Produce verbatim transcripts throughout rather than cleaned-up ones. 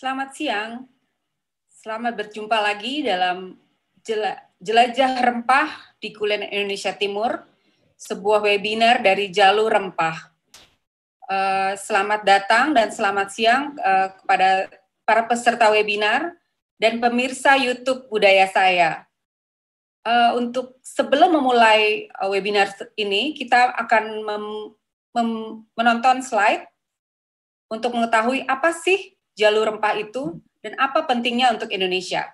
Selamat siang, selamat berjumpa lagi dalam Jelajah Rempah di Kuliner Indonesia Timur, sebuah webinar dari Jalur Rempah. Uh, selamat datang dan selamat siang uh, kepada para peserta webinar dan pemirsa YouTube Budaya Saya. Uh, untuk sebelum memulai uh, webinar ini, kita akan mem, mem, menonton slide untuk mengetahui apa sih Jalur Rempah itu, dan apa pentingnya untuk Indonesia.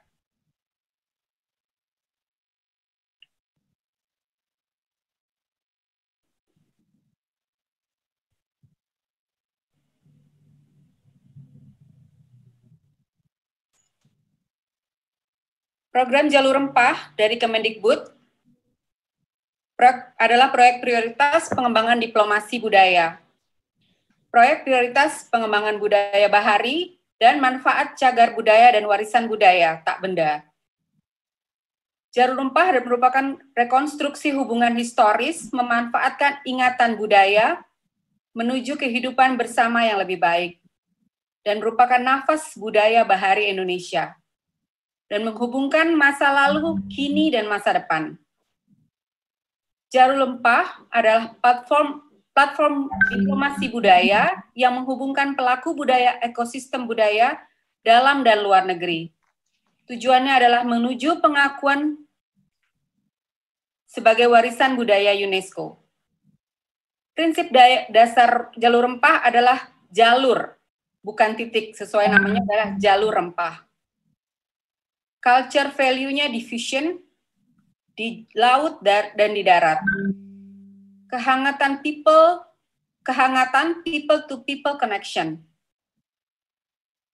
Program Jalur Rempah dari Kemendikbud adalah proyek prioritas pengembangan diplomasi budaya. Proyek prioritas pengembangan budaya bahari dan manfaat cagar budaya dan warisan budaya, tak benda. Jalur Rempah merupakan rekonstruksi hubungan historis memanfaatkan ingatan budaya menuju kehidupan bersama yang lebih baik dan merupakan nafas budaya bahari Indonesia dan menghubungkan masa lalu, kini, dan masa depan. Jalur Rempah adalah platform Platform diplomasi budaya yang menghubungkan pelaku budaya ekosistem budaya dalam dan luar negeri. Tujuannya adalah menuju pengakuan sebagai warisan budaya UNESCO. Prinsip daya, dasar Jalur Rempah adalah jalur, bukan titik, sesuai namanya adalah Jalur Rempah. Culture value-nya diffusion di laut dan di darat. Kehangatan people, kehangatan people to people connection.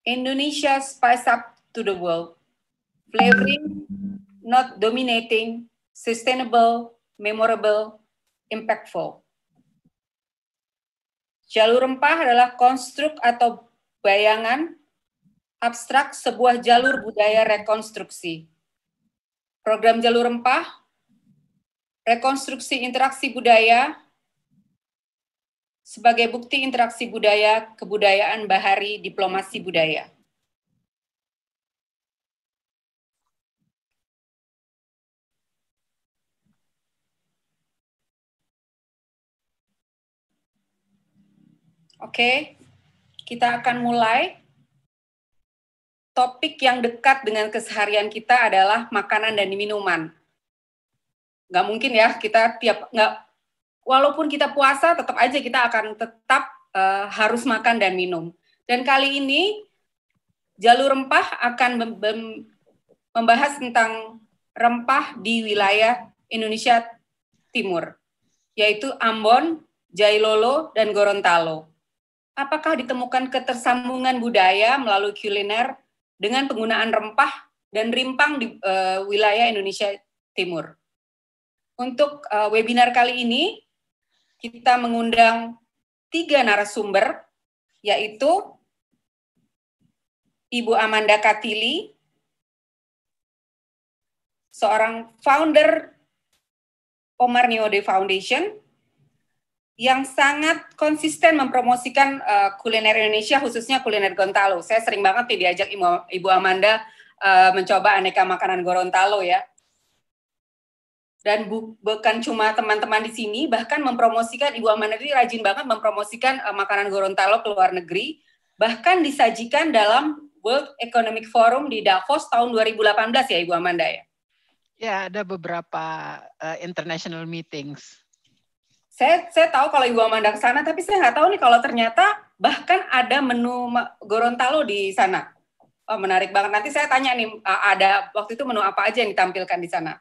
Indonesia spice up to the world. Flavoring, not dominating, sustainable, memorable, impactful. Jalur Rempah adalah konstruk atau bayangan abstrak sebuah jalur budaya rekonstruksi. Program Jalur Rempah rekonstruksi interaksi budaya sebagai bukti interaksi budaya, kebudayaan bahari, diplomasi budaya. Oke, kita akan mulai. Topik yang dekat dengan keseharian kita adalah makanan dan minuman. Nggak mungkin ya kita tiap nggak walaupun kita puasa tetap aja kita akan tetap uh, harus makan dan minum. Dan kali ini Jalur Rempah akan membahas tentang rempah di wilayah Indonesia Timur, yaitu Ambon, Jailolo, dan Gorontalo. Apakah ditemukan ketersambungan budaya melalui kuliner dengan penggunaan rempah dan rimpang di uh, wilayah Indonesia Timur? Untuk uh, webinar kali ini, kita mengundang tiga narasumber, yaitu Ibu Amanda Katili, seorang founder Omar Niode Foundation, yang sangat konsisten mempromosikan uh, kuliner Indonesia, khususnya kuliner Gorontalo. Saya sering banget diajak Ibu Amanda uh, mencoba aneka makanan Gorontalo ya. Dan bu, bukan cuma teman-teman di sini, bahkan mempromosikan, Ibu Amanda ini rajin banget mempromosikan uh, makanan Gorontalo ke luar negeri, bahkan disajikan dalam World Economic Forum di Davos tahun dua ribu delapan belas ya Ibu Amanda ya? Ya, ada beberapa uh, international meetings. Saya, saya tahu kalau Ibu Amanda ke sana, tapi saya nggak tahu nih kalau ternyata bahkan ada menu Gorontalo di sana. Oh, menarik banget, nanti saya tanya nih, uh, ada waktu itu menu apa aja yang ditampilkan di sana?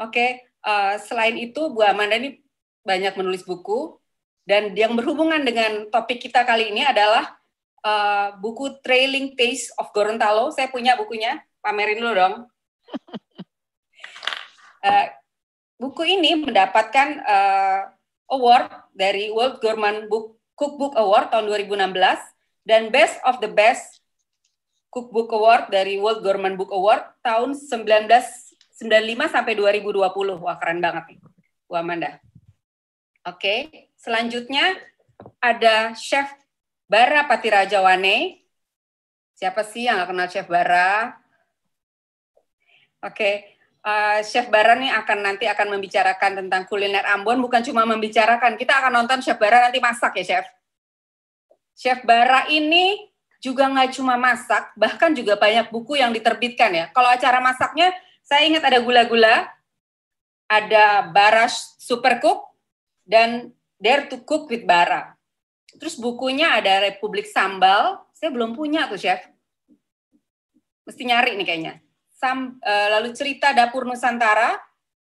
Oke, okay. uh, selain itu Bu Amanda ini banyak menulis buku, dan yang berhubungan dengan topik kita kali ini adalah uh, buku Trailing Taste of Gorontalo. Saya punya bukunya, pamerin dulu dong. Uh, buku ini mendapatkan uh, award dari World Gourmand World Cookbook Award tahun dua ribu enam belas, dan Best of the Best Cookbook Award dari World Gourmand Book Award tahun seribu sembilan ratus sembilan puluh lima sampai dua ribu dua puluh. Wah, keren banget nih, Bu Amanda. Oke, selanjutnya ada Chef Bara Pattiradjawane, Siapa sih yang nggak kenal Chef Bara? Oke, okay. uh, Chef Bara nih akan nanti akan membicarakan tentang kuliner Ambon, bukan cuma membicarakan, kita akan nonton Chef Bara nanti masak ya Chef. Chef Bara ini juga nggak cuma masak, bahkan juga banyak buku yang diterbitkan ya. Kalau acara masaknya, saya ingat ada gula-gula, ada Bara Supercook, dan Dare to Cook with Bara. Terus bukunya ada Republik Sambal, saya belum punya tuh Chef. Mesti nyari nih kayaknya. Sam, e, lalu cerita Dapur Nusantara,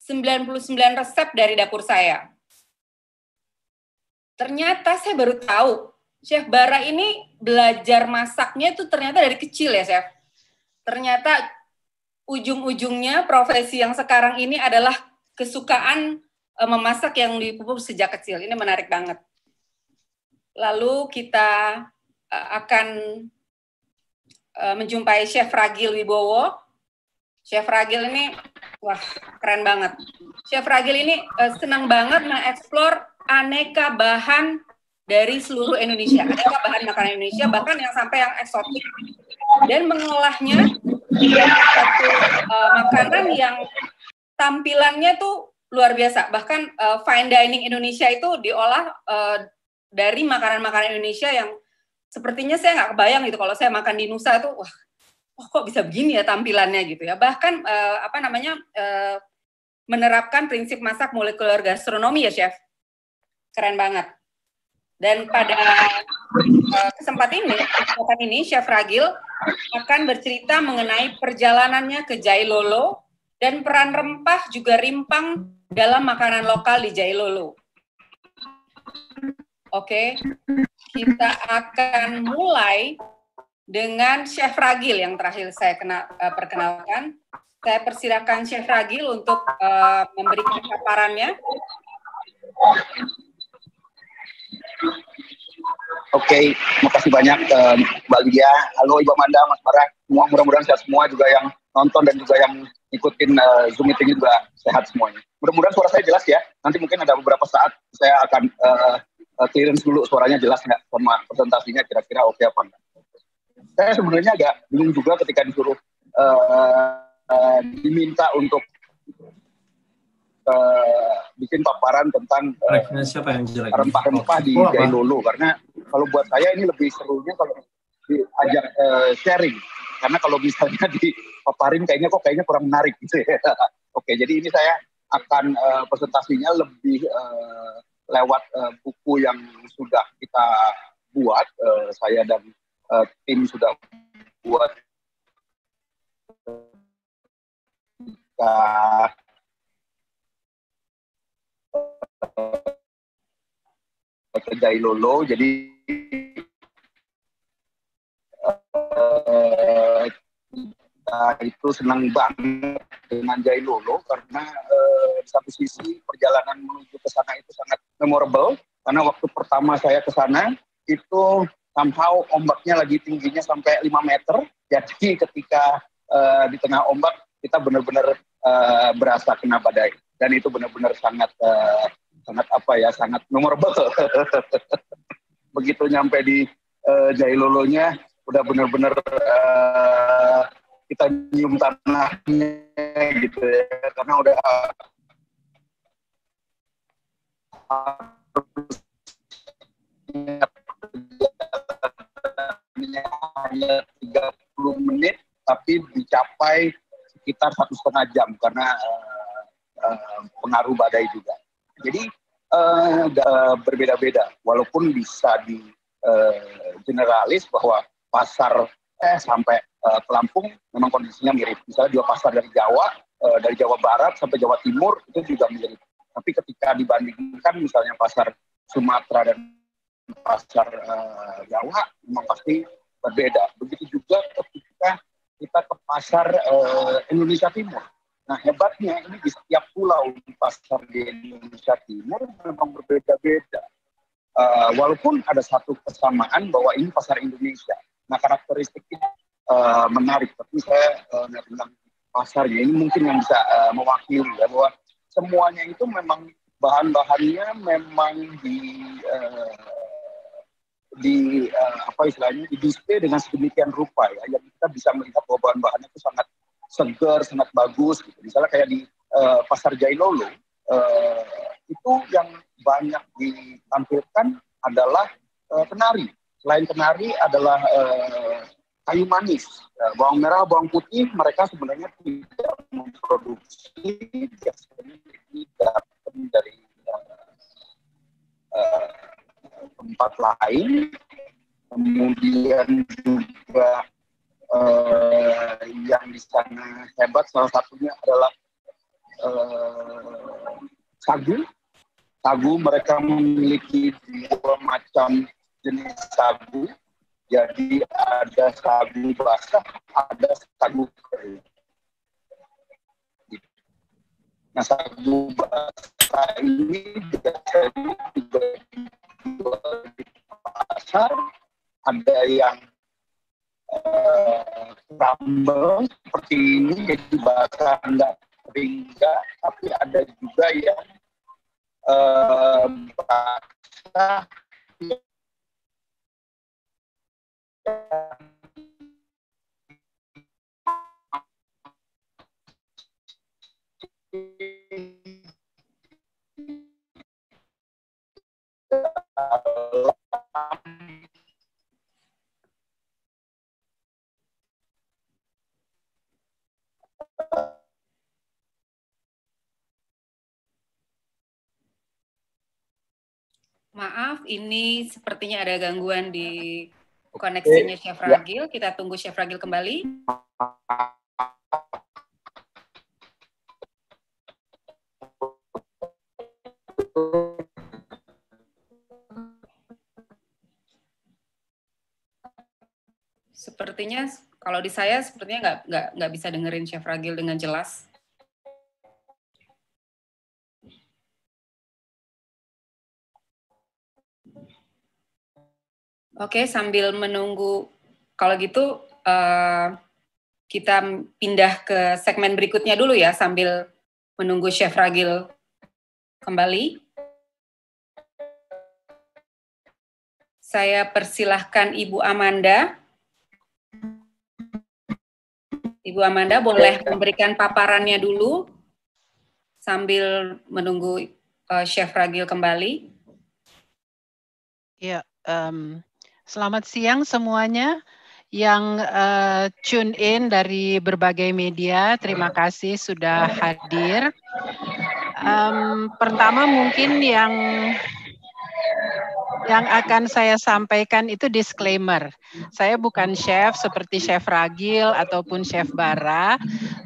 sembilan puluh sembilan resep dari dapur saya. Ternyata saya baru tahu, Chef Bara ini belajar masaknya itu ternyata dari kecil ya Chef. Ternyata ujung-ujungnya profesi yang sekarang ini adalah kesukaan e, memasak yang dipupuk sejak kecil. Ini menarik banget. Lalu kita akan menjumpai Chef Ragil Wibowo. Chef Ragil ini, wah keren banget. Chef Ragil ini senang banget mengeksplor aneka bahan dari seluruh Indonesia. Aneka bahan makanan Indonesia, bahkan yang sampai yang eksotik. Dan mengolahnya satu uh, makanan yang tampilannya tuh luar biasa. Bahkan uh, fine dining Indonesia itu diolah uh, dari makanan-makanan Indonesia yang sepertinya saya nggak kebayang gitu kalau saya makan di Nusa itu, wah oh, kok bisa begini ya tampilannya gitu ya. Bahkan eh, apa namanya eh, menerapkan prinsip masak molekuler gastronomi ya Chef, keren banget. Dan pada eh, kesempatan ini, kesempatan ini Chef Ragil akan bercerita mengenai perjalanannya ke Jailolo dan peran rempah juga rimpang dalam makanan lokal di Jailolo. Oke, kita akan mulai dengan Chef Ragil yang terakhir saya kena, uh, perkenalkan. Saya persilakan Chef Ragil untuk uh, memberikan paparannya. Oke, makasih banyak uh, Mbak Lydia. Halo Ibu Amanda, Mas Bara. Mudah-mudahan sehat semua juga yang nonton dan juga yang ikutin uh, Zoom meeting juga sehat semuanya. Mudah-mudahan suara saya jelas ya. Nanti mungkin ada beberapa saat saya akan... Uh, clearance dulu suaranya jelas nggak sama presentasinya kira-kira oke apa enggak. Saya sebenarnya agak bingung juga ketika disuruh uh, uh, diminta untuk uh, bikin paparan tentang uh, rempah-rempah di Jailolo, karena kalau buat saya ini lebih serunya kalau diajak uh, sharing, karena kalau misalnya dipaparin kayaknya kok kayaknya kurang menarik gitu ya. Oke, jadi ini saya akan uh, presentasinya lebih uh, lewat uh, buku yang sudah kita buat, uh, saya dan uh, tim sudah buat uh, ke Jailolo, jadi uh, kita itu senang banget dengan Jailolo karena uh, satu sisi perjalanan menuju ke sana itu sangat memorable karena waktu pertama saya ke sana itu somehow ombaknya lagi tingginya sampai lima meter, jadi ketika uh, di tengah ombak kita benar-benar uh, berasa kena badai dan itu benar-benar sangat uh, sangat apa ya sangat memorable. Begitu nyampe di uh, Jailolonya udah benar-benar uh, kita nyium tanahnya gitu ya, karena udah uh, hanya tiga puluh menit tapi dicapai sekitar satu setengah jam karena uh, uh, pengaruh badai juga. Jadi uh, berbeda-beda walaupun bisa di uh, generalis bahwa pasar eh sampai uh, ke Lampung memang kondisinya mirip. Misalnya dua pasar dari Jawa uh, dari Jawa Barat sampai Jawa Timur itu juga mirip. Tapi ketika dibandingkan misalnya pasar Sumatera dan pasar uh, Jawa, memang pasti berbeda. Begitu juga ketika kita ke pasar uh, Indonesia Timur. Nah hebatnya ini di setiap pulau di pasar di Indonesia Timur memang berbeda-beda. Uh, walaupun ada satu kesamaan bahwa ini pasar Indonesia. Nah karakteristiknya uh, menarik. Tapi saya uh, bilang pasarnya ini mungkin yang bisa uh, mewakili ya, bahwa semuanya itu memang bahan-bahannya memang di, uh, di uh, apa istilahnya di display dengan sedemikian rupa ya, yang kita bisa melihat bahwa bahan-bahannya itu sangat segar, sangat bagus gitu. Misalnya kayak di uh, pasar Jailolo uh, itu yang banyak ditampilkan adalah uh, kenari. Selain kenari adalah uh, kayu manis, bawang merah, bawang putih, mereka sebenarnya tidak memproduksi, biasanya tidak dari uh, tempat lain. Kemudian juga uh, yang di sana hebat salah satunya adalah uh, sagu. Sagu mereka memiliki dua macam jenis sagu. Jadi ada sagu basah, ada sagu kering. Nah, sagu basah ini biasanya dijual di pasar. Ada yang uh, crumble seperti ini, jadi basah enggak kering enggak. Tapi ada juga yang uh, basah. Maaf, ini sepertinya ada gangguan di koneksinya Chef Ragil, ya. Kita tunggu Chef Ragil kembali. Sepertinya kalau di saya sepertinya nggak nggak nggak bisa dengerin Chef Ragil dengan jelas. Oke, sambil menunggu, kalau gitu uh, kita pindah ke segmen berikutnya dulu ya, sambil menunggu Chef Ragil kembali. Saya persilahkan Ibu Amanda. Ibu Amanda boleh memberikan paparannya dulu, sambil menunggu uh, Chef Ragil kembali. Ya, um... selamat siang semuanya yang uh, tune in dari berbagai media. Terima kasih sudah hadir. Um, pertama mungkin yang yang akan saya sampaikan itu disclaimer. Saya bukan chef seperti Chef Ragil ataupun Chef Bara,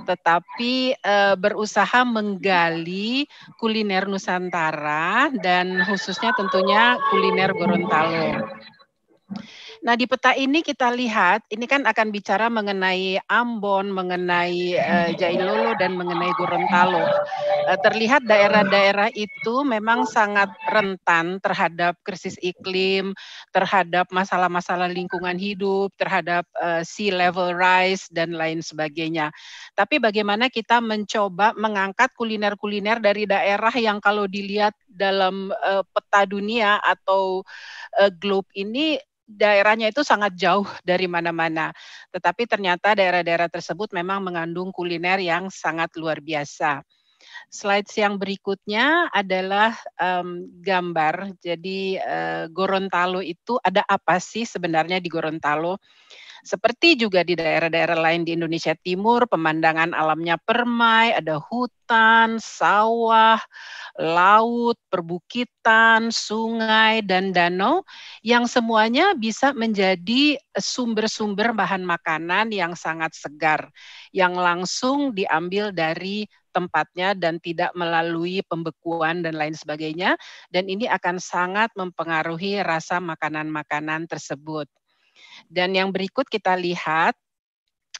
tetapi uh, berusaha menggali kuliner Nusantara dan khususnya tentunya kuliner Gorontalo. Nah, di peta ini kita lihat, ini kan akan bicara mengenai Ambon, mengenai uh, Jailolo, dan mengenai Gorontalo. Uh, terlihat daerah-daerah itu memang sangat rentan terhadap krisis iklim, terhadap masalah-masalah lingkungan hidup, terhadap uh, sea level rise, dan lain sebagainya. Tapi bagaimana kita mencoba mengangkat kuliner-kuliner dari daerah yang kalau dilihat dalam uh, peta dunia atau uh, globe ini, daerahnya itu sangat jauh dari mana-mana. Tetapi ternyata daerah-daerah tersebut memang mengandung kuliner yang sangat luar biasa. Slide yang berikutnya adalah um, gambar. Jadi uh, Gorontalo itu ada apa sih sebenarnya di Gorontalo? Seperti juga di daerah-daerah lain di Indonesia Timur, pemandangan alamnya permai, ada hutan, sawah, laut, perbukitan, sungai, dan danau yang semuanya bisa menjadi sumber-sumber bahan makanan yang sangat segar, yang langsung diambil dari tempatnya dan tidak melalui pembekuan dan lain sebagainya, dan ini akan sangat mempengaruhi rasa makanan-makanan tersebut. Dan yang berikut kita lihat,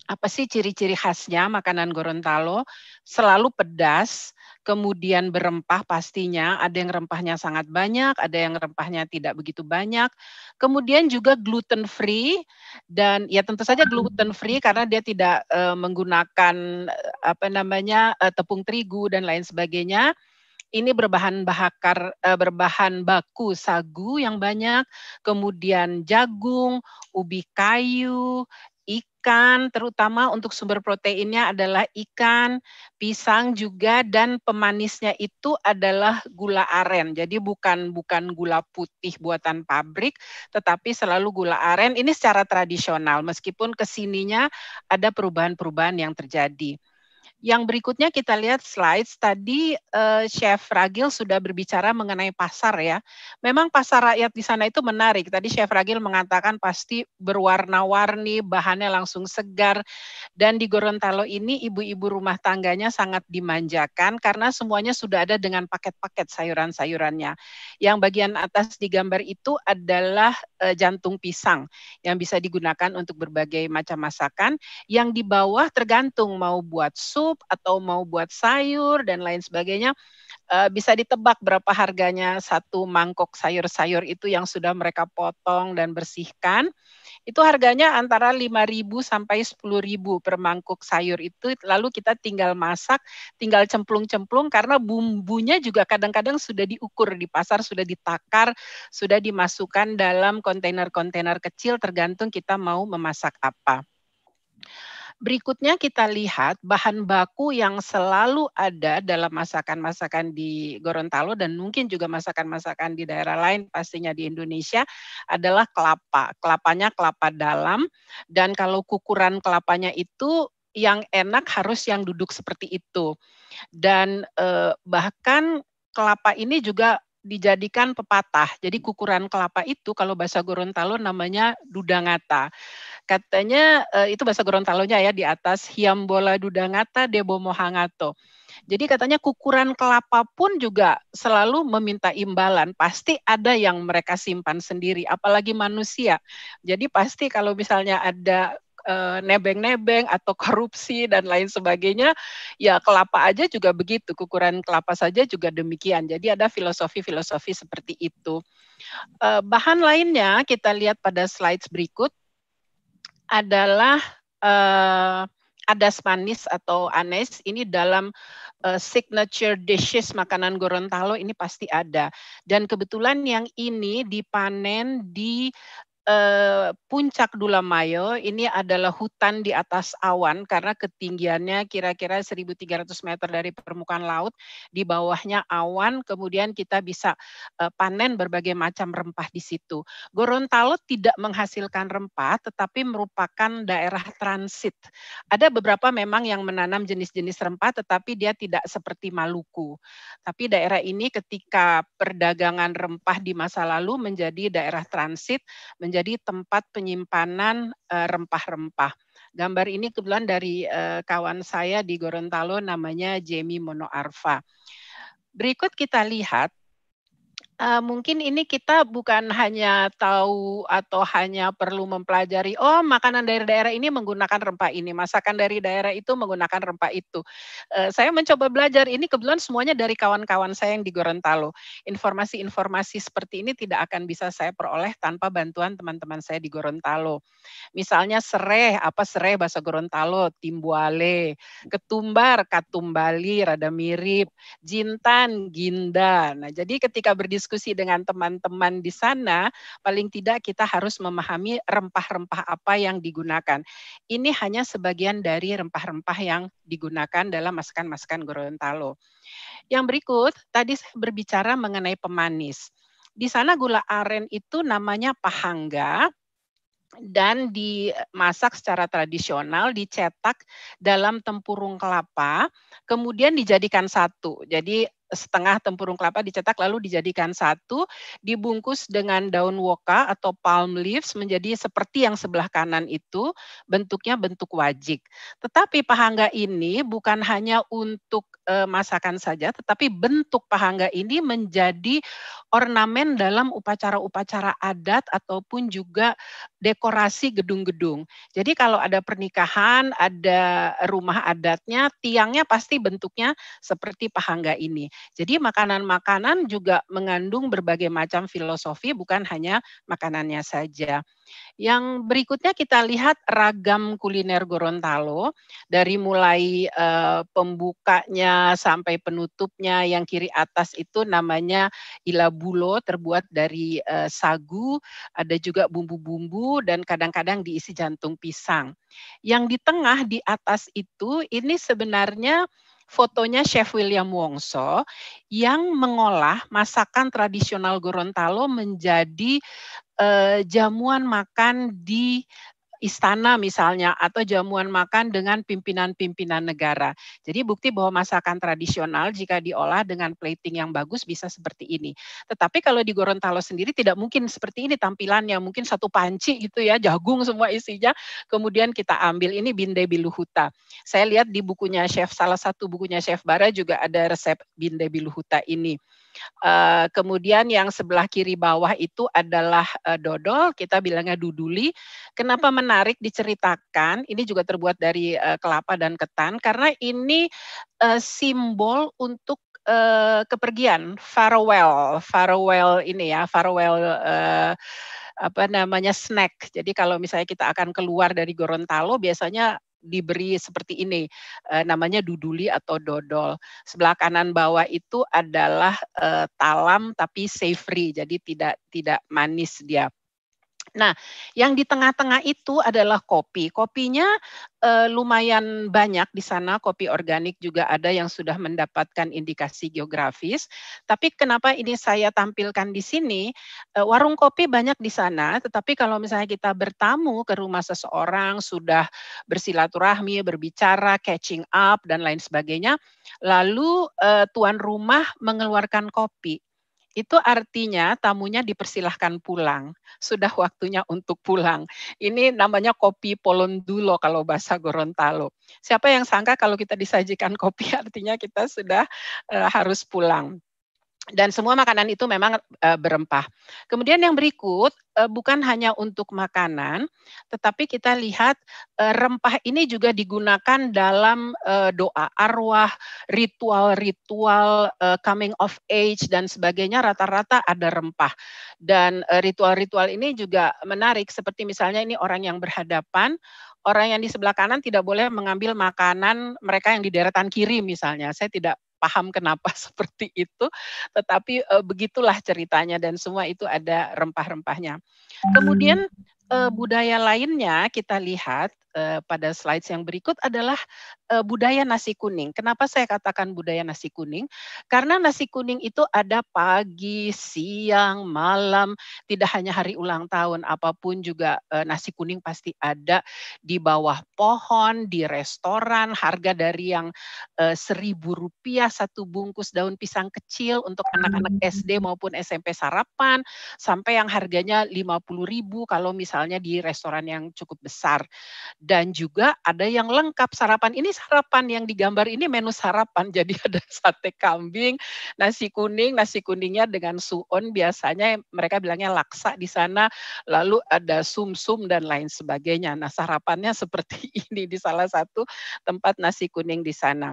apa sih ciri-ciri khasnya makanan Gorontalo? Selalu pedas, kemudian berempah pastinya. Ada yang rempahnya sangat banyak, ada yang rempahnya tidak begitu banyak. Kemudian juga gluten free, dan ya tentu saja gluten free karena dia tidak uh, menggunakan uh, apa namanya uh, tepung terigu dan lain sebagainya. ini berbahan bakar, berbahan baku sagu yang banyak, kemudian jagung, ubi kayu, ikan, terutama untuk sumber proteinnya adalah ikan, pisang juga, dan pemanisnya itu adalah gula aren. Jadi bukan bukan gula putih buatan pabrik, tetapi selalu gula aren. Ini secara tradisional, meskipun kesininya ada perubahan-perubahan yang terjadi. Yang berikutnya kita lihat slides tadi, eh, Chef Ragil sudah berbicara mengenai pasar ya. Memang pasar rakyat di sana itu menarik. Tadi Chef Ragil mengatakan pasti berwarna-warni, bahannya langsung segar. Dan di Gorontalo ini ibu-ibu rumah tangganya sangat dimanjakan karena semuanya sudah ada dengan paket-paket sayuran-sayurannya. Yang bagian atas di gambar itu adalah eh, jantung pisang yang bisa digunakan untuk berbagai macam masakan. Yang di bawah tergantung mau buat sup, atau mau buat sayur dan lain sebagainya, e, bisa ditebak berapa harganya satu mangkok sayur-sayur itu yang sudah mereka potong dan bersihkan. Itu harganya antara lima ribu sampai sepuluh ribu per mangkok sayur itu, lalu kita tinggal masak, tinggal cemplung-cemplung karena bumbunya juga kadang-kadang sudah diukur di pasar, sudah ditakar, sudah dimasukkan dalam kontainer-kontainer kecil tergantung kita mau memasak apa. Berikutnya kita lihat bahan baku yang selalu ada dalam masakan-masakan di Gorontalo dan mungkin juga masakan-masakan di daerah lain pastinya di Indonesia adalah kelapa. Kelapanya kelapa dalam, dan kalau kukuran kelapanya itu yang enak harus yang duduk seperti itu. Dan eh, bahkan kelapa ini juga dijadikan pepatah. Jadi kukuran kelapa itu kalau bahasa Gorontalo namanya dudangata. Katanya eh, itu bahasa Gorontalonya ya, di atas hiambola dudangata debo mohangato. Jadi katanya kukuran kelapa pun juga selalu meminta imbalan. Pasti ada yang mereka simpan sendiri, apalagi manusia. Jadi pasti kalau misalnya ada nebeng-nebeng atau korupsi dan lain sebagainya, ya kelapa aja juga begitu, kukuran kelapa saja juga demikian. Jadi ada filosofi-filosofi seperti itu. Bahan lainnya kita lihat pada slides berikut adalah eh, adas manis atau anes. Ini dalam uh, signature dishes makanan Gorontalo ini pasti ada. Dan kebetulan yang ini dipanen di Uh, puncak Dulamayo. Ini adalah hutan di atas awan karena ketinggiannya kira-kira seribu tiga ratus meter dari permukaan laut, di bawahnya awan, kemudian kita bisa uh, panen berbagai macam rempah di situ. Gorontalo tidak menghasilkan rempah tetapi merupakan daerah transit. Ada beberapa memang yang menanam jenis-jenis rempah tetapi dia tidak seperti Maluku. Tapi daerah ini ketika perdagangan rempah di masa lalu menjadi daerah transit, menjadi tempat penyimpanan rempah-rempah. Gambar ini kebetulan dari uh, kawan saya di Gorontalo namanya Jamie Mono Arfa. Berikut kita lihat, uh, mungkin ini kita bukan hanya tahu atau hanya perlu mempelajari, oh makanan dari daerah ini menggunakan rempah ini, masakan dari daerah itu menggunakan rempah itu. Uh, saya mencoba belajar, ini kebetulan semuanya dari kawan-kawan saya yang di Gorontalo. Informasi-informasi seperti ini tidak akan bisa saya peroleh tanpa bantuan teman-teman saya di Gorontalo. Misalnya sereh, apa sereh bahasa Gorontalo, timbuale, ketumbar, katumbali, rada mirip, jintan, ginda. Nah, jadi ketika berdiskusi dengan teman-teman di sana, paling tidak kita harus memahami rempah-rempah apa yang digunakan. Ini hanya sebagian dari rempah-rempah yang digunakan dalam masakan-masakan Gorontalo. Yang berikut, tadi saya berbicara mengenai pemanis. Di sana gula aren itu namanya pahangga dan dimasak secara tradisional, dicetak dalam tempurung kelapa, kemudian dijadikan satu. Jadi setengah tempurung kelapa dicetak lalu dijadikan satu, dibungkus dengan daun woka atau palm leaves menjadi seperti yang sebelah kanan itu, bentuknya bentuk wajik. Tetapi pahangga ini bukan hanya untuk e, masakan saja, tetapi bentuk pahangga ini menjadi ornamen dalam upacara-upacara adat ataupun juga dekorasi gedung-gedung. Jadi kalau ada pernikahan, ada rumah adatnya, tiangnya pasti bentuknya seperti pahangga ini. Jadi makanan-makanan juga mengandung berbagai macam filosofi, bukan hanya makanannya saja. Yang berikutnya kita lihat ragam kuliner Gorontalo, dari mulai uh, pembukanya sampai penutupnya. Yang kiri atas itu namanya ilabulo, terbuat dari uh, sagu, ada juga bumbu-bumbu dan kadang-kadang diisi jantung pisang. Yang di tengah di atas itu, ini sebenarnya fotonya Chef William Wongso yang mengolah masakan tradisional Gorontalo menjadi eh, jamuan makan di istana misalnya, atau jamuan makan dengan pimpinan-pimpinan negara. Jadi bukti bahwa masakan tradisional jika diolah dengan plating yang bagus bisa seperti ini. Tetapi kalau di Gorontalo sendiri tidak mungkin seperti ini tampilannya, mungkin satu panci gitu ya, jagung semua isinya, kemudian kita ambil. Ini binde biluhuta. Saya lihat di bukunya Chef, salah satu bukunya Chef Bara juga ada resep binde biluhuta ini. Uh, kemudian yang sebelah kiri bawah itu adalah uh, dodol, kita bilangnya duduli. Kenapa menarik diceritakan? Ini juga terbuat dari uh, kelapa dan ketan, karena ini uh, simbol untuk uh, kepergian, farewell, farewell ini ya, farewell. Uh, apa namanya snack. Jadi kalau misalnya kita akan keluar dari Gorontalo biasanya diberi seperti ini, e, namanya duduli atau dodol. Sebelah kanan bawah itu adalah e, talam tapi savory, jadi tidak tidak manis dia. Nah, yang di tengah-tengah itu adalah kopi. Kopinya eh, lumayan banyak di sana, kopi organik juga ada yang sudah mendapatkan indikasi geografis. Tapi kenapa ini saya tampilkan di sini? Eh, warung kopi banyak di sana, tetapi kalau misalnya kita bertamu ke rumah seseorang, sudah bersilaturahmi, berbicara, catching up, dan lain sebagainya, lalu eh, tuan rumah mengeluarkan kopi. Itu artinya tamunya dipersilahkan pulang, sudah waktunya untuk pulang. Ini namanya kopi polondulo kalau bahasa Gorontalo. Siapa yang sangka kalau kita disajikan kopi artinya kita sudah uh, harus pulang. Dan semua makanan itu memang uh, berempah. Kemudian yang berikut, uh, bukan hanya untuk makanan, tetapi kita lihat uh, rempah ini juga digunakan dalam uh, doa arwah, ritual-ritual uh, coming of age, dan sebagainya, rata-rata ada rempah. Dan ritual-ritual uh, ini juga menarik, seperti misalnya ini orang yang berhadapan, orang yang di sebelah kanan tidak boleh mengambil makanan mereka yang di deretan kiri misalnya. Saya tidak paham kenapa seperti itu, tetapi e, begitulah ceritanya, dan semua itu ada rempah-rempahnya. Kemudian e, budaya lainnya kita lihat e, pada slides yang berikut adalah e, budaya nasi kuning. Kenapa saya katakan budaya nasi kuning? Karena nasi kuning itu ada pagi, siang, malam, tidak hanya hari ulang tahun, apapun juga e, nasi kuning pasti ada di bawah pohon, di restoran, harga dari yang e, seribu rupiah satu bungkus daun pisang kecil untuk anak-anak S D maupun S M P sarapan, sampai yang harganya lima puluh ribu kalau misalnya di restoran yang cukup besar. Dan juga ada yang lengkap sarapan. Ini sarapan yang digambar ini menu sarapan. Jadi ada sate kambing, nasi kuning, nasi kuningnya dengan suon, biasanya mereka bilangnya laksa di sana, lalu ada sumsum dan lain sebagainya. Nah, sarapannya seperti ini di salah satu tempat nasi kuning di sana.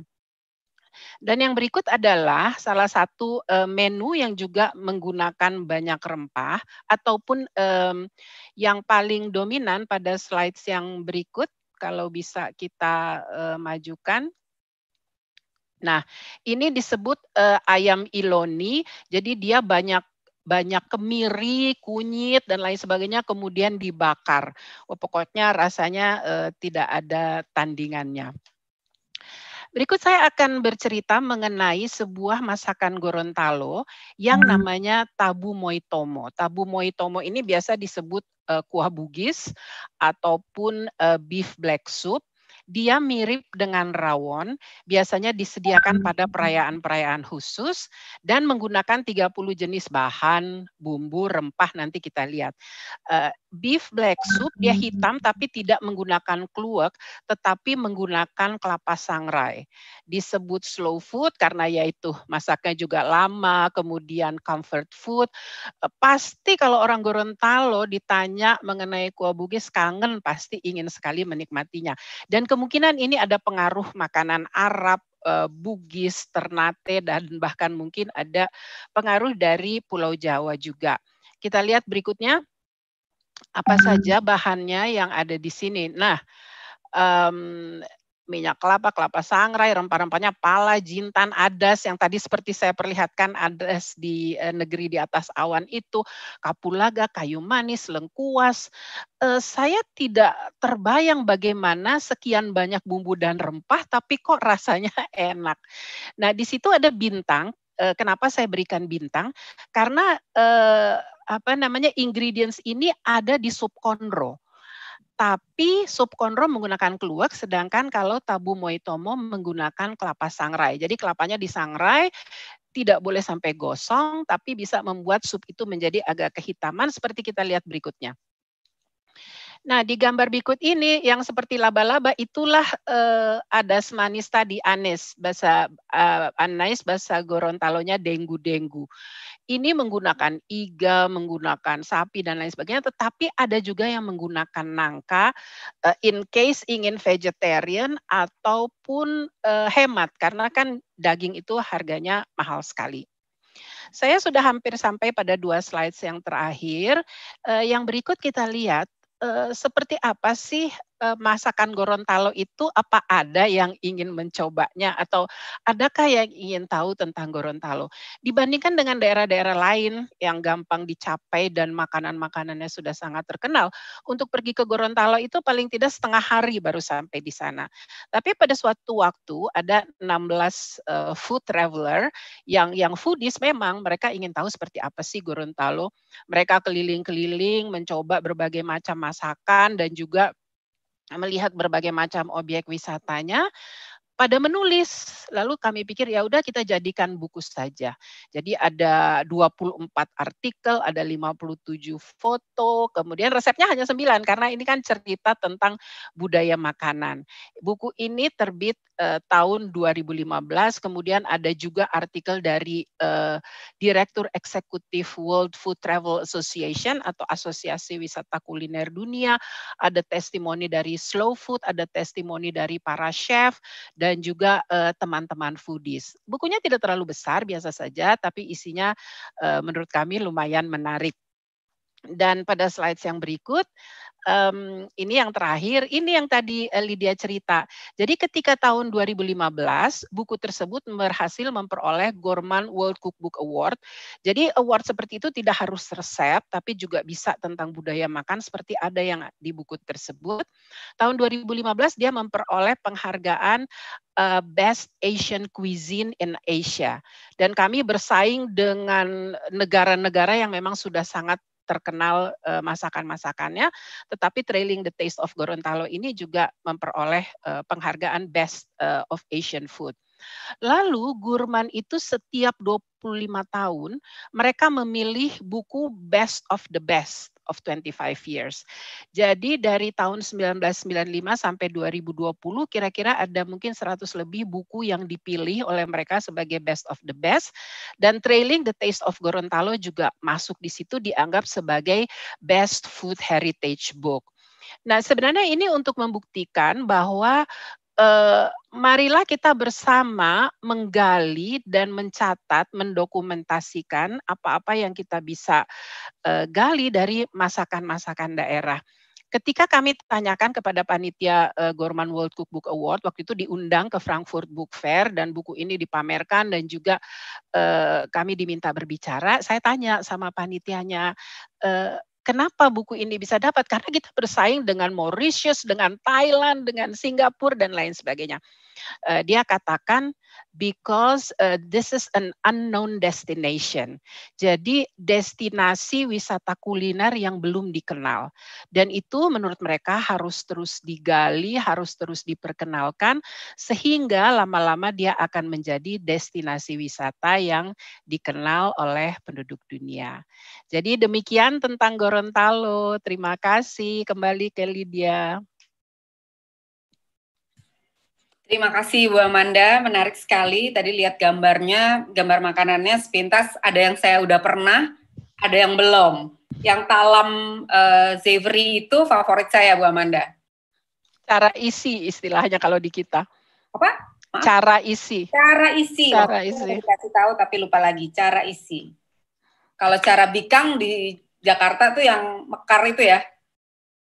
Dan yang berikut adalah salah satu uh, menu yang juga menggunakan banyak rempah, ataupun um, yang paling dominan pada slides yang berikut, kalau bisa kita uh, majukan. Nah, ini disebut uh, ayam iloni, jadi dia banyak banyak kemiri, kunyit, dan lain sebagainya, kemudian dibakar. Oh, pokoknya rasanya uh, tidak ada tandingannya. Berikut saya akan bercerita mengenai sebuah masakan Gorontalo yang namanya tabu moitomo. Tabu moitomo ini biasa disebut uh, kuah bugis ataupun uh, beef black soup. Dia mirip dengan rawon, biasanya disediakan pada perayaan-perayaan khusus dan menggunakan tiga puluh jenis bahan, bumbu, rempah, nanti kita lihat. Uh, beef black soup, dia hitam tapi tidak menggunakan kluwek, tetapi menggunakan kelapa sangrai. Disebut slow food karena yaitu masaknya juga lama, kemudian comfort food. Uh, pasti kalau orang Gorontalo ditanya mengenai kuah bugis, kangen, pasti ingin sekali menikmatinya. Dan kemungkinan ini ada pengaruh makanan Arab, Bugis, Ternate, dan bahkan mungkin ada pengaruh dari Pulau Jawa juga. Kita lihat berikutnya, apa saja bahannya yang ada di sini. Nah, um, minyak kelapa, kelapa sangrai, rempah-rempahnya, pala, jintan, adas yang tadi seperti saya perlihatkan, adas di eh, negeri di atas awan itu, kapulaga, kayu manis, lengkuas. Eh, saya tidak terbayang bagaimana sekian banyak bumbu dan rempah, tapi kok rasanya enak. Nah, di situ ada bintang. Eh, kenapa saya berikan bintang? Karena eh, apa namanya ingredients ini ada di sup konro. Tapi sup konro menggunakan keluak, sedangkan kalau tabu moitomo menggunakan kelapa sangrai. Jadi kelapanya disangrai, tidak boleh sampai gosong, tapi bisa membuat sup itu menjadi agak kehitaman seperti kita lihat berikutnya. Nah, di gambar berikut ini yang seperti laba-laba itulah eh, adas manis tadi, anis, bahasa eh, anais, bahasa Gorontalonya denggu-denggu. Ini menggunakan iga, menggunakan sapi, dan lain sebagainya. Tetapi ada juga yang menggunakan nangka uh, in case ingin vegetarian ataupun uh, hemat. Karena kan daging itu harganya mahal sekali. Saya sudah hampir sampai pada dua slides yang terakhir. Uh, yang berikut kita lihat uh, seperti apa sih uh, masakan Gorontalo itu. Apa ada yang ingin mencobanya atau adakah yang ingin tahu tentang Gorontalo? Dibandingkan dengan daerah-daerah lain yang gampang dicapai dan makanan-makanannya sudah sangat terkenal, untuk pergi ke Gorontalo itu paling tidak setengah hari baru sampai di sana. Tapi pada suatu waktu ada enam belas uh, food traveler yang yang foodies, memang mereka ingin tahu seperti apa sih Gorontalo. Mereka keliling-keliling mencoba berbagai macam masakan dan juga melihat berbagai macam objek wisatanya. Pada menulis, lalu kami pikir ya udah kita jadikan buku saja. Jadi ada dua puluh empat artikel, ada lima puluh tujuh foto, kemudian resepnya hanya sembilan karena ini kan cerita tentang budaya makanan. Buku ini terbit eh, tahun dua ribu lima belas, kemudian ada juga artikel dari eh, Direktur Eksekutif World Food Travel Association atau Asosiasi Wisata Kuliner Dunia, ada testimoni dari Slow Food, ada testimoni dari para chef, dan dan juga teman-teman eh, foodies. Bukunya tidak terlalu besar, biasa saja, tapi isinya eh, menurut kami lumayan menarik. Dan pada slides yang berikut, um, ini yang terakhir, ini yang tadi eh, Lydia cerita. Jadi ketika tahun dua ribu lima belas, buku tersebut berhasil memperoleh Gourmand World Cookbook Award. Jadi award seperti itu tidak harus resep, tapi juga bisa tentang budaya makan seperti ada yang di buku tersebut. Tahun dua ribu lima belas dia memperoleh penghargaan Uh, Best Asian Cuisine in Asia. Dan kami bersaing dengan negara-negara yang memang sudah sangat terkenal uh, masakan-masakannya, tetapi Trailing the Taste of Gorontalo ini juga memperoleh uh, penghargaan Best uh, of Asian Food. Lalu Gourmand itu setiap dua puluh lima tahun mereka memilih buku Best of the Best of twenty-five years. Jadi dari tahun seribu sembilan ratus sembilan puluh lima sampai dua ribu dua puluh kira-kira ada mungkin seratus lebih buku yang dipilih oleh mereka sebagai best of the best, dan Trailing the Taste of Gorontalo juga masuk di situ, dianggap sebagai best food heritage book. Nah, sebenarnya ini untuk membuktikan bahwa eh, marilah kita bersama menggali dan mencatat, mendokumentasikan apa-apa yang kita bisa uh, gali dari masakan-masakan daerah. Ketika kami tanyakan kepada panitia uh, Gourmand World Cookbook Award, waktu itu diundang ke Frankfurt Book Fair dan buku ini dipamerkan dan juga uh, kami diminta berbicara, saya tanya sama panitianya, uh, kenapa buku ini bisa dapat? Karena kita bersaing dengan Mauritius, dengan Thailand, dengan Singapura, dan lain sebagainya. Uh, dia katakan, because uh, this is an unknown destination. Jadi destinasi wisata kuliner yang belum dikenal. Dan itu menurut mereka harus terus digali, harus terus diperkenalkan, sehingga lama-lama dia akan menjadi destinasi wisata yang dikenal oleh penduduk dunia. Jadi demikian tentang Gorontalo. Gorontalo. Terima kasih. Kembali ke Lydia. Terima kasih Bu Amanda, menarik sekali. Tadi lihat gambarnya, gambar makanannya sepintas ada yang saya udah pernah, ada yang belum. Yang talam uh, savory itu favorit saya Bu Amanda. Cara isi istilahnya kalau di kita. Apa? Cara isi. Cara isi. Cara isi. Waktu itu dikasih tahu tapi lupa lagi cara isi. Kalau cara bikang di Jakarta tuh yang mekar itu ya.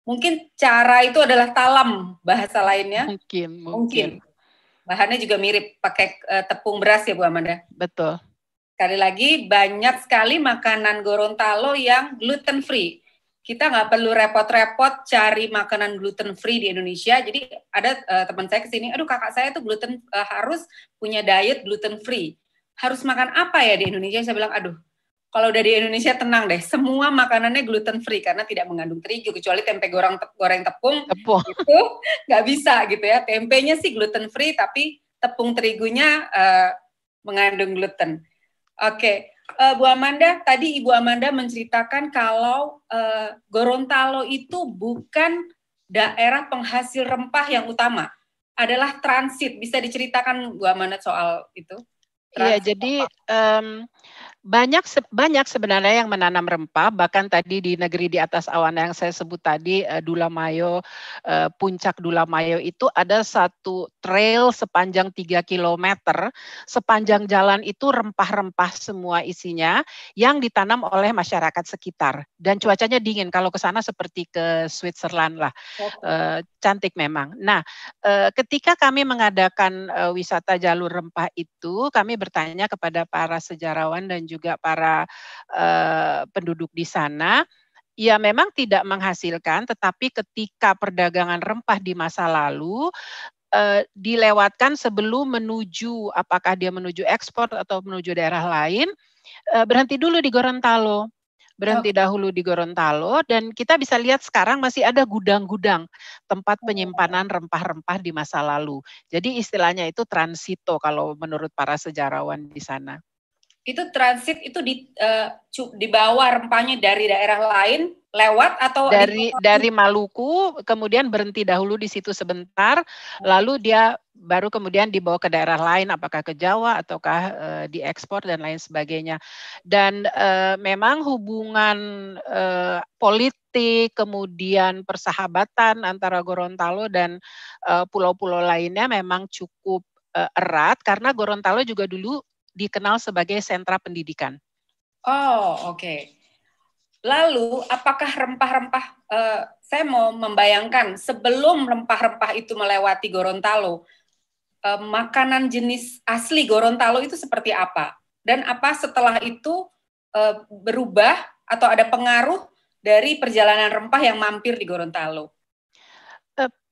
Mungkin cara itu adalah talam bahasa lainnya. Mungkin. Mungkin. mungkin. Bahannya juga mirip pakai uh, tepung beras ya Bu Amanda. Betul. Sekali lagi banyak sekali makanan Gorontalo yang gluten free. Kita nggak perlu repot-repot cari makanan gluten free di Indonesia. Jadi ada uh, teman saya kesini, aduh kakak saya tuh gluten uh, harus punya diet gluten free. Harus makan apa ya di Indonesia? Saya bilang, aduh kalau udah di Indonesia tenang deh, semua makanannya gluten free karena tidak mengandung terigu kecuali tempe goreng, goreng tepung, tepung itu nggak bisa gitu ya. Tempenya sih gluten free tapi tepung terigunya uh, mengandung gluten. Oke. Okay. Uh, Bu Amanda, tadi Ibu Amanda menceritakan kalau uh, Gorontalo itu bukan daerah penghasil rempah yang utama, adalah transit. Bisa diceritakan Bu Amanda soal itu? Iya, jadi um, banyak banyak sebenarnya yang menanam rempah. Bahkan tadi di negeri di atas awan yang saya sebut tadi, uh, Dulamayo, uh, puncak Dulamayo itu ada satu trail sepanjang tiga kilometer. Sepanjang jalan itu rempah-rempah semua isinya yang ditanam oleh masyarakat sekitar. Dan cuacanya dingin. Kalau ke sana seperti ke Switzerland lah. Uh, cantik memang. Nah, uh, ketika kami mengadakan uh, wisata jalur rempah itu, kami bertanya kepada para sejarawan dan juga para uh, penduduk di sana, ya memang tidak menghasilkan, tetapi ketika perdagangan rempah di masa lalu uh, dilewatkan sebelum menuju, apakah dia menuju ekspor atau menuju daerah lain, uh, berhenti dulu di Gorontalo. Berhenti dahulu di Gorontalo dan kita bisa lihat sekarang masih ada gudang-gudang tempat penyimpanan rempah-rempah di masa lalu. Jadi istilahnya itu transito kalau menurut para sejarawan di sana. Itu transit itu di uh, dibawa rempahnya dari daerah lain lewat atau dari di... dari Maluku kemudian berhenti dahulu di situ sebentar lalu dia baru kemudian dibawa ke daerah lain apakah ke Jawa ataukah uh, diekspor dan lain sebagainya. Dan uh, memang hubungan uh, politik kemudian persahabatan antara Gorontalo dan uh, pulau-pulau lainnya memang cukup uh, erat karena Gorontalo juga dulu dikenal sebagai sentra pendidikan. Oh, oke. Okay. Lalu, apakah rempah-rempah, uh, saya mau membayangkan, sebelum rempah-rempah itu melewati Gorontalo, uh, makanan jenis asli Gorontalo itu seperti apa? Dan apa setelah itu uh, berubah atau ada pengaruh dari perjalanan rempah yang mampir di Gorontalo?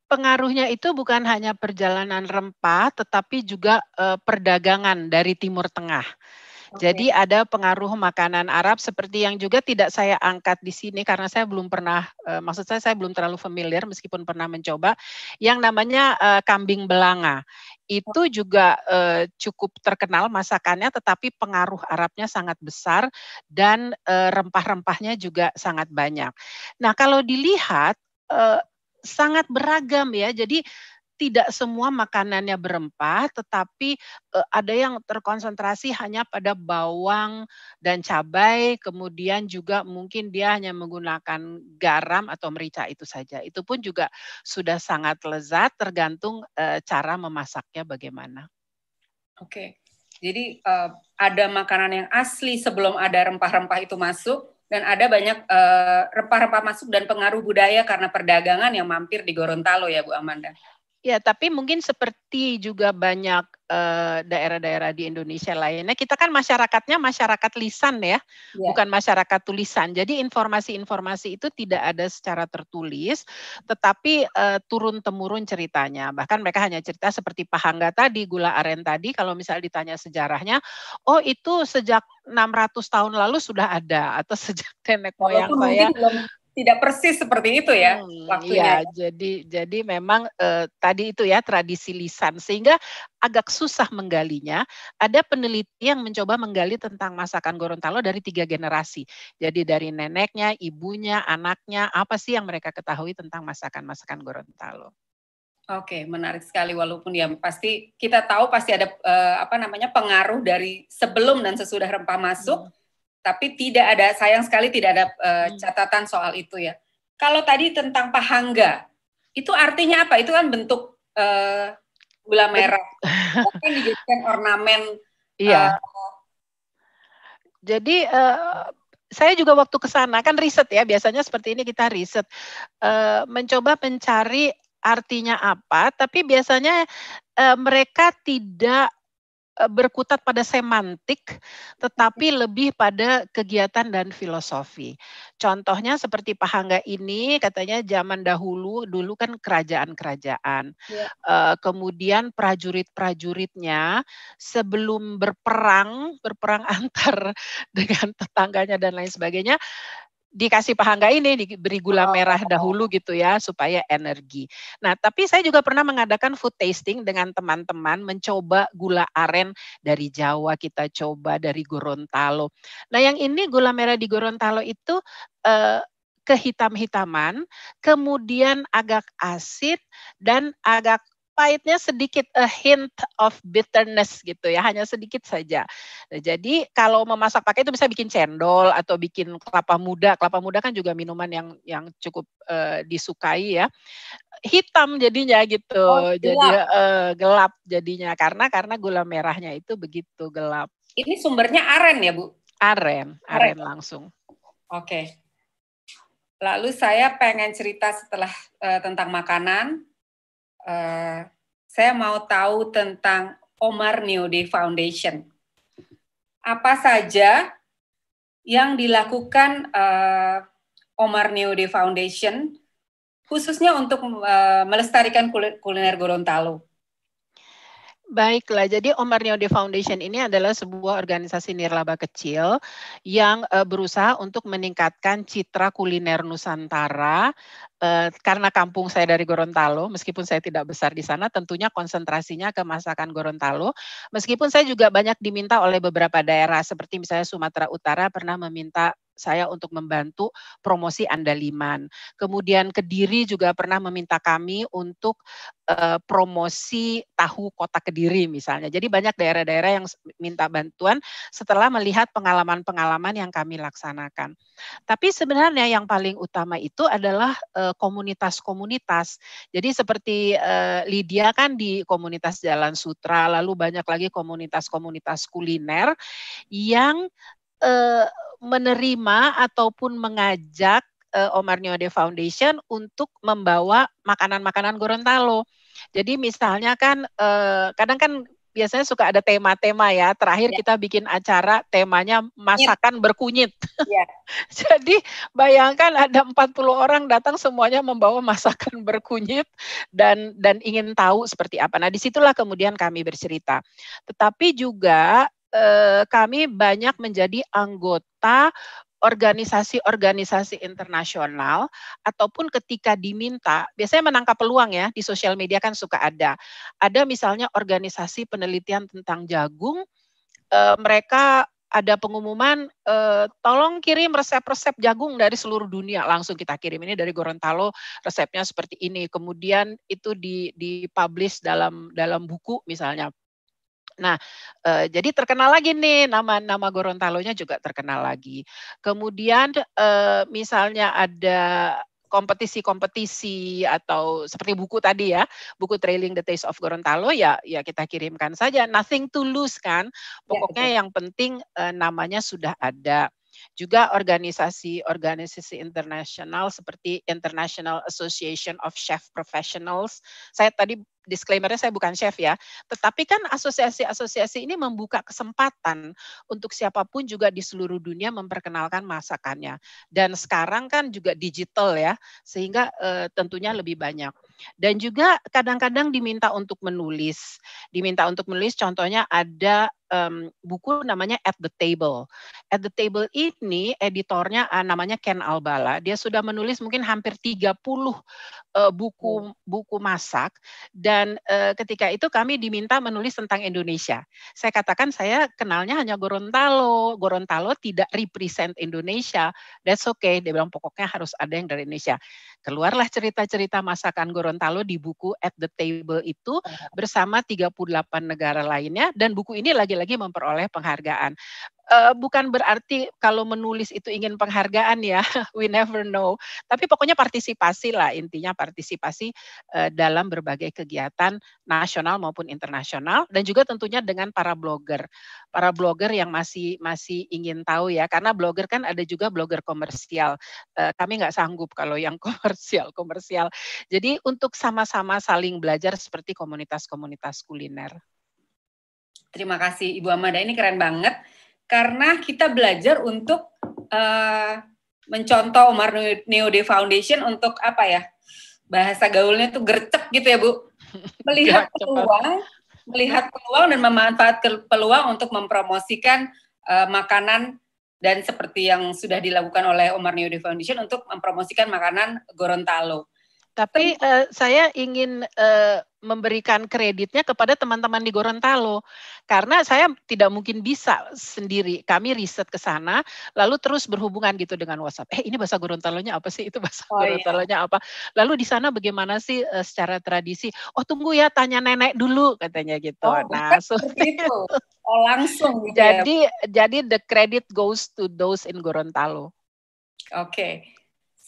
Pengaruhnya itu bukan hanya perjalanan rempah, tetapi juga eh, perdagangan dari Timur Tengah. Okay. Jadi ada pengaruh makanan Arab seperti yang juga tidak saya angkat di sini karena saya belum pernah, eh, maksud saya saya belum terlalu familiar meskipun pernah mencoba, yang namanya eh, kambing belanga. Itu juga eh, cukup terkenal masakannya, tetapi pengaruh Arabnya sangat besar dan eh, rempah-rempahnya juga sangat banyak. Nah kalau dilihat, eh, sangat beragam ya, jadi tidak semua makanannya berempah, tetapi eh, ada yang terkonsentrasi hanya pada bawang dan cabai, kemudian juga mungkin dia hanya menggunakan garam atau merica itu saja. Itu pun juga sudah sangat lezat, tergantung eh, cara memasaknya bagaimana. Oke, jadi eh, ada makanan yang asli sebelum ada rempah-rempah itu masuk, dan ada banyak rempah-rempah uh, masuk dan pengaruh budaya karena perdagangan yang mampir di Gorontalo ya Bu Amanda. Ya, tapi mungkin seperti juga banyak daerah-daerah uh, di Indonesia lainnya, kita kan masyarakatnya masyarakat lisan ya, yeah. bukan masyarakat tulisan. Jadi informasi-informasi itu tidak ada secara tertulis, tetapi uh, turun-temurun ceritanya. Bahkan mereka hanya cerita seperti pahangga tadi, gula aren tadi, kalau misalnya ditanya sejarahnya, oh itu sejak enam ratus tahun lalu sudah ada, atau sejak nenek moyang saya. Tidak persis seperti itu ya hmm, waktunya. Ya, jadi jadi memang eh, tadi itu ya tradisi lisan sehingga agak susah menggalinya. Ada peneliti yang mencoba menggali tentang masakan Gorontalo dari tiga generasi. Jadi dari neneknya, ibunya, anaknya, apa sih yang mereka ketahui tentang masakan-masakan Gorontalo? Oke, menarik sekali walaupun ya pasti kita tahu pasti ada eh, apa namanya pengaruh dari sebelum dan sesudah rempah masuk. Hmm. Tapi tidak ada, sayang sekali tidak ada uh, catatan soal itu ya. Kalau tadi tentang pahangga, itu artinya apa? Itu kan bentuk uh, gula merah. Mungkin dijadikan ornamen. Iya. Uh, Jadi uh, saya juga waktu ke sana kan riset ya, biasanya seperti ini kita riset. Uh, mencoba mencari artinya apa, tapi biasanya uh, mereka tidak berkutat pada semantik, tetapi lebih pada kegiatan dan filosofi. Contohnya seperti Pahangga ini, katanya zaman dahulu, dulu kan kerajaan-kerajaan. Yeah. Uh, kemudian prajurit-prajuritnya sebelum berperang, berperang antar dengan tetangganya dan lain sebagainya, dikasih Pahangga ini, diberi gula merah dahulu gitu ya, supaya energi. Nah, tapi saya juga pernah mengadakan food tasting dengan teman-teman, mencoba gula aren dari Jawa, kita coba dari Gorontalo. Nah, yang ini gula merah di Gorontalo itu eh, kehitam-hitaman, kemudian agak asid dan agak pahitnya sedikit, a hint of bitterness gitu ya, hanya sedikit saja. Nah, jadi kalau memasak pakai itu bisa bikin cendol atau bikin kelapa muda. Kelapa muda kan juga minuman yang yang cukup uh, disukai ya. Hitam jadinya gitu, oh, gelap. Jadi uh, gelap jadinya karena karena gula merahnya itu begitu gelap. Ini sumbernya aren ya, Bu? Aren, aren, aren langsung. Oke. Okay. Lalu saya pengen cerita setelah uh, tentang makanan. Uh, saya mau tahu tentang Omar Niode Foundation. Apa saja yang dilakukan uh, Omar Niode Foundation khususnya untuk uh, melestarikan kuliner Gorontalo? Baiklah, jadi Omar Niode Foundation ini adalah sebuah organisasi nirlaba kecil yang uh, berusaha untuk meningkatkan citra kuliner Nusantara. Uh, karena kampung saya dari Gorontalo, meskipun saya tidak besar di sana, tentunya konsentrasinya ke masakan Gorontalo. Meskipun saya juga banyak diminta oleh beberapa daerah, seperti misalnya Sumatera Utara pernah meminta saya untuk membantu promosi andaliman. Kemudian Kediri juga pernah meminta kami untuk uh, promosi tahu kota Kediri misalnya. Jadi banyak daerah-daerah yang minta bantuan setelah melihat pengalaman-pengalaman yang kami laksanakan. Tapi sebenarnya yang paling utama itu adalah uh, komunitas-komunitas. Jadi seperti uh, Lydia kan di komunitas Jalan Sutra, lalu banyak lagi komunitas-komunitas kuliner yang uh, menerima ataupun mengajak uh, Omar Niode Foundation untuk membawa makanan-makanan Gorontalo. Jadi misalnya kan uh, kadang kan biasanya suka ada tema-tema ya. Terakhir ya, kita bikin acara temanya masakan ya, berkunyit. Ya. Jadi bayangkan ada empat puluh orang datang semuanya membawa masakan berkunyit dan dan ingin tahu seperti apa. Nah, disitulah kemudian kami bercerita. Tetapi juga eh, kami banyak menjadi anggota organisasi-organisasi internasional ataupun ketika diminta, biasanya menangkap peluang ya, di sosial media kan suka ada. Ada misalnya organisasi penelitian tentang jagung, e, mereka ada pengumuman, e, tolong kirim resep-resep jagung dari seluruh dunia, langsung kita kirim. Ini dari Gorontalo, resepnya seperti ini. Kemudian itu dipublish dalam dalam buku misalnya. Nah, eh, jadi terkenal lagi nih, nama-nama Gorontalonya juga terkenal lagi. Kemudian eh, misalnya ada kompetisi-kompetisi atau seperti buku tadi ya, buku Trailing the Taste of Gorontalo, ya ya kita kirimkan saja, nothing to lose kan. Pokoknya ya, yang penting eh, namanya sudah ada. Juga organisasi-organisasi internasional seperti International Association of Chef Professionals. Saya tadi disclaimer-nya saya bukan chef ya, tetapi kan asosiasi-asosiasi ini membuka kesempatan untuk siapapun juga di seluruh dunia memperkenalkan masakannya. Dan sekarang kan juga digital ya, sehingga eh, tentunya lebih banyak. Dan juga kadang-kadang diminta untuk menulis. Diminta untuk menulis, contohnya ada Um, buku namanya At the Table. At the Table ini editornya uh, namanya Ken Albala. Dia sudah menulis mungkin hampir tiga puluh uh, buku buku masak dan uh, ketika itu kami diminta menulis tentang Indonesia. Saya katakan saya kenalnya hanya Gorontalo. Gorontalo tidak represent Indonesia. That's okay. Dia bilang pokoknya harus ada yang dari Indonesia. Keluarlah cerita-cerita masakan Gorontalo di buku At the Table itu bersama tiga puluh delapan negara lainnya dan buku ini lagi lagi memperoleh penghargaan. uh, bukan berarti kalau menulis itu ingin penghargaan ya, we never know. Tapi pokoknya partisipasi lah, intinya partisipasi uh, dalam berbagai kegiatan nasional maupun internasional, dan juga tentunya dengan para blogger. Para blogger yang masih masih ingin tahu ya, karena blogger kan ada juga blogger komersial. Uh, kami nggak sanggup kalau yang komersial-komersial. Jadi untuk sama-sama saling belajar seperti komunitas-komunitas kuliner. Terima kasih Ibu Amanda, ini keren banget karena kita belajar untuk uh, mencontoh Omar Niode Foundation untuk apa ya, bahasa gaulnya tuh gercep gitu ya Bu, melihat peluang, melihat peluang dan memanfaatkan peluang untuk mempromosikan uh, makanan, dan seperti yang sudah dilakukan oleh Omar Niode Foundation untuk mempromosikan makanan Gorontalo. Tapi uh, saya ingin uh, memberikan kreditnya kepada teman-teman di Gorontalo, karena saya tidak mungkin bisa sendiri. Kami riset ke sana, lalu terus berhubungan gitu dengan WhatsApp. Eh, ini bahasa Gorontalonya apa sih? Itu bahasa oh, Gorontalonya iya. apa? Lalu di sana bagaimana sih uh, secara tradisi? Oh, tunggu ya, tanya nenek dulu katanya gitu. Oh, nah, so, itu. Oh, langsung. Jadi, ya. jadi the credit goes to those in Gorontalo. Oke. Okay.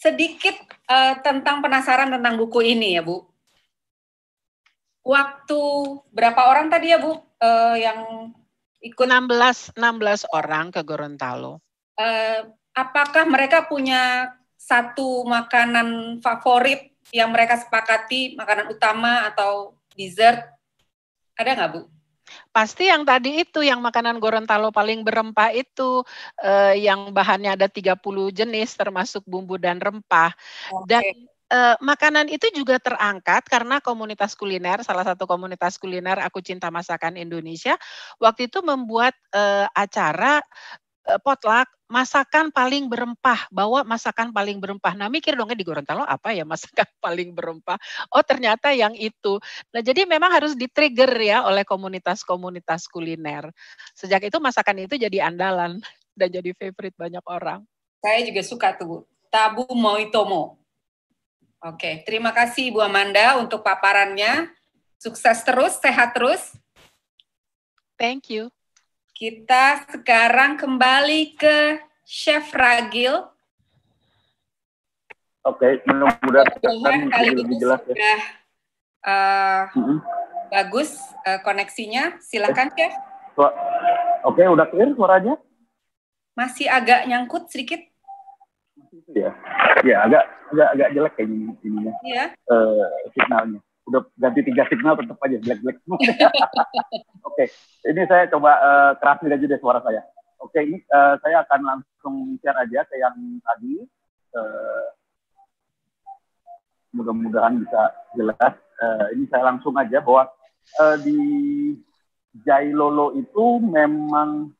Sedikit uh, tentang penasaran tentang buku ini ya Bu. Waktu berapa orang tadi ya Bu uh, yang ikut? enam belas orang ke Gorontalo. Uh, apakah mereka punya satu makanan favorit yang mereka sepakati, makanan utama atau dessert? Ada nggak Bu? Pasti yang tadi itu, yang makanan Gorontalo paling berempah itu, eh, yang bahannya ada tiga puluh jenis termasuk bumbu dan rempah. Okay. Dan eh, makanan itu juga terangkat karena komunitas kuliner, salah satu komunitas kuliner Aku Cinta Masakan Indonesia, waktu itu membuat eh, acara eh, potluck, masakan paling berempah, bawa masakan paling berempah. Nah mikir dong ya, di Gorontalo apa ya masakan paling berempah? Oh ternyata yang itu. Nah jadi memang harus di-trigger ya oleh komunitas-komunitas kuliner. Sejak itu masakan itu jadi andalan dan jadi favorite banyak orang. Saya juga suka tuh Bu, Tabu Moitomo. Oke, terima kasih Bu Amanda untuk paparannya. Sukses terus, sehat terus. Thank you. Kita sekarang kembali ke Chef Ragil. Oke, mudah-mudahan lebih jelas ya. Sudah, uh, mm-hmm. Bagus uh, koneksinya, silakan Chef. Oke, udah clear suaranya? Masih agak nyangkut sedikit. Ya, ya agak agak agak jelek kayaknya ininya. Iya. Uh, signalnya. Udah ganti tiga signal tetap aja black-black. Oke, ini saya coba uh, kerasin aja deh suara saya. Oke, ini uh, saya akan langsung share aja ke yang tadi. Uh, Mudah-mudahan bisa jelas. Uh, ini saya langsung aja bahwa uh, di Jailolo itu memang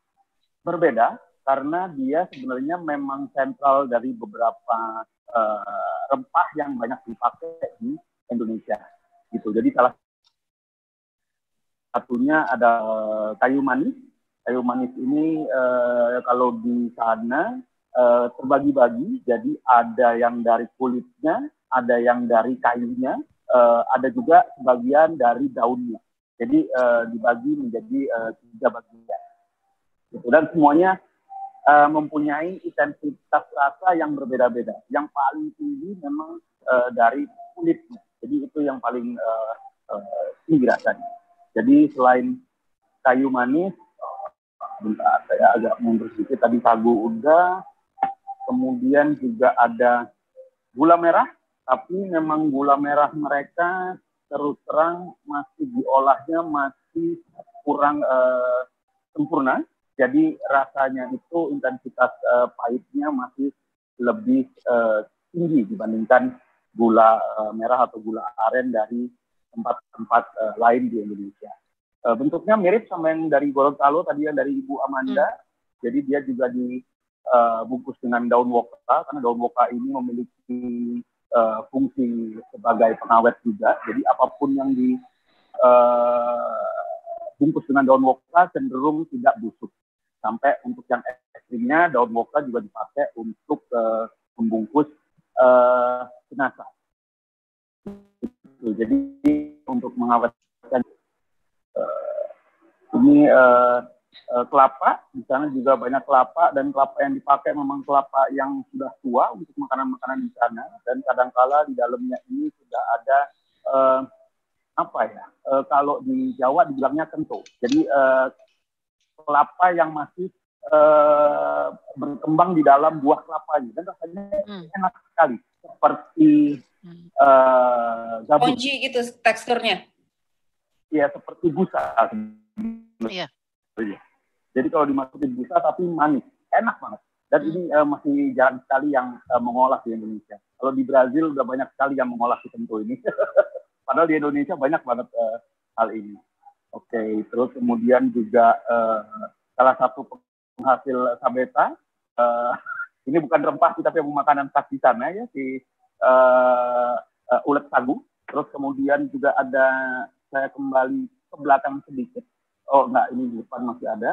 berbeda karena dia sebenarnya memang sentral dari beberapa uh, rempah yang banyak dipakai di Indonesia. Gitu. Jadi salah satunya ada kayu manis. Kayu manis ini eh, kalau di sana eh, terbagi-bagi. Jadi ada yang dari kulitnya, ada yang dari kayunya, eh, ada juga sebagian dari daunnya. Jadi eh, dibagi menjadi eh, tiga bagian. Gitu. Dan semuanya eh, mempunyai intensitas rasa yang berbeda-beda. Yang paling tinggi memang eh, dari kulitnya. Jadi itu yang paling uh, uh, tinggi rasanya. Jadi selain kayu manis, uh, bentar saya agak membersihkan tadi sagu udah, kemudian juga ada gula merah, tapi memang gula merah mereka terus terang masih diolahnya masih kurang uh, sempurna. Jadi rasanya itu intensitas uh, pahitnya masih lebih uh, tinggi dibandingkan gula uh, merah atau gula aren dari tempat-tempat uh, lain di Indonesia. Uh, bentuknya mirip sama yang dari Gorontalo tadi, yang dari Ibu Amanda. Hmm. Jadi dia juga dibungkus uh, dengan daun woka, karena daun woka ini memiliki uh, fungsi sebagai pengawet juga. Jadi apapun yang dibungkus uh, dengan daun woka cenderung tidak busuk. Sampai untuk yang ekstrimnya, daun woka juga dipakai untuk uh, membungkus Uh, jenazah. Jadi untuk mengawetkan uh, ini uh, uh, kelapa. Di sana juga banyak kelapa, dan kelapa yang dipakai memang kelapa yang sudah tua untuk makanan-makanan di sana. Dan kadangkala di dalamnya ini sudah ada uh, apa ya? Uh, kalau di Jawa dibilangnya kento. Jadi uh, kelapa yang masih Uh, berkembang di dalam buah kelapanya, dan rasanya hmm. enak sekali, seperti uh, gabus. Spongy gitu teksturnya. Iya, seperti busa. Iya. Yeah. Jadi kalau dimasukin busa tapi manis, enak banget. Dan hmm. ini uh, masih jarang sekali yang uh, mengolah di Indonesia. Kalau di Brazil udah banyak sekali yang mengolah si kento ini. Padahal di Indonesia banyak banget uh, hal ini. Oke, okay, terus kemudian juga uh, salah satu hasil sabeta, uh, ini bukan rempah sih, tapi makanan khas di sana ya, si uh, uh, ulet sagu. Terus kemudian juga ada, saya kembali ke belakang sedikit, oh enggak, ini di depan masih ada,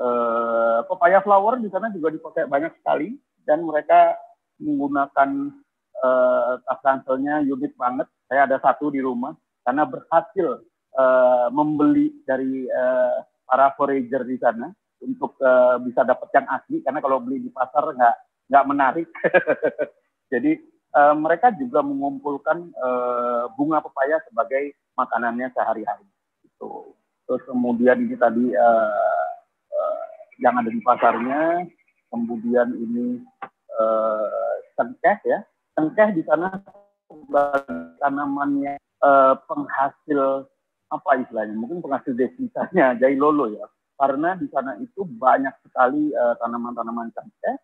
uh, papaya flower di sana juga dipakai banyak sekali, dan mereka menggunakan uh, tas ranselnya unik banget. Saya ada satu di rumah, karena berhasil uh, membeli dari uh, para forager di sana, untuk uh, bisa dapat yang asli, karena kalau beli di pasar nggak nggak menarik. Jadi uh, mereka juga mengumpulkan uh, bunga pepaya sebagai makanannya sehari-hari. Gitu. Terus kemudian ini tadi uh, uh, yang ada di pasarnya, kemudian ini uh, cengkeh ya. Cengkeh di sana tanamannya uh, penghasil apa istilahnya? Mungkin penghasil desisanya Jailolo ya. Karena di sana itu banyak sekali uh, tanaman-tanaman cengkeh,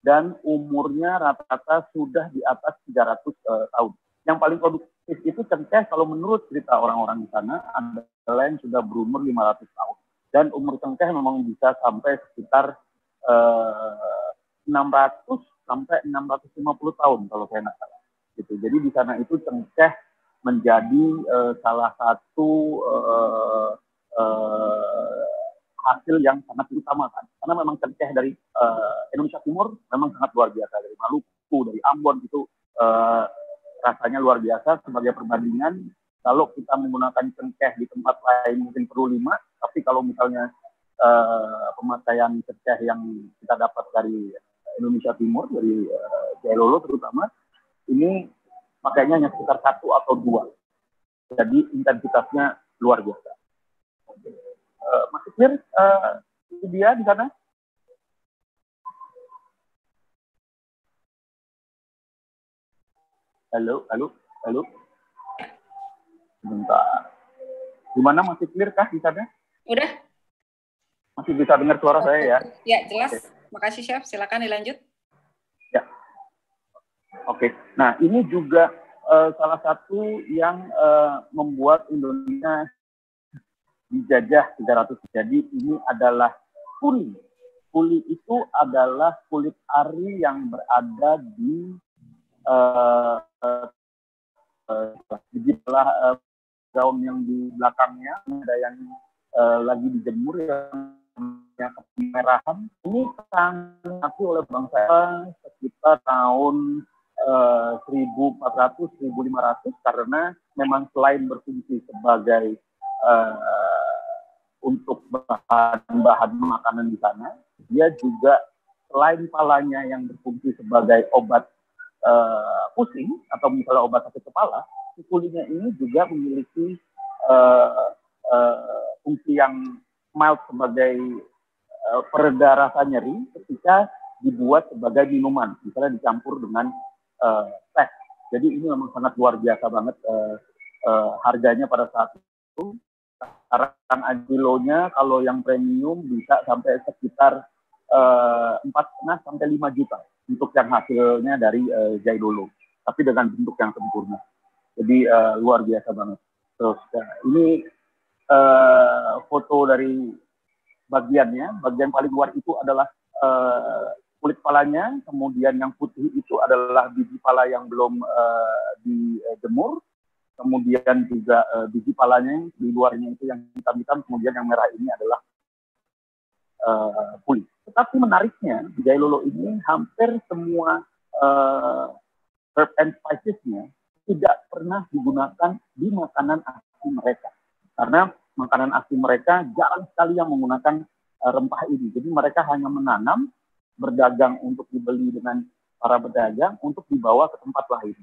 dan umurnya rata-rata sudah di atas tiga ratus uh, tahun. Yang paling produktif itu cengkeh kalau menurut cerita orang-orang di sana adalah yang sudah berumur lima ratus tahun. Dan umur cengkeh memang bisa sampai sekitar uh, enam ratus sampai enam ratus lima puluh tahun kalau saya nggak salah. Gitu. Jadi di sana itu cengkeh menjadi uh, salah satu uh, uh, hasil yang sangat diutamakan, karena memang cengkeh dari uh, Indonesia Timur memang sangat luar biasa, dari Maluku, dari Ambon itu uh, rasanya luar biasa. Sebagai perbandingan, kalau kita menggunakan cengkeh di tempat lain mungkin perlu lima, tapi kalau misalnya uh, pemakaian cengkeh yang kita dapat dari Indonesia Timur, dari uh, Jailolo terutama, ini pakainya hanya sekitar satu atau dua, jadi intensitasnya luar biasa. Uh, Mas Ikir, uh, dia di sana? Halo, halo, halo. Bentar. Gimana, masih clear kah di sana? Udah. Masih bisa dengar suara saya ya? Ya, jelas. Okay. Makasih, Chef. Silakan dilanjut. Ya. Oke. Okay. Nah, ini juga uh, salah satu yang uh, membuat Indonesia dijajah tiga ratus. Jadi ini adalah kuli. Kuli itu adalah kulit ari yang berada di uh, uh, di belah uh, daun yang di belakangnya, ada yang uh, lagi dijemur yang, yang kemerahan. Ini sangat oleh bangsa sekitar tahun uh, seribu empat ratus sampai seribu lima ratus, karena memang selain berfungsi sebagai uh, untuk bahan-bahan makanan di sana, dia juga selain palanya yang berfungsi sebagai obat uh, pusing atau misalnya obat sakit kepala, kulinya ini juga memiliki uh, uh, fungsi yang mild sebagai uh, pereda rasa nyeri ketika dibuat sebagai minuman, misalnya dicampur dengan uh, teh. Jadi ini memang sangat luar biasa banget uh, uh, harganya pada saat itu. Sekarang kilonya kalau yang premium bisa sampai sekitar empat setengah sampai lima juta untuk yang hasilnya dari uh, Jailolo, tapi dengan bentuk yang sempurna. Jadi uh, luar biasa banget. Terus uh, ini uh, foto dari bagiannya. Bagian paling luar itu adalah uh, kulit palanya, kemudian yang putih itu adalah biji pala yang belum uh, dijemur. Kemudian juga uh, biji palanya di luarnya itu yang hitam-hitam, kemudian yang merah ini adalah uh, kulit. Tetapi menariknya, di Jailolo ini hampir semua uh, herb and spices-nya tidak pernah digunakan di makanan asli mereka. Karena makanan asli mereka jarang sekali yang menggunakan rempah ini. Jadi mereka hanya menanam, berdagang untuk dibeli dengan para pedagang untuk dibawa ke tempat lain.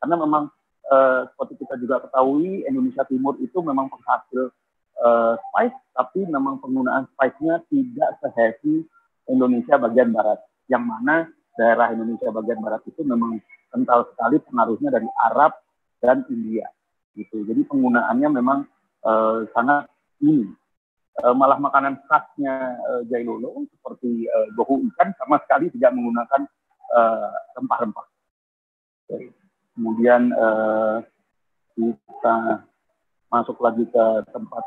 Karena memang eh, seperti kita juga ketahui, Indonesia Timur itu memang penghasil eh, spice, tapi memang penggunaan spice-nya tidak se-heavy Indonesia bagian barat. Yang mana daerah Indonesia bagian barat itu memang kental sekali pengaruhnya dari Arab dan India. Gitu. Jadi penggunaannya memang eh, sangat minim. Malah makanan khasnya uh, Jailolo seperti uh, bohu ikan sama sekali tidak menggunakan rempah-rempah. Uh, Kemudian uh, kita masuk lagi ke tempat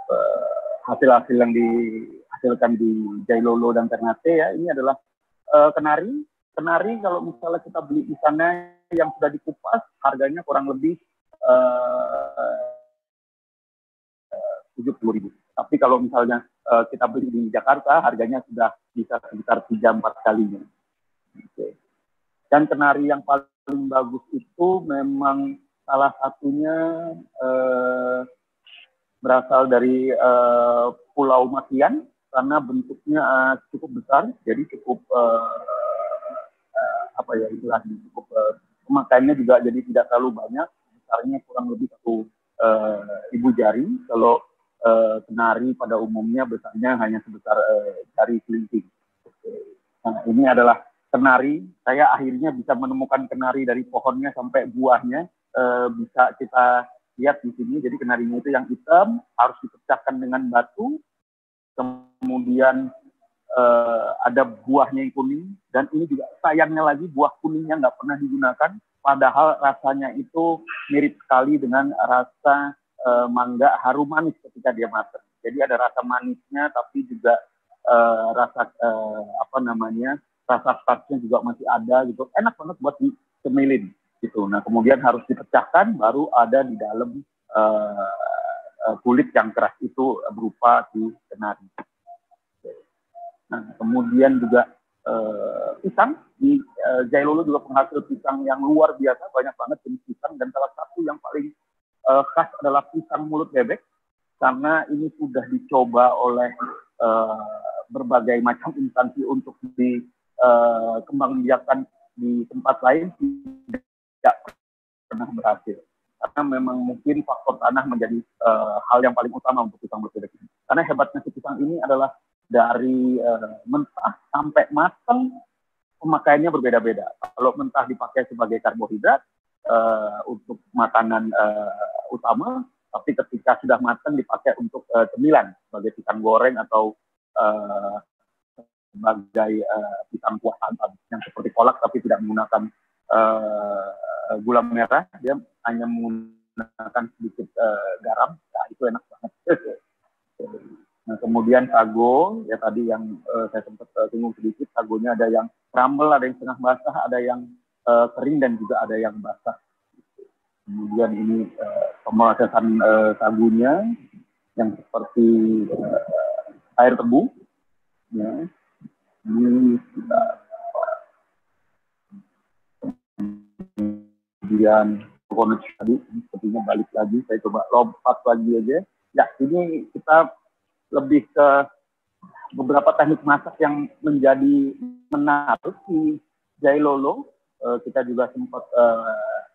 hasil-hasil uh, yang dihasilkan di Jailolo dan Ternate ya. Ini adalah uh, kenari. Kenari kalau misalnya kita beli ikannya yang sudah dikupas, harganya kurang lebih tujuh puluh ribu. Tapi kalau misalnya uh, kita beli di Jakarta, harganya sudah bisa sekitar tiga empat kalinya. Okay. Dan kenari yang paling bagus itu memang salah satunya uh, berasal dari uh, Pulau Matian, karena bentuknya uh, cukup besar, jadi cukup uh, uh, apa ya istilahnya cukup uh, pemakaiannya juga jadi tidak terlalu banyak, besarnya kurang lebih satu uh, ibu jari. Kalau Uh, kenari pada umumnya besarnya hanya sebesar uh, jari kelingking. Okay. Nah, ini adalah kenari. Saya akhirnya bisa menemukan kenari dari pohonnya sampai buahnya. Uh, bisa kita lihat di sini. Jadi kenarinya itu yang hitam harus dipecahkan dengan batu. Kemudian uh, ada buahnya yang kuning. Dan ini juga sayangnya lagi buah kuningnya nggak pernah digunakan. Padahal rasanya itu mirip sekali dengan rasa Uh, mangga harum manis ketika dia matang. Jadi ada rasa manisnya, tapi juga uh, rasa uh, apa namanya rasa starchnya juga masih ada gitu. Enak banget buat dicemilin gitu. Nah kemudian harus dipecahkan, baru ada di dalam uh, kulit yang keras itu berupa si kenari. Nah kemudian juga uh, pisang di uh, Jailolo juga penghasil pisang yang luar biasa, banyak banget jenis pisang dan salah satu yang paling Uh, khas adalah pisang mulut bebek, karena ini sudah dicoba oleh uh, berbagai macam instansi untuk dikembangbiakan uh, di tempat lain tidak pernah berhasil, karena memang mungkin faktor tanah menjadi uh, hal yang paling utama untuk pisang mulut bebek ini. Karena hebatnya si pisang ini adalah dari uh, mentah sampai matang pemakaiannya berbeda-beda. Kalau mentah dipakai sebagai karbohidrat Uh, untuk makanan uh, utama, tapi ketika sudah matang dipakai untuk uh, cemilan sebagai pisang goreng atau uh, sebagai uh, pisang kuah santan yang seperti kolak tapi tidak menggunakan uh, gula merah, dia hanya menggunakan sedikit uh, garam, nah, itu enak banget. Nah, kemudian sago, ya tadi yang uh, saya sempat uh, singgung sedikit, sagonya ada yang crumble, ada yang setengah basah, ada yang Uh, kering dan juga ada yang basah. Kemudian ini uh, pemrosesan uh, sagunya yang seperti uh, air tebu. Ya. Ini kita kemudian konek tadi sepertinya balik lagi. Saya coba lompat lagi aja. Ya ini kita lebih ke beberapa teknik masak yang menjadi menarik di Jailolo. Kita juga sempat uh,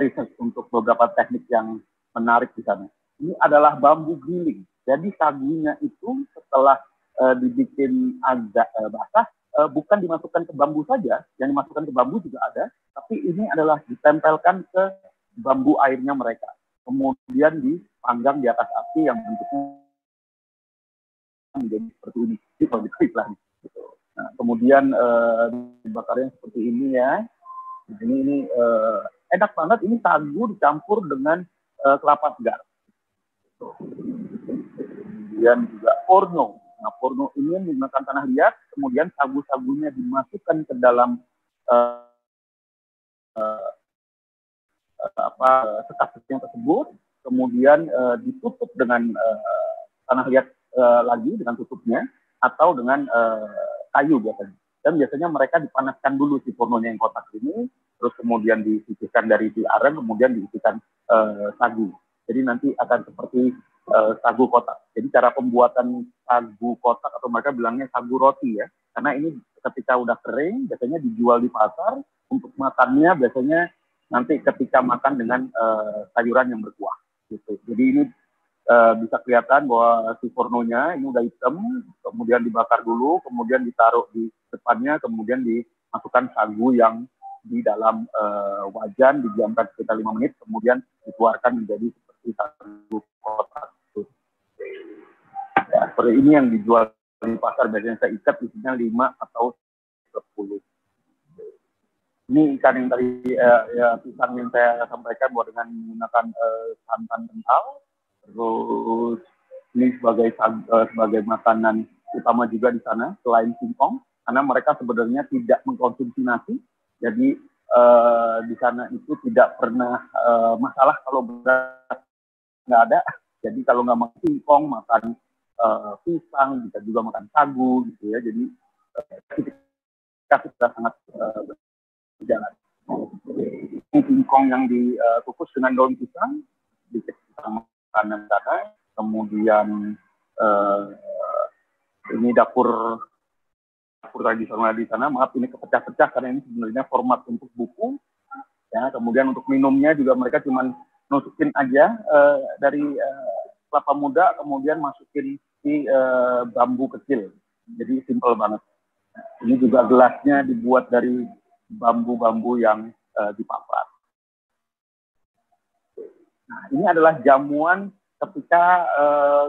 riset untuk beberapa teknik yang menarik di sana. Ini adalah bambu giling. Jadi sagunya itu setelah uh, dibikin agak uh, basah, uh, bukan dimasukkan ke bambu saja, yang dimasukkan ke bambu juga ada, tapi ini adalah ditempelkan ke bambu airnya mereka. Kemudian dipanggang di atas api yang bentuknya menjadi seperti ini. Gitu. Nah, kemudian uh, dibakarnya seperti ini ya. Ini, ini uh, enak banget, ini sagu dicampur dengan uh, kelapa segar. Kemudian juga porno. Nah, porno ini menggunakan tanah liat, kemudian sagu-sagunya dimasukkan ke dalam uh, uh, apa sekat-sekatnya tersebut, kemudian uh, ditutup dengan uh, tanah liat uh, lagi dengan tutupnya, atau dengan uh, kayu biasanya. Dan biasanya mereka dipanaskan dulu si pornonya yang kotak ini, terus kemudian disisihkan dari si arang, kemudian diisikan uh, sagu. Jadi nanti akan seperti uh, sagu kotak. Jadi cara pembuatan sagu kotak atau mereka bilangnya sagu roti ya. Karena ini ketika udah kering biasanya dijual di pasar. Untuk makannya biasanya nanti ketika makan dengan uh, sayuran yang berkuah. Gitu. Jadi ini uh, bisa kelihatan bahwa si fornonya ini udah hitam, kemudian dibakar dulu, kemudian ditaruh di depannya, kemudian dimasukkan sagu yang di dalam uh, wajan, didiamkan sekitar lima menit, kemudian dikeluarkan menjadi seperti sagu kotak. Ya, seperti ini yang dijual di pasar, biasanya saya ikat isinya lima atau sepuluh. Ini ikan yang tadi eh, ya, pisang yang saya sampaikan buat dengan menggunakan eh, santan kental. Terus ini sebagai eh, sebagai makanan utama juga di sana selain singkong, karena mereka sebenarnya tidak mengkonsumsi nasi. Jadi eh, di sana itu tidak pernah eh, masalah kalau beras nggak ada. Jadi kalau nggak makan singkong, makan eh, pisang, bisa juga makan sagu gitu ya. Jadi kita eh, sudah sangat eh, berjalan. Ini singkong yang dikukus eh, dengan daun pisang, sedikit makanan sana. Kemudian eh, ini dapur. dapur tradisional di sana, maaf ini kepecah-pecah karena ini sebenarnya format untuk buku. Ya, kemudian untuk minumnya juga mereka cuman nusukin aja uh, dari uh, kelapa muda, kemudian masukin di uh, bambu kecil. Jadi simple banget. Ini juga gelasnya dibuat dari bambu-bambu yang uh, dipapar. Nah, ini adalah jamuan ketika uh,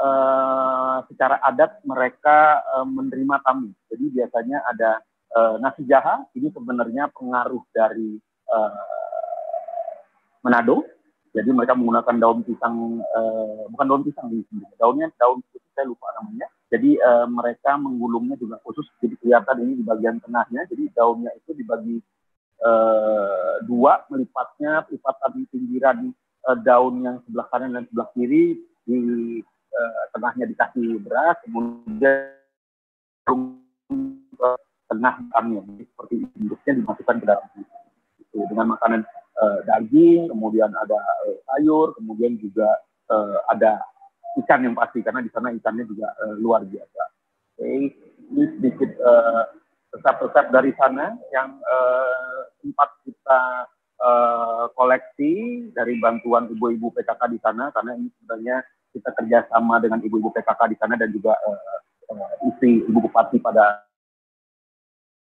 Uh, secara adat mereka uh, menerima tamu. Jadi biasanya ada uh, nasi jaha. Ini sebenarnya pengaruh dari uh, Manado. Jadi mereka menggunakan daun pisang, uh, bukan daun pisang di sini. Daunnya daun putih, saya lupa namanya. Jadi uh, mereka menggulungnya juga khusus. Jadi kelihatan ini di bagian tengahnya. Jadi daunnya itu dibagi uh, dua, melipatnya, lipatan pinggiran uh, daun yang sebelah kanan dan sebelah kiri di tengahnya dikasih beras, kemudian tengah kami seperti induknya dimasukkan ke dalam itu dengan makanan e, daging, kemudian ada e, sayur, kemudian juga e, ada ikan yang pasti karena di sana ikannya juga e, luar biasa. Oke, ini sedikit resep-resep dari sana yang e, sempat kita e, koleksi dari bantuan ibu-ibu P K K di sana karena ini sebenarnya kita kerjasama dengan ibu-ibu P K K di sana dan juga uh, uh, istri ibu bupati pada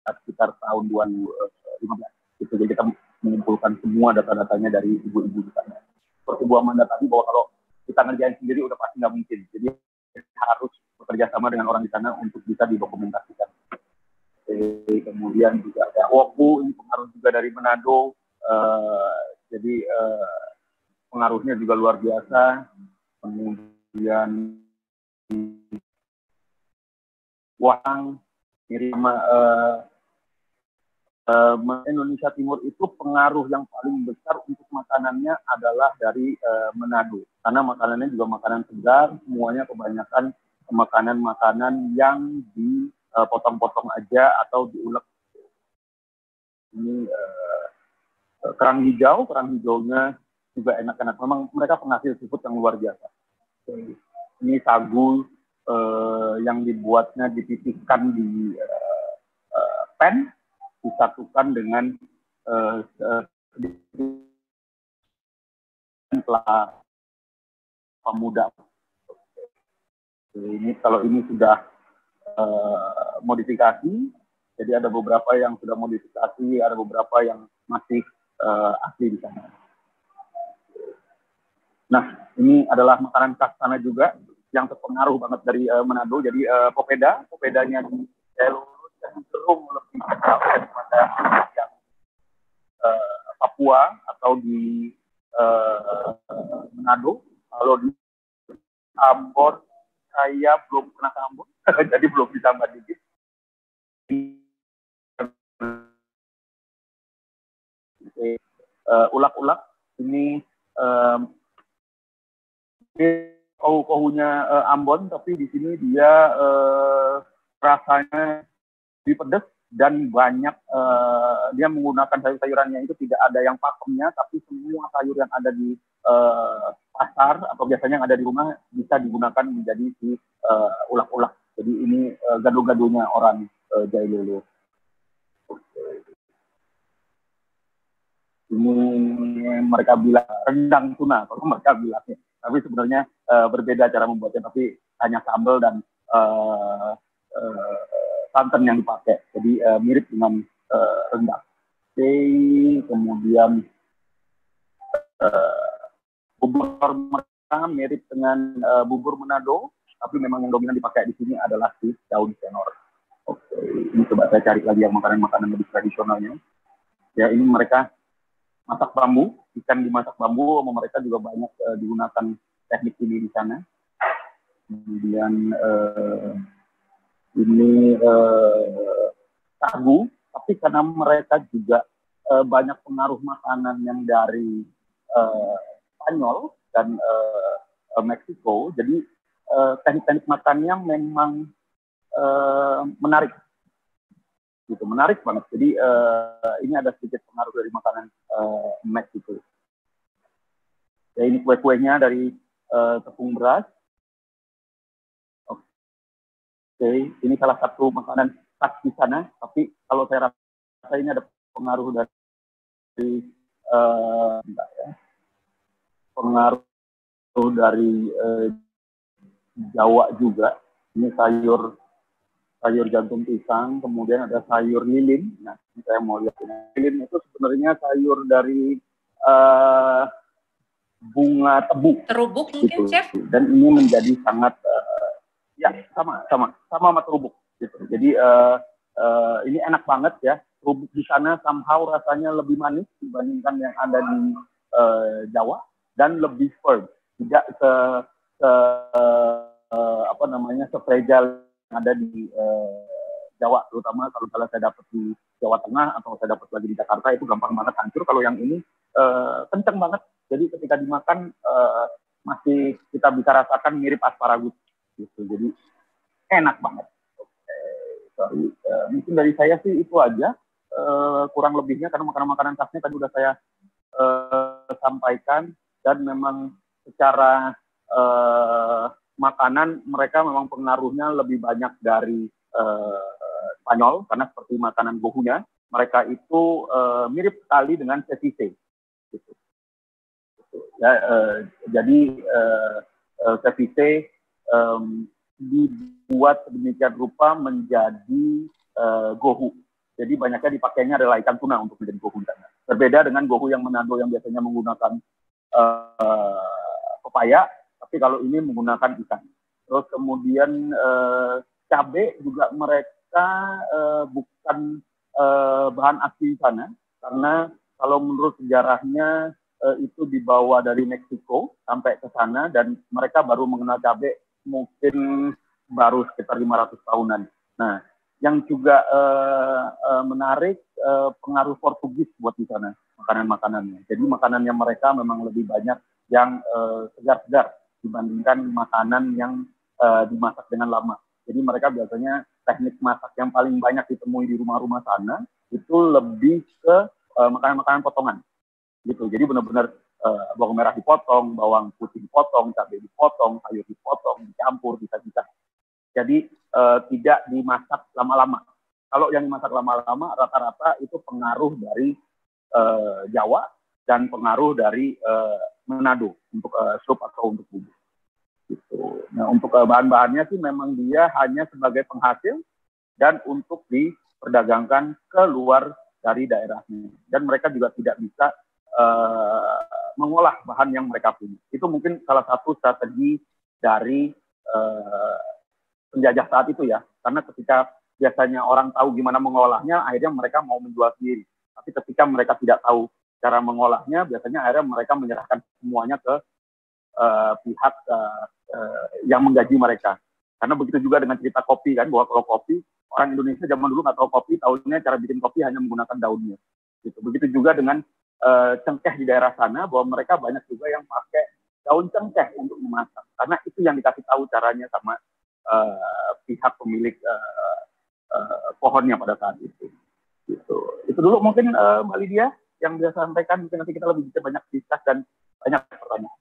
sekitar tahun dua ribu lima belas. Itu jadi kita mengumpulkan semua data-datanya dari ibu-ibu di sana. Seperti Bu Amanda tadi bahwa kalau kita ngerjain sendiri udah pasti nggak mungkin. Jadi harus bekerja sama dengan orang di sana untuk bisa didokumentasikan. Oke, kemudian juga ada woku, ini pengaruh juga dari Manado. Uh, jadi uh, pengaruhnya juga luar biasa. Kemudian wahang mirip sama uh, uh, Indonesia Timur itu pengaruh yang paling besar untuk makanannya adalah dari uh, Manado karena makanannya juga makanan segar, semuanya kebanyakan makanan-makanan yang dipotong-potong uh, aja atau diulek. Ini uh, kerang hijau, kerang hijaunya juga enak-enak. Memang mereka penghasil seafood yang luar biasa. Ini sagu eh, yang dibuatnya dititikkan di eh, eh, pen, disatukan dengan eh, eh, kelapa muda. Ini kalau ini sudah eh, modifikasi, jadi ada beberapa yang sudah modifikasi, ada beberapa yang masih eh, asli di sana. Nah, ini adalah makanan khas sana juga yang terpengaruh banget dari uh, Manado. Jadi uh, popeda, popedanya di Jalur dan cenderung lebih kental daripada yang uh, Papua atau di uh, Manado. Kalau di Ambon, saya belum pernah ke Ambon, jadi belum bisa bandingin. Uh, ulak-ulak ini. Um, Kohu-kohunya uh, Ambon, tapi di sini dia uh, rasanya lebih pedas dan banyak uh, dia menggunakan sayur-sayurannya itu tidak ada yang pakemnya, tapi semua sayur yang ada di uh, kasar atau biasanya yang ada di rumah bisa digunakan menjadi si uh, ulak-ulak. Jadi ini uh, gaduh-gaduhnya orang uh, Jailolo. Ini mereka bilang rendang tuna, kalau mereka bilangnya. Tapi sebenarnya uh, berbeda cara membuatnya, tapi hanya sambal dan uh, uh, santan yang dipakai. Jadi uh, mirip dengan uh, rendang. Oke, okay. Kemudian uh, bubur mereka mirip dengan uh, bubur Manado, tapi memang yang dominan dipakai di sini adalah si daun senor. Oke, okay. Ini coba saya cari lagi yang makanan-makanan lebih tradisionalnya. Ya, ini mereka masak bambu, ikan dimasak bambu, sama mereka juga banyak uh, digunakan teknik ini di sana. Kemudian uh, ini uh, sagu. Tapi karena mereka juga uh, banyak pengaruh makanan yang dari uh, Spanyol dan uh, Meksiko, jadi uh, teknik-teknik makannya memang uh, menarik, gitu, menarik banget. Jadi uh, ini ada sedikit pengaruh dari makanan uh, Meksiko. Ya, ini kue-kuenya dari uh, tepung beras. Oke, okay. Ini salah satu makanan khas di sana, tapi kalau saya rasa ini ada pengaruh dari uh, enggak ya, pengaruh dari uh, Jawa juga. Ini sayur sayur jantung pisang, kemudian ada sayur lilin. Nah, ini saya mau lihat ini. Lilin itu sebenarnya sayur dari uh, bunga tebu. Terubuk gitu. Mungkin, Chef? Dan ini menjadi sangat uh, ya sama sama sama sama terubuk. Gitu. Jadi uh, uh, ini enak banget ya, terubuk di sana somehow rasanya lebih manis dibandingkan yang ada di uh, Jawa dan lebih firm, tidak se, se uh, apa namanya se-fragile yang ada di uh, Jawa, terutama kalau kalau saya dapat di Jawa Tengah atau saya dapat lagi di Jakarta itu gampang banget hancur. Kalau yang ini uh, kencang banget, jadi ketika dimakan uh, masih kita bisa rasakan mirip asparagus gitu, jadi enak banget. Sorry. Uh, mungkin dari saya sih itu aja, uh, kurang lebihnya karena makanan-makanan khasnya tadi udah saya uh, sampaikan, dan memang secara uh, makanan mereka memang pengaruhnya lebih banyak dari uh, Spanyol, karena seperti makanan bohunya mereka itu uh, mirip sekali dengan ceviche gitu. Gitu. Ya, uh, jadi uh, uh, ceviche um, dibuat sedemikian rupa menjadi uh, gohu. Jadi banyaknya dipakainya adalah ikan tuna untuk menjadi gohu. Berbeda dengan gohu yang Manado yang biasanya menggunakan uh, pepaya, tapi kalau ini menggunakan ikan. Terus kemudian uh, cabai juga mereka uh, bukan uh, bahan asli sana, karena kalau menurut sejarahnya uh, itu dibawa dari Meksiko sampai ke sana, dan mereka baru mengenal cabai mungkin baru sekitar lima ratus tahunan. Nah, yang juga uh, uh, menarik uh, pengaruh Portugis buat di sana makanan-makanannya. Jadi makanannya mereka memang lebih banyak yang uh, segar-segar dibandingkan makanan yang uh, dimasak dengan lama. Jadi mereka biasanya teknik masak yang paling banyak ditemui di rumah-rumah sana itu lebih ke uh, makanan-makanan potongan. Gitu. Jadi benar-benar Uh, bawang merah dipotong, bawang putih dipotong, cabai dipotong, sayur dipotong, dicampur, bisa-bisa. Jadi uh, tidak dimasak lama-lama. Kalau yang dimasak lama-lama, rata-rata itu pengaruh dari uh, Jawa dan pengaruh dari uh, Manado untuk uh, sup atau untuk bumbu. Gitu. Nah, untuk uh, bahan-bahannya sih memang dia hanya sebagai penghasil dan untuk diperdagangkan keluar dari daerahnya. Dan mereka juga tidak bisa Uh, mengolah bahan yang mereka punya. Itu mungkin salah satu strategi dari uh, penjajah saat itu ya, karena ketika biasanya orang tahu gimana mengolahnya, akhirnya mereka mau menjual sendiri. Tapi ketika mereka tidak tahu cara mengolahnya, biasanya akhirnya mereka menyerahkan semuanya ke uh, pihak uh, uh, yang menggaji mereka. Karena begitu juga dengan cerita kopi kan, bahwa kalau kopi, orang Indonesia zaman dulu nggak tahu kopi, tahunya cara bikin kopi hanya menggunakan daunnya. Gitu. Begitu juga dengan Uh, cengkeh di daerah sana, bahwa mereka banyak juga yang pakai daun cengkeh untuk memasak, karena itu yang dikasih tahu caranya sama uh, pihak pemilik uh, uh, pohonnya pada saat itu. Gitu. Itu dulu mungkin uh, Mbak Lydia yang bisa sampaikan, mungkin nanti kita lebih bisa banyak diskus dan banyak pertanyaan.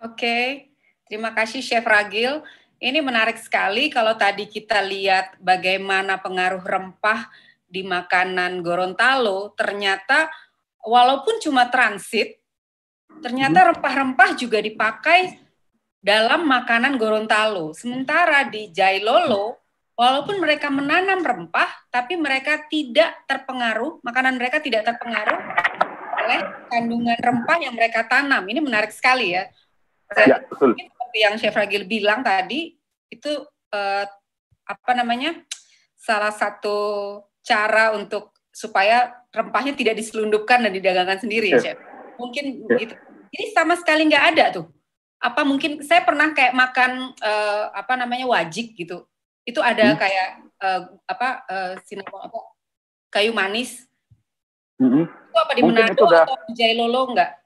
Oke, terima kasih Chef Ragil. Ini menarik sekali kalau tadi kita lihat bagaimana pengaruh rempah di makanan Gorontalo, ternyata walaupun cuma transit, ternyata rempah-rempah juga dipakai dalam makanan Gorontalo. Sementara di Jailolo, walaupun mereka menanam rempah, tapi mereka tidak terpengaruh, makanan mereka tidak terpengaruh oleh kandungan rempah yang mereka tanam. Ini menarik sekali ya. Ya, betul. Seperti yang Chef Ragil bilang tadi, itu eh, apa namanya salah satu cara untuk supaya rempahnya tidak diselundupkan dan didagangkan sendiri, ya, Chef. Mungkin gitu. Jadi sama sekali nggak ada tuh. Apa mungkin saya pernah kayak makan eh, apa namanya wajik gitu. Itu ada hmm. kayak eh, apa eh, sinamon apa kayu manis. Hmm. Itu apa di mungkin Manado udah... atau di Jailolo nggak?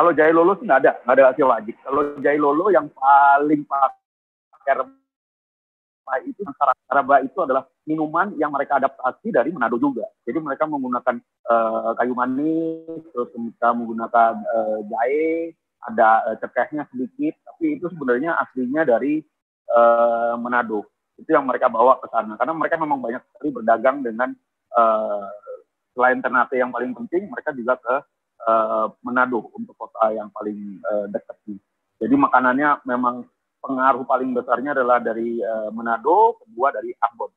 Kalau Jailolo sih nggak ada, nggak ada nasi wajik. Kalau Jailolo yang paling pakai rempah itu, raba itu adalah minuman yang mereka adaptasi dari Manado juga. Jadi mereka menggunakan uh, kayu manis, terus mereka menggunakan uh, jahe, ada uh, cekehnya sedikit, tapi itu sebenarnya aslinya dari uh, Manado. Itu yang mereka bawa ke sana. Karena mereka memang banyak sekali berdagang dengan, uh, selain Ternate yang paling penting, mereka juga ke Manado untuk kota yang paling uh, dekat sih. Jadi makanannya memang pengaruh paling besarnya adalah dari uh, Manado, kedua dari Ambon.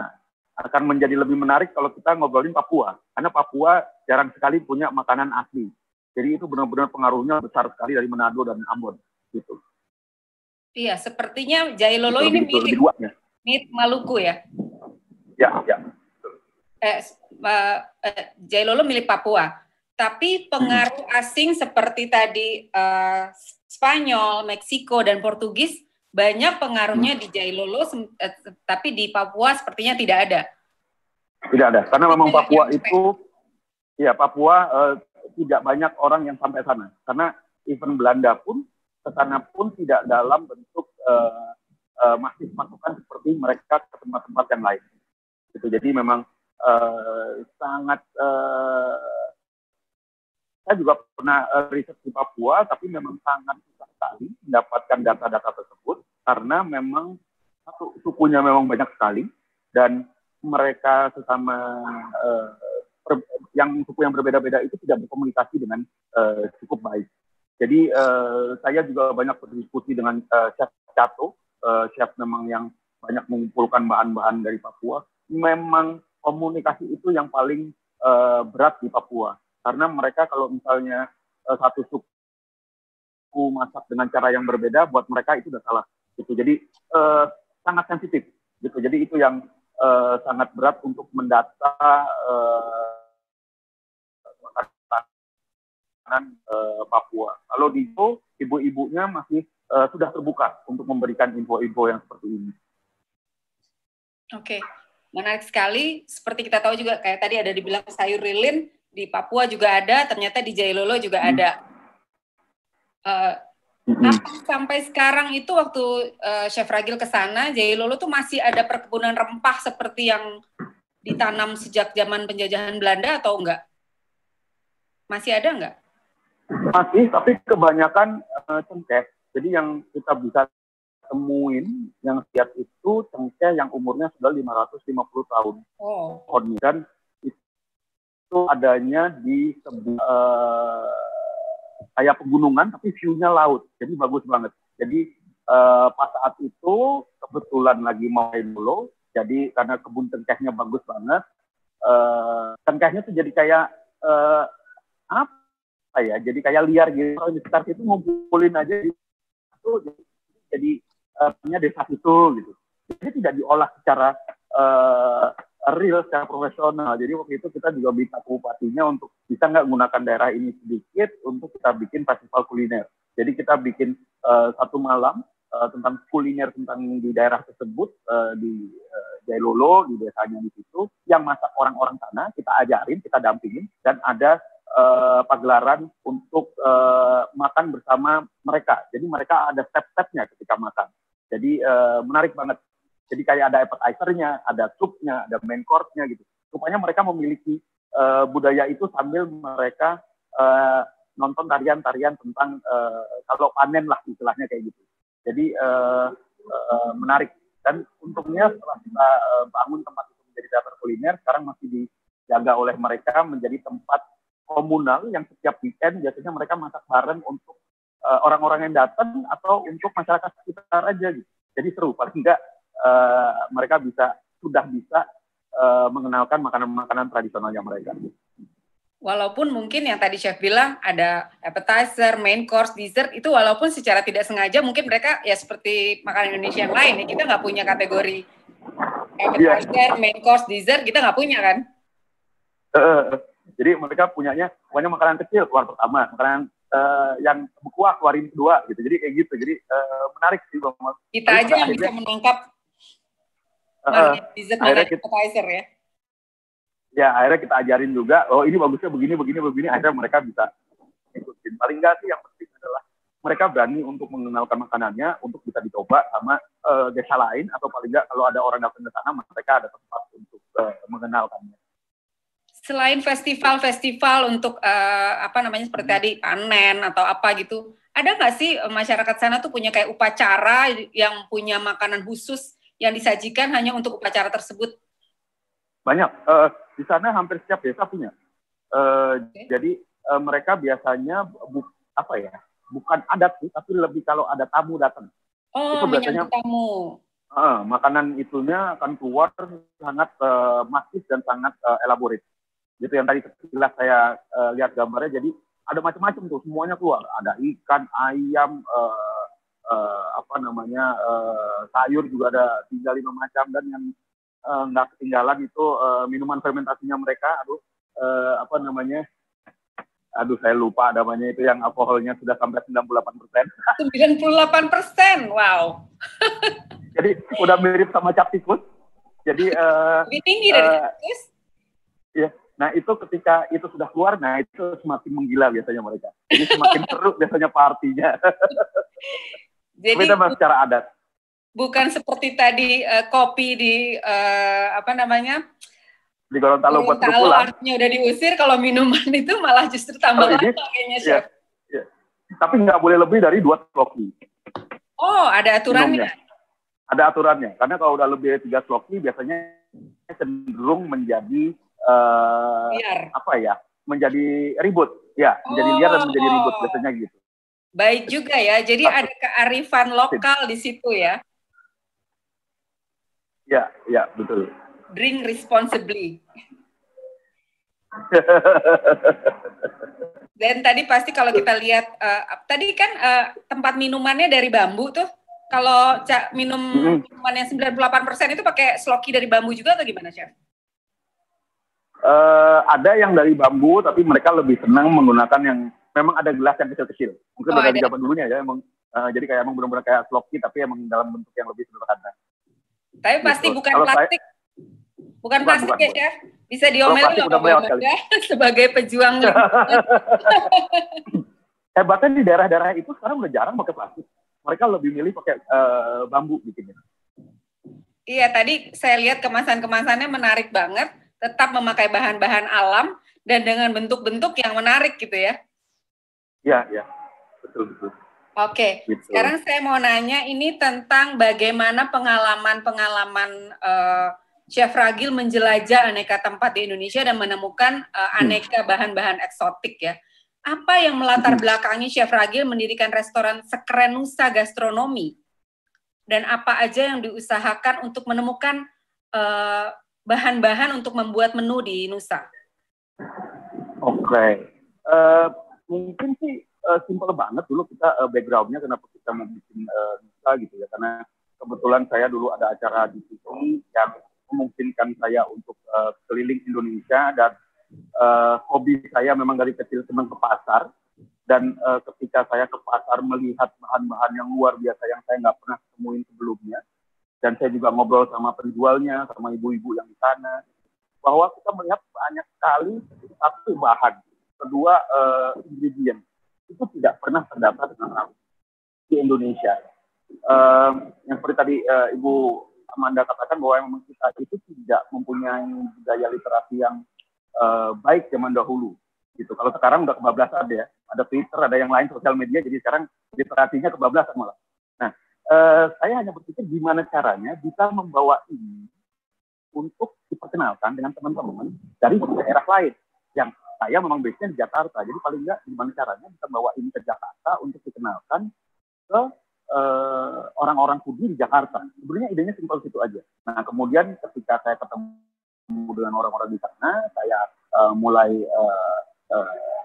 Nah, akan menjadi lebih menarik kalau kita ngobrolin Papua, karena Papua jarang sekali punya makanan asli. Jadi itu benar-benar pengaruhnya besar sekali dari Manado dan Ambon, gitu. Iya, sepertinya Jailolo ini mirip mirip Maluku ya? Ya, ya. Eh, uh, uh, Jailolo milik Papua, tapi pengaruh asing seperti tadi uh, Spanyol, Meksiko, dan Portugis banyak pengaruhnya di Jailolo, uh, tapi di Papua sepertinya tidak ada. Tidak ada, karena memang tidak Papua itu, ya Papua uh, tidak banyak orang yang sampai sana, karena even Belanda pun ke sana pun tidak dalam bentuk uh, uh, masih masukan seperti mereka ke tempat-tempat yang lain. Gitu, jadi memang Uh, sangat uh, saya juga pernah uh, riset di Papua, tapi memang sangat susah sekali mendapatkan data-data tersebut karena memang satu sukunya memang banyak sekali dan mereka sesama uh, per, yang suku yang berbeda-beda itu tidak berkomunikasi dengan uh, cukup baik. Jadi uh, saya juga banyak berdiskusi dengan uh, chef Cato, uh, chef memang yang banyak mengumpulkan bahan-bahan dari Papua. Memang komunikasi itu yang paling uh, berat di Papua, karena mereka kalau misalnya uh, satu suku masak dengan cara yang berbeda, buat mereka itu udah salah. Gitu. Jadi uh, sangat sensitif. Gitu. Jadi itu yang uh, sangat berat untuk mendata makanan uh, uh, Papua. Kalau di itu ibu-ibunya masih uh, sudah terbuka untuk memberikan info-info yang seperti ini. Oke. Okay. Menarik sekali, seperti kita tahu juga kayak tadi ada dibilang sayur lilin, di Papua juga ada, ternyata di Jailolo juga ada. Uh, tapi sampai sekarang itu waktu uh, Chef Ragil ke sana, Jailolo tuh masih ada perkebunan rempah seperti yang ditanam sejak zaman penjajahan Belanda atau enggak? Masih ada enggak? Masih, tapi kebanyakan uh, cengkeh. Jadi yang kita bisa temuin yang siap itu cengkeh yang umurnya sudah lima ratus lima puluh tahun. Oh. Dan itu adanya di sebuah uh, kayak pegunungan tapi view-nya laut. Jadi bagus banget. Jadi uh, pas saat itu kebetulan lagi mau dulu. Jadi karena kebun cengkehnya bagus banget. Uh, cengkehnya tuh jadi kayak uh, apa ya? Jadi kayak liar gitu. Kalau di sekitar itu ngumpulin aja itu jadi punya desa itu gitu. Jadi tidak diolah secara uh, real, secara profesional. Jadi waktu itu kita juga minta ke bupatinya untuk bisa nggak menggunakan daerah ini sedikit untuk kita bikin festival kuliner. Jadi kita bikin uh, satu malam uh, tentang kuliner tentang di daerah tersebut uh, di uh, Jailolo, di desanya di situ. Yang masak orang-orang sana kita ajarin, kita dampingin dan ada Uh, pagelaran untuk uh, makan bersama mereka. Jadi mereka ada step-stepnya ketika makan. Jadi uh, menarik banget. Jadi kayak ada appetizer-nya, ada supnya, ada main course-nya gitu. Rupanya mereka memiliki uh, budaya itu sambil mereka uh, nonton tarian-tarian tentang uh, kalau panen lah istilahnya kayak gitu. Jadi uh, uh, menarik. Dan untungnya setelah kita uh, bangun tempat itu menjadi dapur kuliner, sekarang masih dijaga oleh mereka menjadi tempat komunal yang setiap weekend biasanya mereka masak bareng untuk uh, orang-orang yang datang atau untuk masyarakat sekitar aja gitu. Jadi seru, paling enggak uh, mereka bisa sudah bisa uh, mengenalkan makanan-makanan tradisionalnya mereka. Walaupun mungkin yang tadi Chef bilang ada appetizer, main course, dessert, itu walaupun secara tidak sengaja mungkin mereka ya seperti makanan Indonesia yang lain, ya kita nggak punya kategori appetizer, main course, dessert, kita nggak punya kan? Uh, jadi mereka punyanya, punya makanan kecil keluar pertama, makanan uh, yang berkuah keluarin kedua, gitu. Jadi kayak gitu, jadi uh, menarik sih. Bang. Kita aja yang bisa menangkap uh, dessert, makanan appetizer ya. Ya akhirnya kita ajarin juga, oh ini bagusnya begini, begini, begini, akhirnya mereka bisa ikutin. Paling nggak sih yang penting adalah mereka berani untuk mengenalkan makanannya, untuk bisa dicoba sama uh, desa lain, atau paling nggak kalau ada orang datang ke sana, mereka ada tempat untuk uh, mengenalkannya. Selain festival-festival untuk, uh, apa namanya, seperti tadi, panen atau apa gitu, ada nggak sih masyarakat sana tuh punya kayak upacara yang punya makanan khusus yang disajikan hanya untuk upacara tersebut? Banyak. Uh, Di sana hampir setiap desa punya. Uh, okay. Jadi uh, mereka biasanya bu, apa ya? Bukan adat sih, tapi lebih kalau ada tamu datang. Oh, itu biasanya tamu. Uh, makanan itunya akan keluar sangat uh, masif dan sangat uh, elaborat. Gitu yang tadi sekilas saya uh, lihat gambarnya. Jadi ada macam-macam tuh, semuanya keluar. Ada ikan, ayam, uh, uh, apa namanya uh, sayur juga ada tiga lima macam, dan yang nggak uh, ketinggalan itu uh, minuman fermentasinya mereka, aduh uh, apa namanya, aduh saya lupa namanya itu yang alkoholnya sudah sampai sembilan puluh delapan persen. sembilan puluh delapan persen, wow. Jadi udah mirip sama cap tikus. Jadi uh, lebih tinggi dari uh, cap tikus. Ya, nah itu ketika itu sudah keluar, nah itu semakin menggila biasanya mereka. Jadi semakin seru biasanya partinya. Jadi memang secara adat. Bukan seperti tadi uh, kopi di uh, apa namanya di Gorontalo buat berpulang. Artinya udah diusir, kalau minuman itu malah justru tambah lagi kayaknya, Chef. Ya, ya. Tapi nggak boleh lebih dari dua sloki. Oh, ada aturannya. Minumnya. Ada aturannya, karena kalau udah lebih dari tiga sloki biasanya cenderung menjadi uh, liar. Apa ya? Menjadi ribut, ya. Oh. Menjadi liar dan menjadi ribut biasanya gitu. Baik juga ya. Jadi ada kearifan lokal di situ ya. Ya, ya, betul. Drink responsibly. Dan tadi pasti kalau kita lihat, uh, tadi kan uh, tempat minumannya dari bambu tuh. Kalau cak minum mm-hmm. minuman yang sembilan puluh delapan persen itu pakai sloki dari bambu juga atau gimana, Chef? Uh, ada yang dari bambu, tapi mereka lebih senang menggunakan yang memang ada gelas yang kecil-kecil. Mungkin oh, dari zaman dulunya ya, emang uh, jadi kayak emang benar-benar kayak sloki, tapi emang dalam bentuk yang lebih sederhana. Tapi pasti gitu. bukan Kalau plastik, saya, bukan plastik bukan, ya, Chef. Bisa diomelin loh, sebagai pejuang. Hebatnya di daerah-daerah itu sekarang udah jarang pakai plastik. Mereka lebih milih pakai uh, bambu bikinnya. Iya, tadi saya lihat kemasan-kemasannya menarik banget. Tetap memakai bahan-bahan alam dan dengan bentuk-bentuk yang menarik gitu ya. Iya, iya, betul-betul. Oke, okay. Sekarang saya mau nanya ini tentang bagaimana pengalaman-pengalaman uh, Chef Ragil menjelajah aneka tempat di Indonesia dan menemukan uh, aneka bahan-bahan eksotik ya. Apa yang melatar belakangi Chef Ragil mendirikan restoran sekeren Nusa Gastronomy? Dan apa aja yang diusahakan untuk menemukan uh, bahan-bahan untuk membuat menu di Nusa? Oke, okay. uh, mungkin sih Uh, simpel banget dulu kita uh, backgroundnya kenapa kita mau bikin uh, Nusa gitu ya, karena kebetulan saya dulu ada acara di sini yang memungkinkan saya untuk uh, keliling Indonesia, dan uh, hobi saya memang dari kecil senang ke pasar, dan uh, ketika saya ke pasar melihat bahan-bahan yang luar biasa yang saya nggak pernah temuin sebelumnya, dan saya juga ngobrol sama penjualnya, sama ibu-ibu yang di sana, bahwa kita melihat banyak sekali satu bahan, kedua uh, ingredient itu tidak pernah terdapat di Indonesia. Uh, yang seperti tadi uh, Ibu Amanda katakan bahwa memang kita itu tidak mempunyai budaya literasi yang uh, baik zaman dahulu. gitu. Kalau sekarang udah kebablasan ya, ada Twitter, ada yang lain sosial media, jadi sekarang literasinya kebablasan malah. Nah, eh, saya hanya berpikir gimana caranya bisa membawa ini untuk diperkenalkan dengan teman-teman dari daerah lain yang saya memang biasanya di Jakarta, jadi paling nggak gimana caranya bisa bawa ini ke Jakarta untuk dikenalkan ke eh, orang-orang foodie di Jakarta. Sebenarnya idenya simpel situ aja. Nah, kemudian ketika saya ketemu dengan orang-orang di sana, saya eh, mulai eh, eh,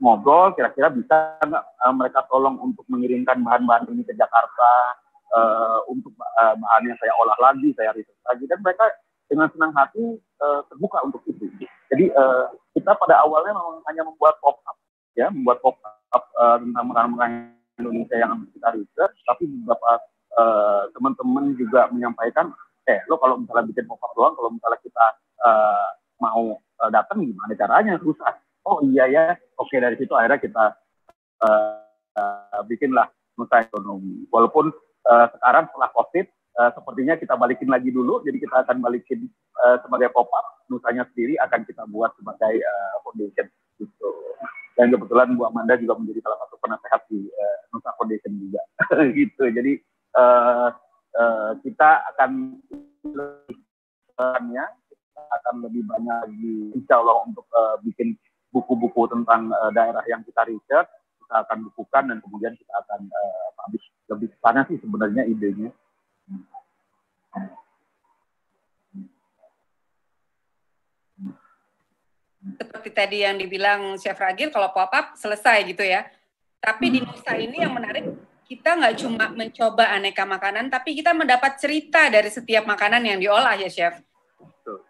ngobrol, kira-kira bisa nggak eh, mereka tolong untuk mengirimkan bahan-bahan ini ke Jakarta. Uh, untuk uh, bahannya saya olah lagi, saya riset lagi, dan mereka dengan senang hati uh, terbuka untuk itu. Jadi uh, kita pada awalnya memang hanya membuat pop up, ya, membuat pop up uh, tentang makanan-makanan Indonesia yang kita riset. Tapi beberapa uh, teman-teman juga menyampaikan, eh lo kalau misalnya bikin pop up doang, kalau misalnya kita uh, mau uh, datang gimana caranya, susah. Oh iya ya, oke, dari situ akhirnya kita uh, uh, bikinlah Nusa Gastronomy. Walaupun Uh, sekarang setelah COVID, uh, sepertinya kita balikin lagi dulu. Jadi kita akan balikin uh, sebagai pop-up, Nusanya sendiri akan kita buat sebagai uh, foundation gitu. Dan kebetulan Bu Amanda juga menjadi salah satu penasehat di uh, Nusa Foundation juga gitu. Jadi uh, uh, kita akan lebih banyak, kita akan lebih banyak lagi, insya Allah, untuk uh, bikin buku-buku tentang uh, daerah yang kita riset. Kita akan bukukan dan kemudian kita akan uh, publish. Lebih panas sih sebenarnya idenya. Seperti tadi yang dibilang Chef Ragil, kalau pop-up selesai gitu ya. Tapi di Nusa ini yang menarik, kita nggak cuma mencoba aneka makanan, tapi kita mendapat cerita dari setiap makanan yang diolah ya, Chef. Betul.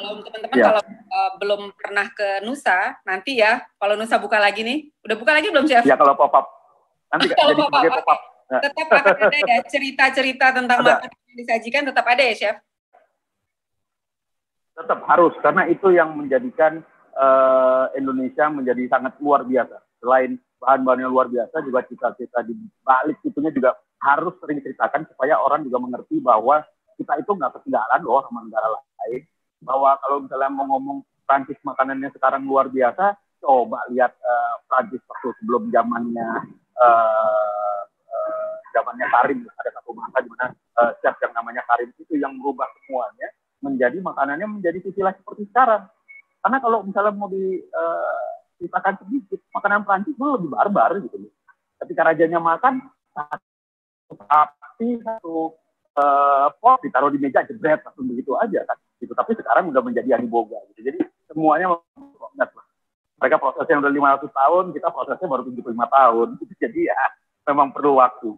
Kalau teman-teman ya. Kalau uh, belum pernah ke Nusa, nanti ya, kalau Nusa buka lagi nih, udah buka lagi belum, Chef? Ya, kalau pop-up. Nanti kalau jadi pop-up, sebagai pop-up. Okay. Tetap akan ada ya cerita-cerita tentang makanan yang disajikan, tetap ada ya, Chef? Tetap harus, karena itu yang menjadikan uh, Indonesia menjadi sangat luar biasa. Selain bahan-bahannya luar biasa, juga cita-cita di balik itunya juga harus sering diceritakan supaya orang juga mengerti bahwa kita itu nggak ketinggalan loh sama negara lain. Bahwa kalau misalnya mau ngomong Prancis makanannya sekarang luar biasa, coba lihat uh, Prancis waktu sebelum zamannya uh, uh, zamannya Karim. Ada satu masa di mana uh, chef yang namanya Karim itu yang merubah semuanya menjadi makanannya menjadi istilah seperti sekarang. Karena kalau misalnya mau diceritakan uh, sedikit, makanan Prancis itu lebih barbar gitu. Ketika rajanya makan satu api satu Uh, pot ditaruh di meja, jebret, langsung begitu aja kan gitu. Tapi sekarang udah menjadi aniboga gitu. Jadi semuanya mereka prosesnya udah lima ratus tahun, kita prosesnya baru tujuh puluh lima tahun. Jadi ya memang perlu waktu.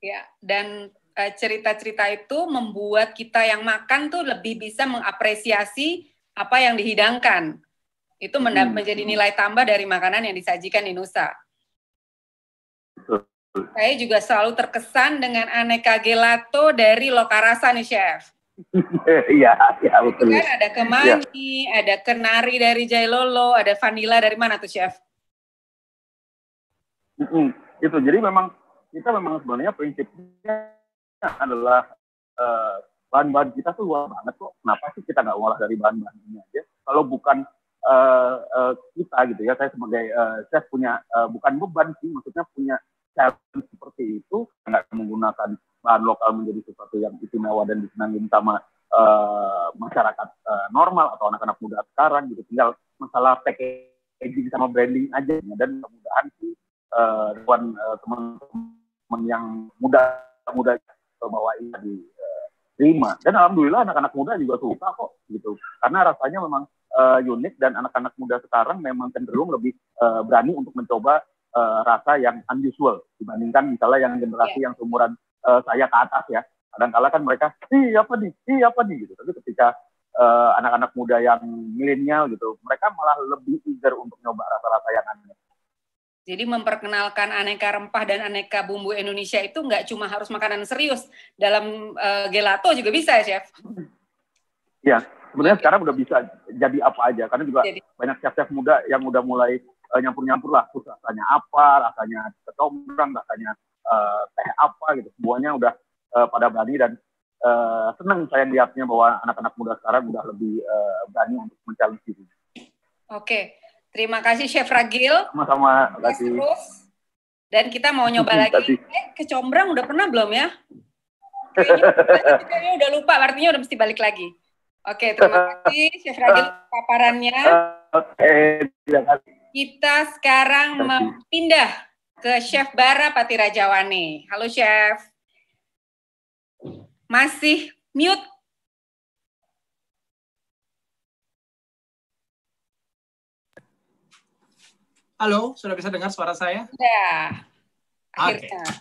Ya, dan uh, cerita-cerita itu membuat kita yang makan tuh lebih bisa mengapresiasi apa yang dihidangkan. Itu hmm. menjadi nilai tambah dari makanan yang disajikan di Nusa. Betul. Saya juga selalu terkesan dengan aneka gelato dari Lokarasa nih, Chef. Iya, iya betul. Kan ada kemangi, ya. Ada kenari dari Jailolo, ada vanila dari mana tuh, Chef? Mm-hmm. Itu jadi memang kita memang sebenarnya prinsipnya adalah uh, bahan-bahan kita tuh luar banget kok. Kenapa sih kita nggak ngolah dari bahan-bahan ini aja? Kalau bukan uh, uh, kita gitu ya, saya sebagai uh, chef punya uh, bukan beban sih, maksudnya punya challenge seperti itu, nggak menggunakan bahan lokal menjadi sesuatu yang istimewa dan disenangi sama uh, masyarakat uh, normal atau anak-anak muda sekarang gitu. Tinggal masalah packaging sama branding aja, dan mudah-mudahan sih uh, uh, teman-teman yang muda-muda bahwa ini diterima, uh, dan alhamdulillah anak-anak muda juga suka kok gitu, karena rasanya memang uh, unik, dan anak-anak muda sekarang memang cenderung lebih uh, berani untuk mencoba Uh, rasa yang unusual dibandingkan misalnya yang generasi yeah. yang seumuran uh, saya ke atas ya. Kadang-kala kan mereka, "Ih, apa nih? Ih, apa nih?" gitu. Tapi ketika uh, anak-anak muda yang milenial gitu, mereka malah lebih eager untuk nyoba rasa-rasa yang aneh. Jadi memperkenalkan aneka rempah dan aneka bumbu Indonesia itu nggak cuma harus makanan serius, dalam uh, gelato juga bisa ya, Chef? Iya, yeah. sebenarnya okay. sekarang udah bisa jadi apa aja, karena juga jadi. Banyak chef-chef muda yang udah mulai nyampur-nyampur lah, rasanya apa, rasanya kecombrang, rasanya uh, teh apa gitu, semuanya udah uh, pada berani, dan uh, senang saya lihatnya bahwa anak-anak muda sekarang udah lebih uh, berani untuk mencari diri. Oke, Terima kasih Chef Ragil. Sama-sama. Terus. Dan kita mau nyoba lagi. Eh, kecombrang udah pernah belum ya? Kayaknya udah lupa, artinya udah mesti balik lagi. Oke, terima kasih Chef Ragil paparannya. Oke, terima kasih. Kita sekarang pindah ke Chef Bara Pattiradjawane. Halo Chef. Masih mute? Halo, sudah bisa dengar suara saya? Sudah. Akhirnya. Okay.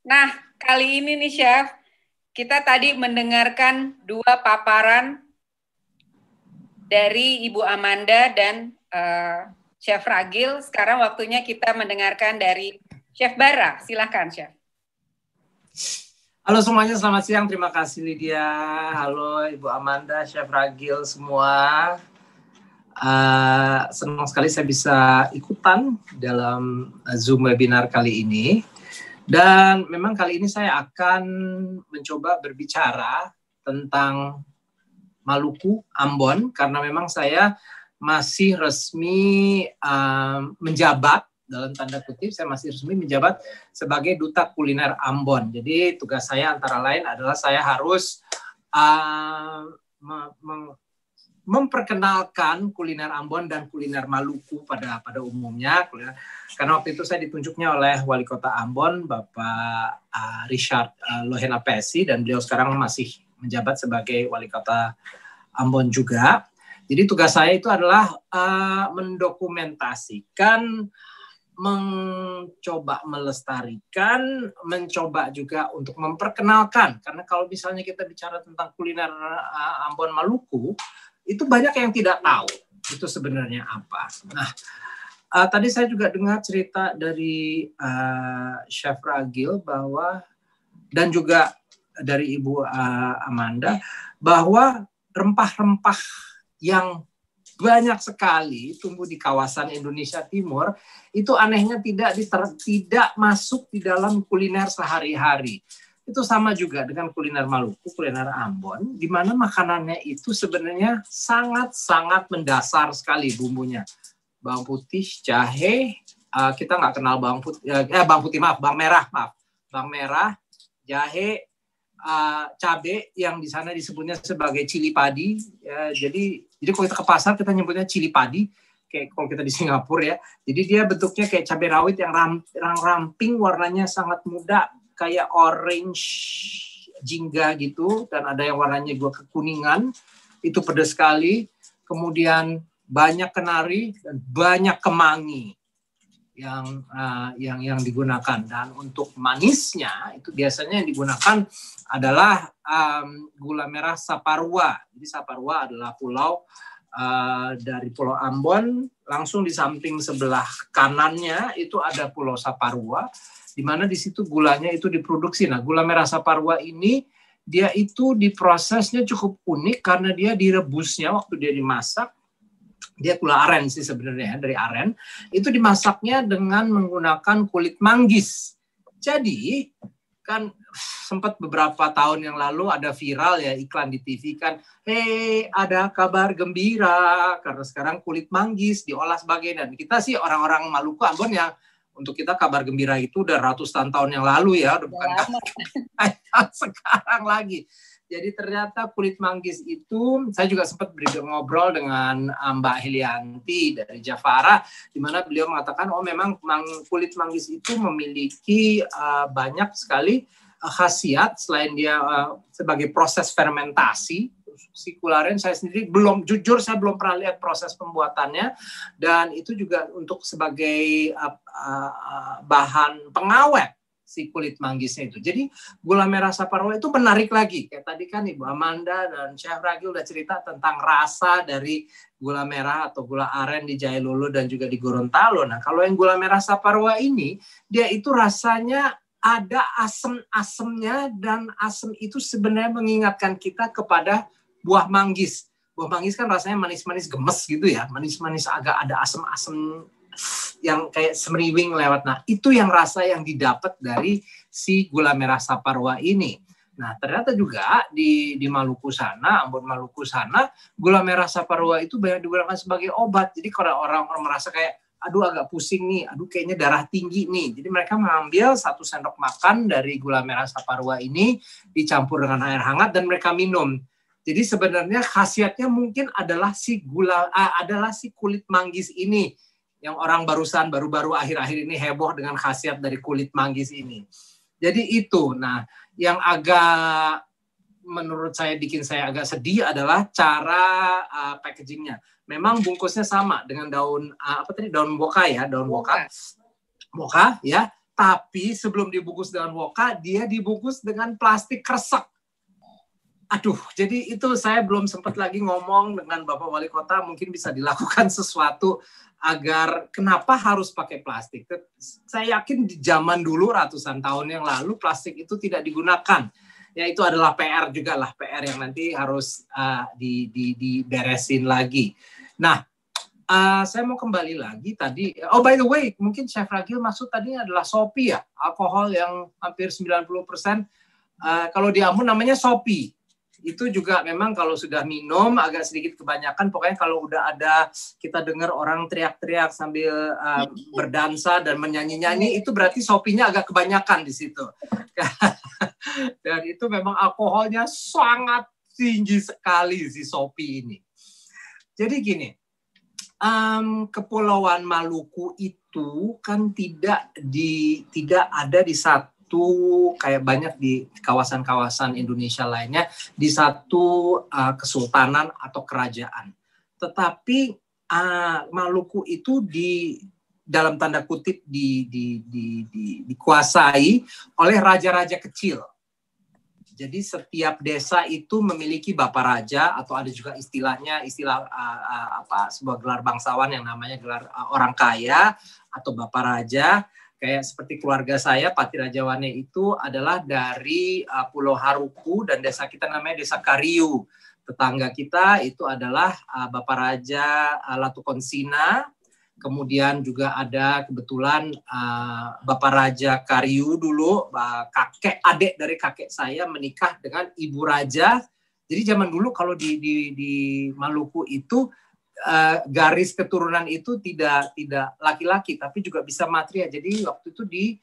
Nah, kali ini nih Chef, kita tadi mendengarkan dua paparan dari Ibu Amanda dan uh, Chef Ragil. Sekarang waktunya kita mendengarkan dari Chef Bara. Silahkan, Chef. Halo semuanya, selamat siang. Terima kasih, Lydia. Halo, Ibu Amanda, Chef Ragil, semua. Uh, senang sekali saya bisa ikutan dalam Zoom webinar kali ini. Dan memang kali ini saya akan mencoba berbicara tentang Maluku, Ambon, karena memang saya masih resmi uh, menjabat, dalam tanda kutip, saya masih resmi menjabat sebagai Duta Kuliner Ambon. Jadi tugas saya antara lain adalah saya harus uh, me- me- memperkenalkan kuliner Ambon dan kuliner Maluku pada pada umumnya. Karena waktu itu saya ditunjuknya oleh Wali Kota Ambon, Bapak uh, Richard uh, Lohena Pesi, dan beliau sekarang masih menjabat sebagai Wali Kota Ambon juga. Jadi tugas saya itu adalah uh, mendokumentasikan, mencoba melestarikan, mencoba juga untuk memperkenalkan. Karena kalau misalnya kita bicara tentang kuliner uh, Ambon Maluku, itu banyak yang tidak tahu itu sebenarnya apa. Nah, uh, tadi saya juga dengar cerita dari uh, Chef Ragil bahwa, dan juga dari Ibu uh, Amanda, bahwa rempah-rempah yang banyak sekali tumbuh di kawasan Indonesia Timur itu anehnya tidak diter- tidak masuk di dalam kuliner sehari-hari. Itu sama juga dengan kuliner Maluku, kuliner Ambon, di mana makanannya itu sebenarnya sangat-sangat mendasar sekali bumbunya. Bawang putih, jahe, uh, kita nggak kenal bawang putih, eh bawang putih maaf, bawang merah maaf, bawang merah, jahe, Uh, cabe yang di sana disebutnya sebagai cili padi, ya, jadi jadi kalau kita ke pasar kita nyebutnya cili padi, kayak kalau kita di Singapura ya. Jadi dia bentuknya kayak cabe rawit yang ram, ram, ramping, warnanya sangat muda, kayak orange jingga gitu, dan ada yang warnanya gua kekuningan, itu pedas sekali. Kemudian banyak kenari dan banyak kemangi yang uh, yang yang digunakan, dan untuk manisnya itu biasanya yang digunakan adalah um, gula merah Saparua. Jadi Saparua adalah pulau uh, dari Pulau Ambon, langsung di samping sebelah kanannya itu ada Pulau Saparua, di mana di situ gulanya itu diproduksi. Nah, gula merah Saparua ini dia itu diprosesnya cukup unik karena dia direbusnya waktu dia dimasak. Dia gula aren sih sebenarnya, dari aren. Itu dimasaknya dengan menggunakan kulit manggis. Jadi kan sempat beberapa tahun yang lalu ada viral ya iklan di T V kan, "Hei, ada kabar gembira karena sekarang kulit manggis diolah sebagai." Dan kita sih orang-orang Maluku Ambon yang untuk kita kabar gembira itu udah ratusan tahun yang lalu ya, udah bukan kabar sekarang lagi. Jadi ternyata kulit manggis itu, saya juga sempat ngobrol dengan Mbak Helianti dari Javara, di mana beliau mengatakan, oh memang kulit manggis itu memiliki uh, banyak sekali uh, khasiat, selain dia uh, sebagai proses fermentasi. Si kularen saya sendiri belum, jujur saya belum pernah lihat proses pembuatannya, dan itu juga untuk sebagai uh, uh, bahan pengawet si kulit manggisnya itu. Jadi gula merah Saparua itu menarik lagi. Kayak tadi kan Ibu Amanda dan Chef Ragil udah cerita tentang rasa dari gula merah atau gula aren di Jailolo dan juga di Gorontalo. Nah, kalau yang gula merah Saparua ini, dia itu rasanya ada asem-asemnya, dan asem itu sebenarnya mengingatkan kita kepada buah manggis. Buah manggis kan rasanya manis-manis gemes gitu ya, manis-manis agak ada asem-asem yang kayak semriwing lewat. Nah, itu yang rasa yang didapat dari si gula merah Saparua ini. Nah, ternyata juga di di Maluku sana, Ambon Maluku sana, gula merah Saparua itu banyak digunakan sebagai obat. Jadi kalau orang-orang merasa kayak, aduh agak pusing nih, aduh kayaknya darah tinggi nih. Jadi mereka mengambil satu sendok makan dari gula merah Saparua ini, dicampur dengan air hangat dan mereka minum. Jadi sebenarnya khasiatnya mungkin adalah si gula, ah, adalah si kulit manggis ini, yang orang barusan baru-baru akhir-akhir ini heboh dengan khasiat dari kulit manggis ini. Jadi itu, nah yang agak menurut saya bikin saya agak sedih adalah cara uh, packagingnya. Memang bungkusnya sama dengan daun uh, apa tadi daun woka ya, daun woka, woka ya. Tapi sebelum dibungkus daun woka, dia dibungkus dengan plastik kresek. Aduh, jadi itu saya belum sempat lagi ngomong dengan Bapak Wali Kota, mungkin bisa dilakukan sesuatu agar kenapa harus pakai plastik. Saya yakin di zaman dulu ratusan tahun yang lalu plastik itu tidak digunakan. Ya itu adalah P R juga lah, P R yang nanti harus uh, di, di, diberesin lagi. Nah, uh, saya mau kembali lagi tadi. Oh, by the way, mungkin Chef Ragil maksud tadi adalah sopi ya, alkohol yang hampir sembilan puluh persen. Uh, kalau di Ambon namanya sopi. Itu juga memang kalau sudah minum agak sedikit kebanyakan, pokoknya kalau udah ada kita dengar orang teriak-teriak sambil uh, berdansa dan menyanyi-nyanyi, itu berarti sopinya agak kebanyakan di situ. Dan itu memang alkoholnya sangat tinggi sekali si sopi ini. Jadi gini, um, Kepulauan Maluku itu kan tidak di tidak ada di satu itu kayak banyak di kawasan-kawasan Indonesia lainnya di satu uh, kesultanan atau kerajaan. Tetapi uh, Maluku itu di dalam tanda kutip di, di, di, di, dikuasai oleh raja-raja kecil. Jadi setiap desa itu memiliki bapak raja atau ada juga istilahnya istilah uh, uh, apa sebuah gelar bangsawan yang namanya gelar uh, orang kaya atau bapak raja. Kayak seperti keluarga saya, Pattiradjawane itu adalah dari uh, Pulau Haruku dan desa kita namanya Desa Kariu. Tetangga kita itu adalah uh, Bapak Raja uh, Latukon Cina, kemudian juga ada kebetulan uh, Bapak Raja Kariu dulu, uh, kakek adik dari kakek saya menikah dengan Ibu Raja. Jadi zaman dulu kalau di, di, di Maluku itu, Uh, garis keturunan itu tidak tidak laki-laki tapi juga bisa matria. Jadi waktu itu di,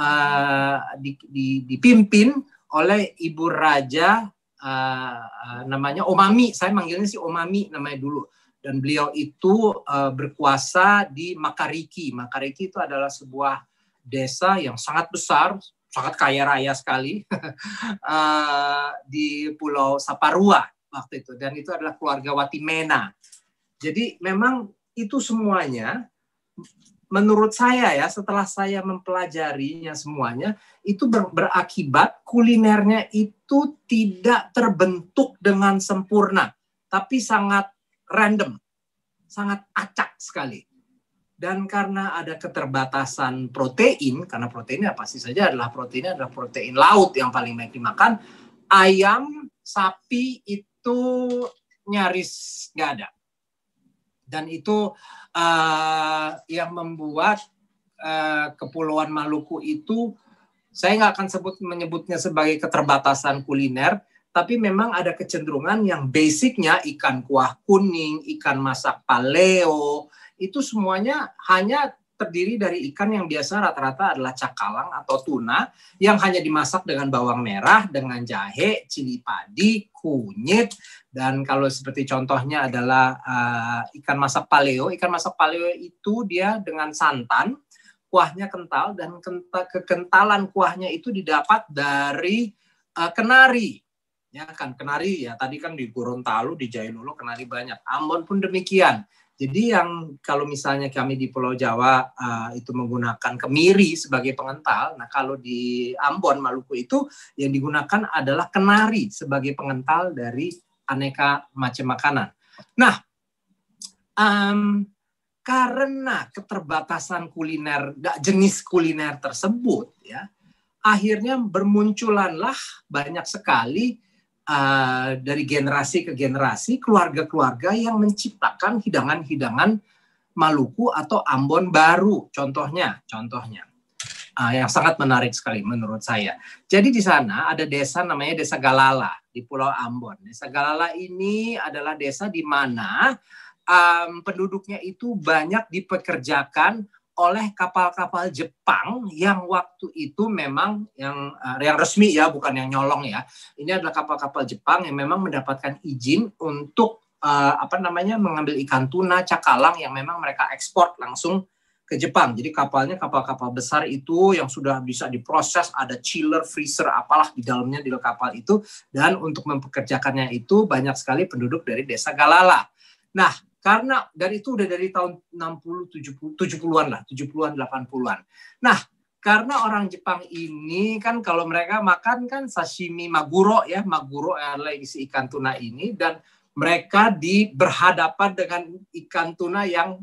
uh, di, di dipimpin oleh ibu raja uh, uh, namanya Omami. Saya manggilnya si Omami namanya dulu. Dan beliau itu uh, berkuasa di Makariki. Makariki itu adalah sebuah desa yang sangat besar, sangat kaya raya sekali uh, di Pulau Saparua waktu itu. Dan itu adalah keluarga Watimena. Jadi memang itu semuanya, menurut saya ya, setelah saya mempelajarinya semuanya, itu ber berakibat kulinernya itu tidak terbentuk dengan sempurna, tapi sangat random, sangat acak sekali. Dan karena ada keterbatasan protein, karena proteinnya pasti saja adalah proteinnya adalah protein laut yang paling banyak dimakan, ayam, sapi itu nyaris nggak ada. Dan itu uh, yang membuat uh, Kepulauan Maluku itu, saya nggak akan sebut menyebutnya sebagai keterbatasan kuliner, tapi memang ada kecenderungan yang basicnya ikan kuah kuning, ikan masak paleo, itu semuanya hanya terdiri dari ikan yang biasa rata-rata adalah cakalang atau tuna, yang hanya dimasak dengan bawang merah, dengan jahe, cili padi, kunyit, dan kalau seperti contohnya adalah uh, ikan masak paleo. Ikan masak paleo itu dia dengan santan, kuahnya kental, dan kenta kekentalan kuahnya itu didapat dari uh, kenari. Ya kan, kenari ya tadi kan di Gorontalo, di Jailolo kenari banyak, Ambon pun demikian. Jadi yang kalau misalnya kami di Pulau Jawa uh, itu menggunakan kemiri sebagai pengental, nah kalau di Ambon Maluku itu yang digunakan adalah kenari sebagai pengental dari aneka macam makanan. Nah, um, karena keterbatasan kuliner, jenis kuliner tersebut, ya, akhirnya bermunculanlah banyak sekali. Uh, dari generasi ke generasi, keluarga-keluarga yang menciptakan hidangan-hidangan Maluku atau Ambon baru, contohnya, contohnya. uh, yang sangat menarik sekali menurut saya. Jadi di sana ada desa namanya Desa Galala di Pulau Ambon. Desa Galala ini adalah desa di mana um, penduduknya itu banyak dipekerjakan oleh kapal-kapal Jepang yang waktu itu memang yang uh, yang resmi ya, bukan yang nyolong ya. Ini adalah kapal-kapal Jepang yang memang mendapatkan izin untuk uh, apa namanya mengambil ikan tuna, cakalang yang memang mereka ekspor langsung ke Jepang. Jadi kapalnya kapal-kapal besar itu yang sudah bisa diproses, ada chiller, freezer, apalah di dalamnya di kapal itu, dan untuk mempekerjakannya itu banyak sekali penduduk dari Desa Galala. Nah, karena dari itu udah dari tahun enam puluh, tujuh puluhan lah, tujuh puluhan, delapan puluhan. Nah, karena orang Jepang ini kan kalau mereka makan kan sashimi maguro ya, maguro adalah isi ikan tuna ini, dan mereka di berhadapan dengan ikan tuna yang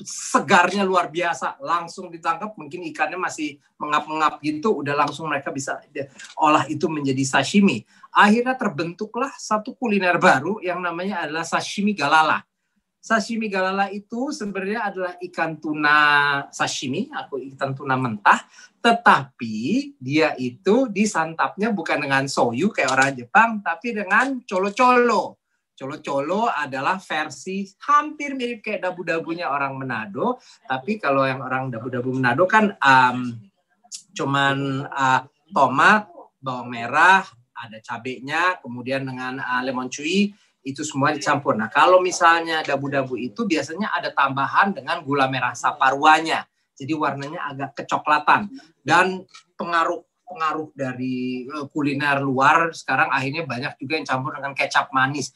segarnya luar biasa, langsung ditangkap, mungkin ikannya masih mengap-mengap gitu, udah langsung mereka bisa olah itu menjadi sashimi. Akhirnya terbentuklah satu kuliner baru yang namanya adalah sashimi Galala. Sashimi Galala itu sebenarnya adalah ikan tuna sashimi atau ikan tuna mentah, tetapi dia itu disantapnya bukan dengan shoyu kayak orang Jepang, tapi dengan colo-colo. Colo-colo adalah versi hampir mirip kayak dabu-dabunya orang Manado, tapi kalau yang orang dabu-dabu Manado kan um, cuman uh, tomat, bawang merah, ada cabenya, kemudian dengan uh, lemon cui, itu semua dicampur. Nah, kalau misalnya dabu-dabu itu biasanya ada tambahan dengan gula merah saparuanya. Jadi warnanya agak kecoklatan. Dan pengaruh-pengaruh dari kuliner luar sekarang akhirnya banyak juga yang campur dengan kecap manis.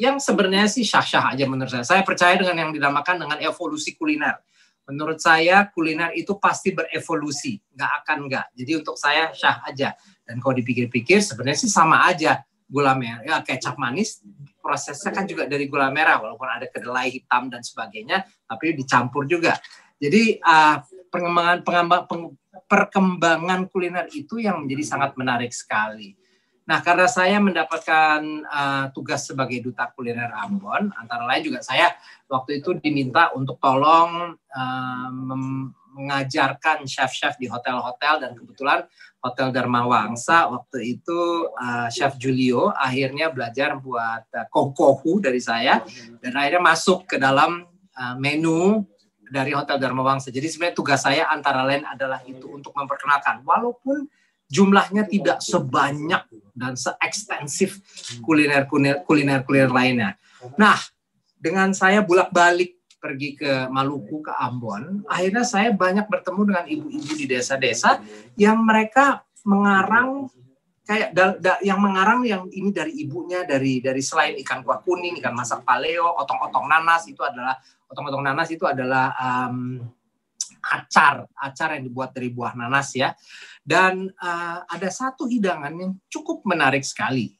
Yang sebenarnya sih syah-syah aja menurut saya. Saya percaya dengan yang dinamakan dengan evolusi kuliner. Menurut saya kuliner itu pasti berevolusi. Nggak akan nggak. Jadi untuk saya syah aja. Dan kalau dipikir-pikir sebenarnya sih sama aja. Gula merah, ya, kecap manis, prosesnya kan juga dari gula merah, walaupun ada kedelai hitam dan sebagainya, tapi dicampur juga. Jadi uh, pengembangan, pengembang, peng, perkembangan kuliner itu yang menjadi sangat menarik sekali. Nah, karena saya mendapatkan uh, tugas sebagai duta kuliner Ambon, antara lain juga saya waktu itu diminta untuk tolong uh, mengajarkan chef-chef di hotel-hotel, dan kebetulan Hotel Dharma Wangsa waktu itu uh, Chef Julio akhirnya belajar buat uh, kokohu dari saya, dan akhirnya masuk ke dalam uh, menu dari Hotel Dharma Wangsa. Jadi sebenarnya tugas saya antara lain adalah itu, untuk memperkenalkan walaupun jumlahnya tidak sebanyak dan seekstensif kuliner-kuliner-kuliner lainnya. Nah, dengan saya bolak-balik pergi ke Maluku, ke Ambon, akhirnya saya banyak bertemu dengan ibu-ibu di desa-desa yang mereka mengarang kayak da, da, yang mengarang yang ini dari ibunya, dari dari selain ikan kuah kuning, ikan masak paleo, otong-otong nanas itu adalah otong-otong nanas itu adalah um, acar acar yang dibuat dari buah nanas ya. Dan uh, ada satu hidangan yang cukup menarik sekali,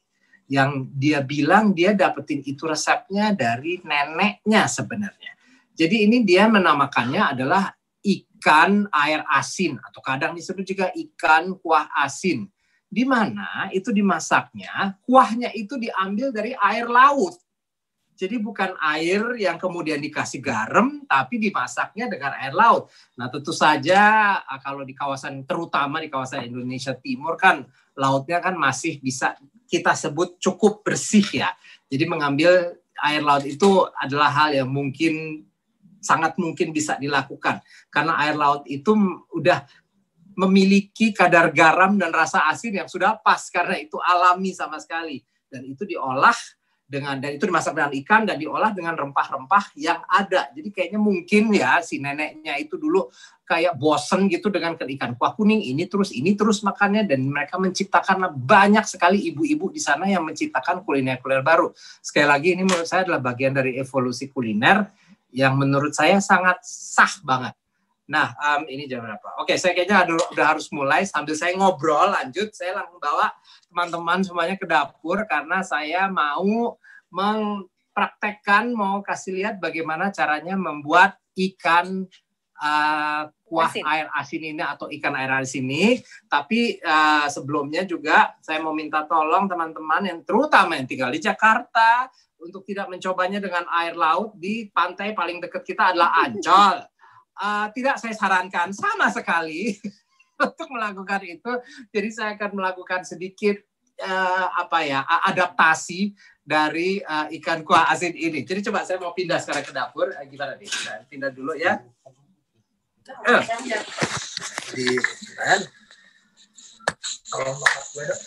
yang dia bilang dia dapetin itu resepnya dari neneknya sebenarnya. Jadi ini dia menamakannya adalah ikan air asin, atau kadang disebut juga ikan kuah asin. Di mana itu dimasaknya, kuahnya itu diambil dari air laut. Jadi bukan air yang kemudian dikasih garam, tapi dimasaknya dengan air laut. Nah, tentu saja kalau di kawasan, terutama di kawasan Indonesia Timur kan, lautnya kan masih bisa kita sebut cukup bersih ya. Jadi mengambil air laut itu adalah hal yang mungkin sangat mungkin bisa dilakukan, karena air laut itu udah memiliki kadar garam dan rasa asin yang sudah pas, karena itu alami sama sekali, dan itu diolah dengan, dan itu dimasak dengan ikan dan diolah dengan rempah-rempah yang ada. Jadi kayaknya mungkin ya si neneknya itu dulu kayak bosen gitu dengan ikan kuah kuning ini terus ini terus makannya, dan mereka menciptakan banyak sekali ibu-ibu di sana yang menciptakan kuliner-kuliner baru. Sekali lagi ini menurut saya adalah bagian dari evolusi kuliner yang menurut saya sangat sah banget. Nah, um, ini jam berapa? Oke, saya kayaknya udah, udah harus mulai. Sambil saya ngobrol, lanjut, saya langsung bawa teman-teman semuanya ke dapur, karena saya mau mempraktekkan, mau kasih lihat bagaimana caranya membuat ikan uh, kuah asin. air asin ini atau ikan air asin ini. Tapi uh, sebelumnya juga saya mau minta tolong teman-teman yang terutama yang tinggal di Jakarta, untuk tidak mencobanya dengan air laut di pantai paling dekat kita adalah Ancol. Uh, tidak saya sarankan sama sekali. untuk melakukan itu. Jadi saya akan melakukan sedikit eh, apa ya adaptasi dari eh, ikan kuah asin ini. Jadi coba saya mau pindah sekarang ke dapur. Eh, gimana nih? Nah, pindah dulu ya. Eh. Di kan? Kalau makan gue dong.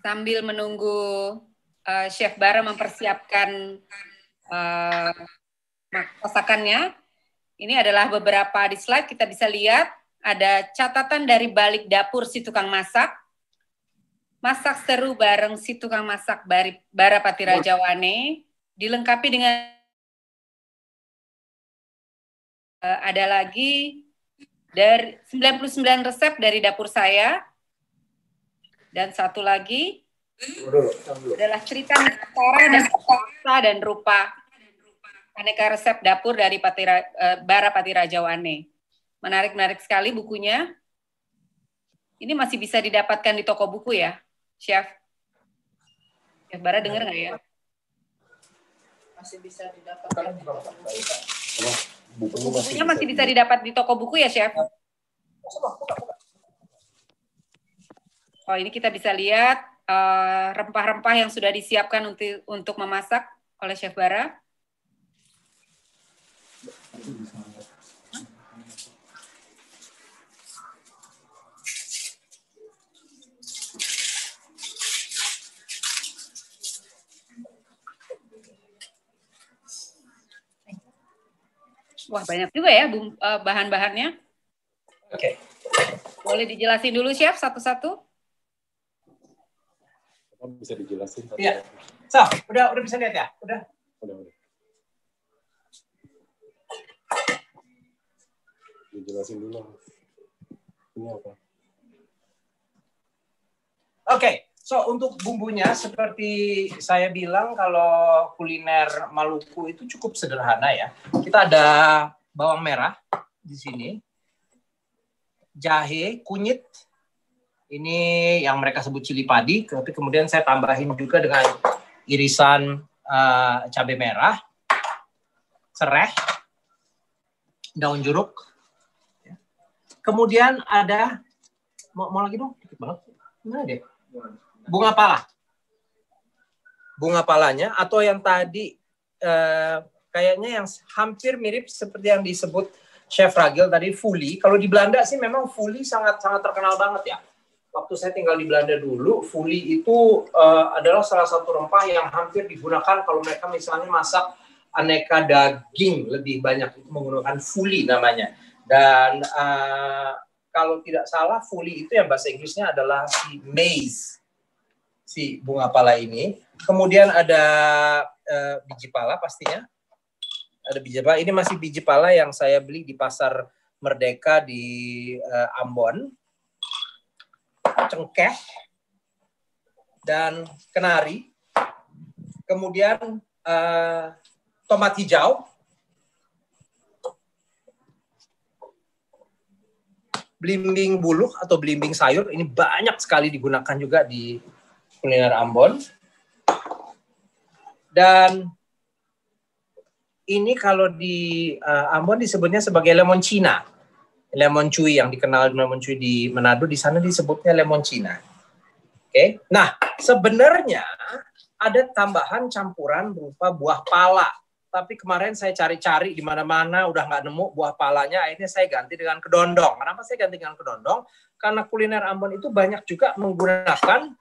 Sambil menunggu uh, Chef Bara mempersiapkan uh, masakannya, ini adalah beberapa di slide kita bisa lihat ada catatan dari balik dapur si tukang masak, masak seru bareng si tukang masak Bara Pattiradjawane, dilengkapi dengan uh, ada lagi dari sembilan puluh sembilan resep dari dapur saya. Dan satu lagi adalah cerita antara dan rasa dan rupa aneka resep dapur dari Patira, Bara Pattiradjawane. Menarik-menarik sekali bukunya. Ini masih bisa didapatkan di toko buku ya, Chef? Chef Bara dengar nggak ya? Masih bisa didapatkan di toko buku. Bukunya masih bisa didapat di toko buku ya, Chef? Oh, ini kita bisa lihat rempah-rempah uh, rempah -rempah yang sudah disiapkan untuk, untuk memasak oleh Chef Bara. Wah, banyak juga ya uh, bahan-bahannya. Oke. Okay. Boleh dijelasin dulu, Chef, satu-satu? Bisa dijelasin. Iya. So, udah udah bisa lihat ya? Udah. Udah, udah. Dijelasin dulu. Ini apa? Oke, okay. So untuk bumbunya seperti saya bilang kalau kuliner Maluku itu cukup sederhana ya. Kita ada bawang merah di sini. Jahe, kunyit. Ini yang mereka sebut cili padi, tapi kemudian saya tambahin juga dengan irisan uh, cabai merah, serai, daun jeruk. Kemudian ada, mau, mau lagi dong, dikit banget. Mana deh? Bunga pala. Bunga palanya, atau yang tadi uh, kayaknya yang hampir mirip seperti yang disebut Chef Ragil tadi, fuli. Kalau di Belanda sih memang fuli sangat-sangat terkenal banget ya. Waktu saya tinggal di Belanda dulu, fuli itu uh, adalah salah satu rempah yang hampir digunakan kalau mereka misalnya masak aneka daging lebih banyak, itu menggunakan fuli namanya. Dan uh, kalau tidak salah, fuli itu yang bahasa Inggrisnya adalah si maize, si bunga pala ini. Kemudian ada uh, biji pala pastinya. Ada biji pala. Ini masih biji pala yang saya beli di pasar Merdeka di uh, Ambon. Cengkeh dan kenari, kemudian eh, tomat hijau. Belimbing buluh atau belimbing sayur, ini banyak sekali digunakan juga di kuliner Ambon. Dan ini kalau di eh, Ambon disebutnya sebagai lemon Cina. Lemon cui yang dikenal lemon cui di Manado, di sana disebutnya lemon Cina. Oke, okay. Nah sebenarnya ada tambahan campuran berupa buah pala, tapi kemarin saya cari-cari di mana-mana udah nggak nemu buah palanya, akhirnya saya ganti dengan kedondong. Kenapa saya ganti dengan kedondong? Karena kuliner Ambon itu banyak juga menggunakan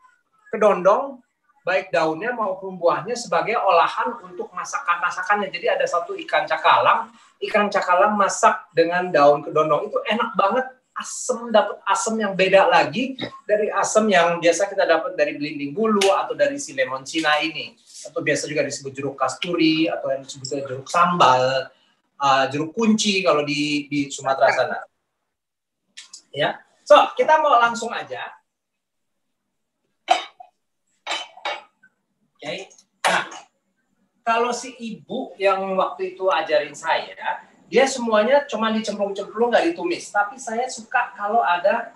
kedondong, baik daunnya maupun buahnya sebagai olahan untuk masakan-masakannya. Jadi ada satu ikan cakalang, ikan cakalang masak dengan daun kedondong. Itu enak banget, asem, dapat asem yang beda lagi dari asem yang biasa kita dapat dari belimbing bulu atau dari si lemon Cina ini. Atau biasa juga disebut jeruk kasturi atau yang disebut jeruk sambal, uh, jeruk kunci kalau di, di Sumatera sana. Ya, so kita mau langsung aja. Okay. Nah, kalau si ibu yang waktu itu ajarin saya, dia semuanya cuma dicemplung-cemplung nggak ditumis. Tapi saya suka kalau ada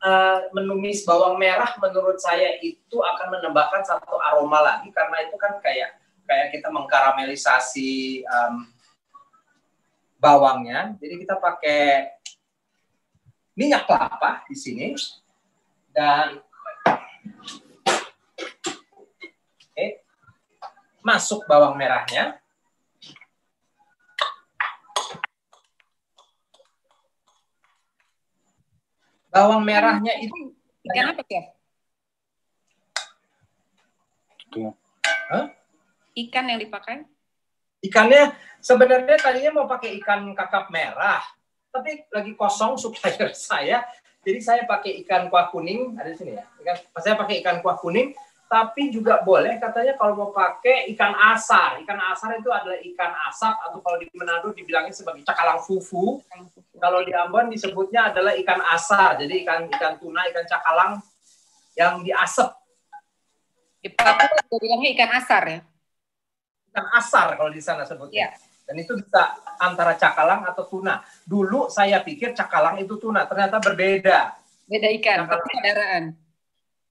Uh, menumis bawang merah menurut saya itu akan menambahkan satu aroma lagi, karena itu kan kayak kayak kita mengkaramelisasi um, bawangnya. Jadi kita pakai minyak kelapa di sini dan okay, masuk bawang merahnya. Bawang merahnya itu ikan apa ya? Hah? Ikan yang dipakai? Ikannya sebenarnya tadinya mau pakai ikan kakap merah, tapi lagi kosong supplier saya. Jadi saya pakai ikan kuah kuning, ada di sini ya. Ikan, saya pakai ikan kuah kuning, tapi juga boleh katanya kalau mau pakai ikan asar. Ikan asar itu adalah ikan asap, atau kalau di Manado dibilangnya sebagai cakalang fufu. Kalau di Ambon disebutnya adalah ikan asar. Jadi ikan ikan tuna, ikan cakalang yang diasap. Di Papua bilangnya ikan asar ya. Ikan asar kalau di sana sebutnya. Ya. Dan itu bisa antara cakalang atau tuna. Dulu saya pikir cakalang itu tuna, ternyata berbeda. Beda ikan, cakalang. Tapi saudaraan.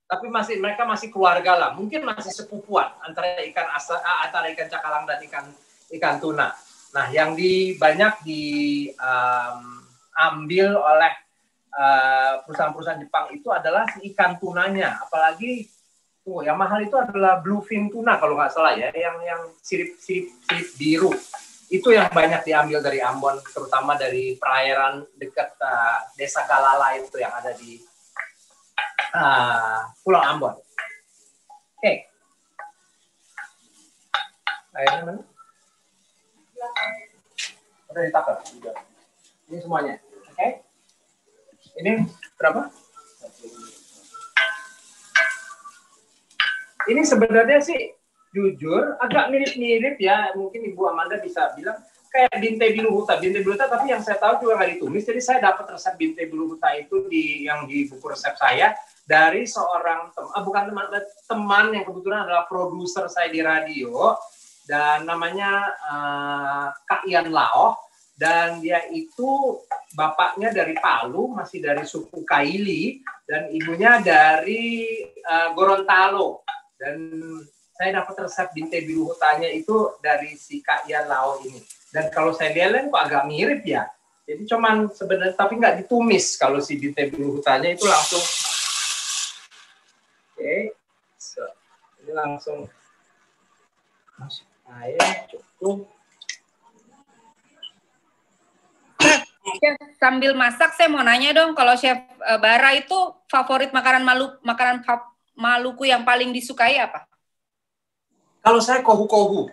Tapi masih mereka masih keluarga lah, mungkin masih sepupuan antara ikan asar, antara ikan cakalang dan ikan ikan tuna. Nah, yang di banyak diambil um, oleh uh, perusahaan-perusahaan Jepang itu adalah si ikan tunanya, apalagi oh, yang mahal itu adalah bluefin tuna kalau nggak salah ya, yang yang sirip-sirip sirip biru. Itu yang banyak diambil dari Ambon, terutama dari perairan dekat uh, Desa Galala itu yang ada di uh, Pulau Ambon. Oke. Okay. Airnya mana? Udah ditaker. Ini semuanya. Oke. Okay. Ini berapa? Ini sebenarnya sih jujur agak mirip-mirip ya, mungkin Ibu Amanda bisa bilang kayak binte biru huta, binte biru huta, tapi yang saya tahu juga nggak ditumis. Jadi saya dapat resep binte biru huta itu di yang di buku resep saya dari seorang tem, ah, bukan teman teman yang kebetulan adalah produser saya di radio, dan namanya uh, Kak Ian Lao, dan dia itu bapaknya dari Palu, masih dari suku Kaili, dan ibunya dari uh, Gorontalo. Dan saya dapat resep binte biru hutanya itu dari si Kak Ian Lao ini. Dan kalau saya lihat kok agak mirip ya. Jadi cuman sebenarnya tapi nggak ditumis kalau si binte biru hutanya itu langsung. Oke, okay. So, ini langsung masuk air cukup. Sambil masak saya mau nanya dong, kalau Chef Bara itu favorit makanan Maluku, makanan Maluku yang paling disukai apa? Kalau saya kohu-kohu.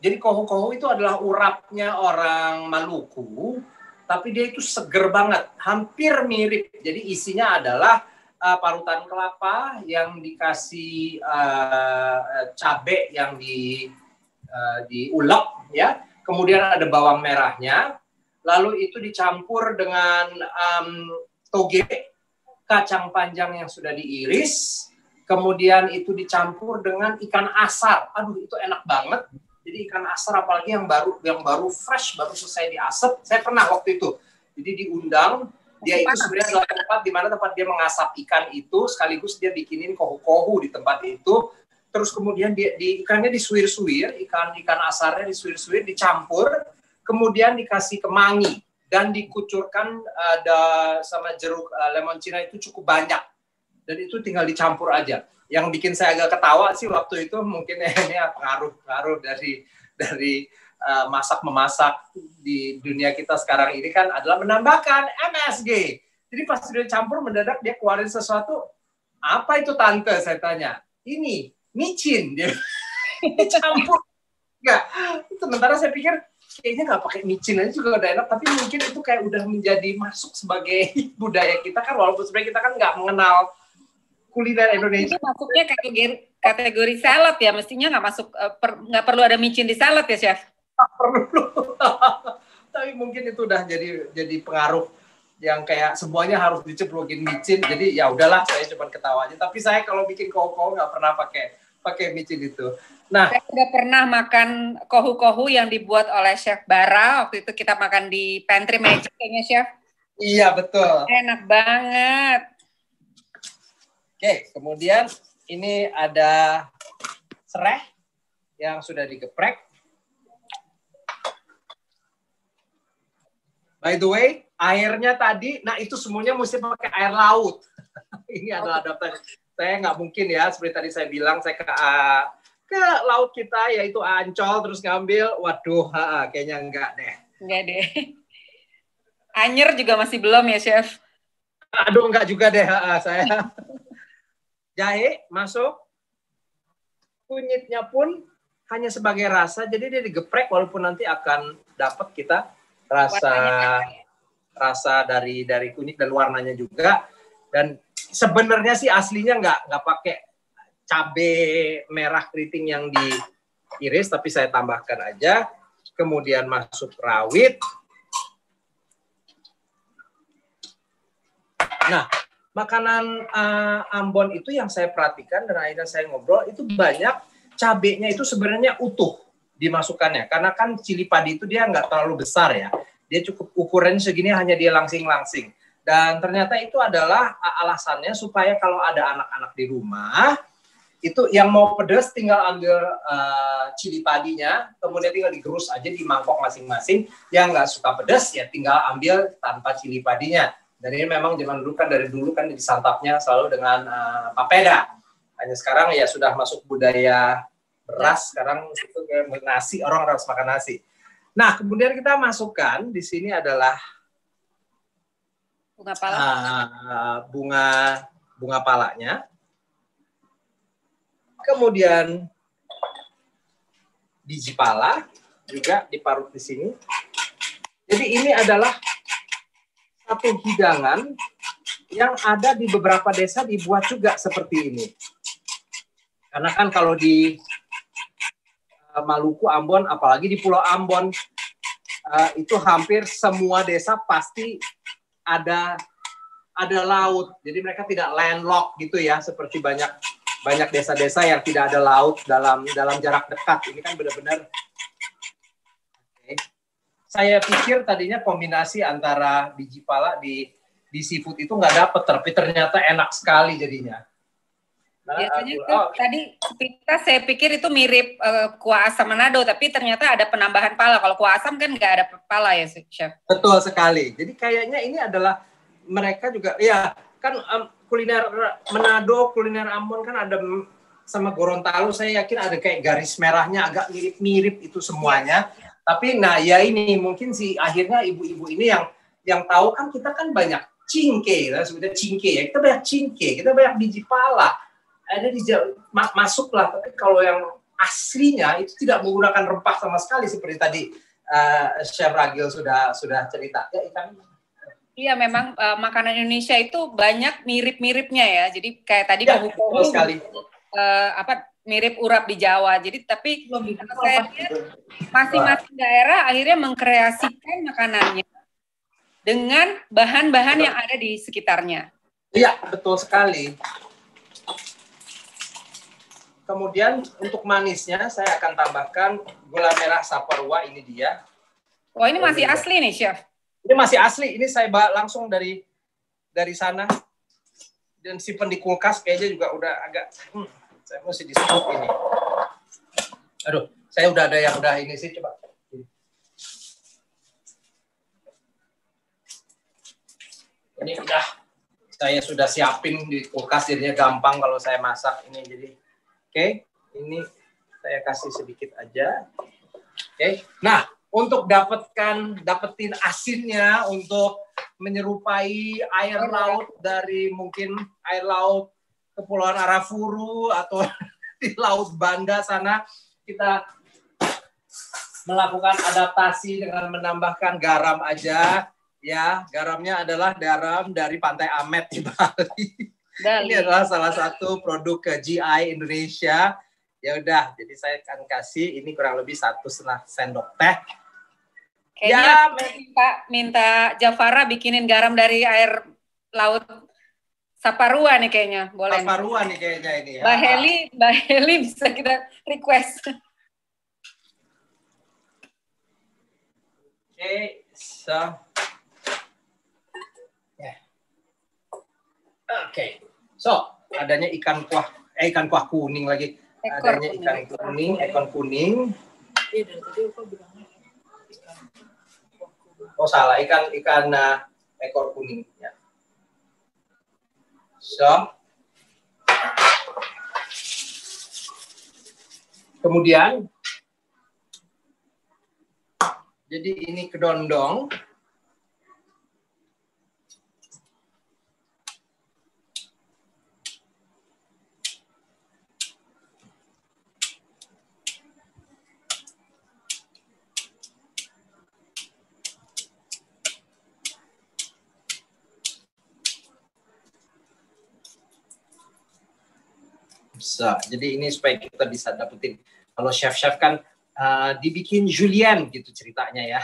Jadi kohu-kohu itu adalah urapnya orang Maluku, tapi dia itu seger banget, hampir mirip. Jadi isinya adalah uh, parutan kelapa yang dikasih uh, cabe yang di uh, diulek ya. Kemudian ada bawang merahnya, lalu itu dicampur dengan um, toge, kacang panjang yang sudah diiris. Kemudian itu dicampur dengan ikan asar. Aduh, itu enak banget. Jadi ikan asar apalagi yang baru yang baru fresh, baru selesai diasap. Saya pernah waktu itu. Jadi diundang, dia itu sebenarnya adalah tempat di mana tempat dia mengasap ikan itu, sekaligus dia bikinin kohu-kohu di tempat itu. Terus kemudian dia di ikannya disuir-suir, ikan ikan asarnya disuir-suir, dicampur, kemudian dikasih kemangi dan dikucurkan ada sama jeruk lemon Cina itu cukup banyak. Dan itu tinggal dicampur aja. Yang bikin saya agak ketawa sih waktu itu mungkin ini pengaruh-pengaruh dari dari uh, masak-memasak di dunia kita sekarang ini kan adalah menambahkan M S G. Jadi pas sudah campur mendadak dia keluarin sesuatu. Apa itu tante? Saya tanya. Ini micin dia dicampur. Enggak. Sementara saya pikir kayaknya nggak pakai micin aja juga udah enak. Tapi mungkin itu kayak udah menjadi masuk sebagai budaya kita kan. Walaupun sebenarnya kita kan nggak mengenal kuliner Indonesia. Ini masuknya kategori, kategori salad ya, mestinya nggak masuk, nggak per, perlu ada micin di salad ya, Chef? Nggak perlu. Tapi mungkin itu udah jadi jadi pengaruh yang kayak semuanya harus diceplokin micin. Jadi ya udahlah, saya cuma ketawa aja. Tapi saya kalau bikin kohu-kohu nggak pernah pakai pakai micin itu. Nah, saya sudah pernah makan kohu-kohu yang dibuat oleh Chef Bara. Waktu itu kita makan di Pantry Magic kayaknya, Chef. Iya betul. Enak banget. Oke, kemudian ini ada serai yang sudah digeprek. By the way, airnya tadi, nah itu semuanya mesti pakai air laut. Ini adalah adaptasi. Saya nggak mungkin ya, seperti tadi saya bilang, saya ke, uh, ke laut kita, yaitu Ancol, terus ngambil, waduh, ha, kayaknya enggak deh. Enggak deh. Anyer juga masih belum ya, Chef? Aduh, enggak juga deh, ha, saya. Jahe masuk, kunyitnya pun hanya sebagai rasa, jadi dia digeprek walaupun nanti akan dapat kita rasa rasa dari dari kunyit dan warnanya juga. Dan sebenarnya sih aslinya nggak nggak pakai cabe merah keriting yang diiris, tapi saya tambahkan aja. Kemudian masuk rawit. Nah, makanan uh, Ambon itu yang saya perhatikan dan akhirnya saya ngobrol itu banyak cabenya itu sebenarnya utuh dimasukkannya, karena kan cili padi itu dia nggak terlalu besar ya, dia cukup ukurannya segini, hanya dia langsing-langsing. Dan ternyata itu adalah alasannya supaya kalau ada anak-anak di rumah itu yang mau pedas tinggal ambil uh, cili padinya, kemudian tinggal digerus aja di mangkok masing-masing. Yang nggak suka pedas ya tinggal ambil tanpa cili padinya. Dan ini memang zaman dulu kan, dari dulu kan disantapnya selalu dengan uh, papeda. Hanya sekarang ya sudah masuk budaya beras, sekarang itu nasi, orang harus makan nasi. Nah, kemudian kita masukkan di sini adalah bunga pala. Uh, bunga bunga palanya. Kemudian biji pala juga diparut di sini. Jadi ini adalah satu hidangan yang ada di beberapa desa dibuat juga seperti ini. Karena kan kalau di Maluku, Ambon, apalagi di Pulau Ambon, uh, itu hampir semua desa pasti ada ada laut. Jadi mereka tidak landlock gitu ya, seperti banyak banyak desa-desa yang tidak ada laut dalam dalam jarak dekat. Ini kan benar-benar. Okay. Saya pikir tadinya kombinasi antara biji pala di di seafood itu nggak dapet, tapi ternyata enak sekali jadinya. Biasanya itu, oh. Tadi kita saya pikir itu mirip uh, kuah asam Manado, tapi ternyata ada penambahan pala. Kalau kuah asam kan nggak ada pala ya, Chef? Betul sekali. Jadi kayaknya ini adalah mereka juga, ya kan um, kuliner Manado, kuliner Ambon kan ada sama Gorontalo. Saya yakin ada kayak garis merahnya agak mirip-mirip itu semuanya. Ya. Tapi nah ya ini mungkin sih akhirnya ibu-ibu ini yang yang tahu kan, kita kan banyak cingke, lah sebenarnya cingke ya. Kita banyak cingke, kita banyak biji pala. Ada di masuk lah, tapi kalau yang aslinya itu tidak menggunakan rempah sama sekali seperti tadi uh, Chef Ragil sudah sudah cerita. Ya, ikan. Iya, memang uh, makanan Indonesia itu banyak mirip-miripnya ya. Jadi kayak tadi ya, pahu-pahu sekali. Uh, apa mirip urap di Jawa. Jadi tapi masing-masing daerah akhirnya mengkreasikan makanannya dengan bahan-bahan yang ada di sekitarnya. Iya, betul sekali. Kemudian untuk manisnya saya akan tambahkan gula merah Saparua, ini dia. Wah, ini masih asli nih, Chef. Ini masih asli, ini saya bawa langsung dari dari sana. Dan simpen di kulkas kayaknya juga udah agak, hmm, saya mesti diserut ini. Aduh, saya udah ada yang udah ini sih, coba. Ini udah, saya sudah siapin di kulkas, jadinya gampang kalau saya masak ini, jadi. Oke, okay, ini saya kasih sedikit aja. Oke, okay. Nah untuk dapatkan dapetin asinnya, untuk menyerupai air laut dari mungkin air laut Kepulauan Arafuru atau di Laut Banda sana, kita melakukan adaptasi dengan menambahkan garam aja. Ya, garamnya adalah garam dari Pantai Amet di Bali. Dali. Ini adalah salah satu produk G I Indonesia. Ya udah, jadi saya akan kasih ini kurang lebih satu setengah sendok teh. Kayaknya ya, minta, minta Jafara bikinin garam dari air laut Saparua nih kayaknya, boleh. Saparua nih kayaknya ini. Ya. Mbak Heli, Mbak Heli bisa kita request. Oke, okay, so. Yeah. Oke. Okay. So, adanya ikan kuah, eh, ikan kuah kuning lagi, ekor adanya ikan kuning, ekor kuning. Iya, dari tadi aku bilangnya ikan kuah kuning. Oh salah, ikan ikan uh, ekor kuning. Ya. So, kemudian, jadi ini kedondong. Bisa. Jadi ini supaya kita bisa dapetin. Kalau chef-chef kan uh, dibikin julienne gitu ceritanya ya.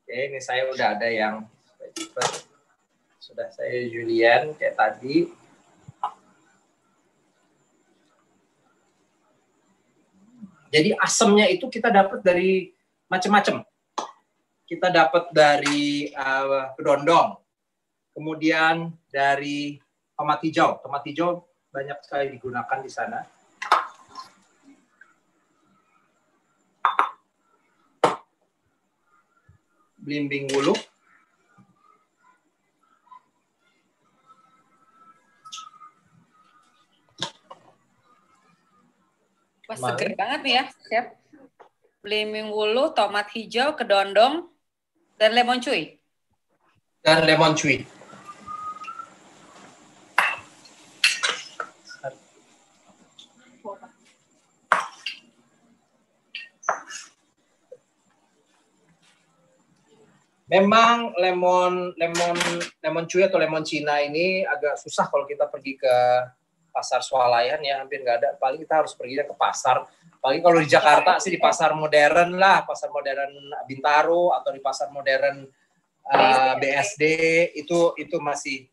Oke, ini saya udah ada yang sudah saya julienne kayak tadi. Jadi asamnya itu kita dapat dari macam-macam. Kita dapat dari uh, kedondong, kemudian dari tomat hijau, tomat hijau banyak sekali digunakan di sana. Blimbing wuluk. Wah, seger banget nih ya, Chef. Blimbing wuluk, tomat hijau, kedondong, dan lemon cuy. Dan lemon cuy. Memang lemon lemon lemon cuy atau lemon Cina ini agak susah kalau kita pergi ke pasar swalayan ya, hampir nggak ada. Paling kita harus perginya ke pasar. Paling kalau di Jakarta sih di pasar modern lah, pasar modern Bintaro atau di pasar modern uh, B S D itu itu masih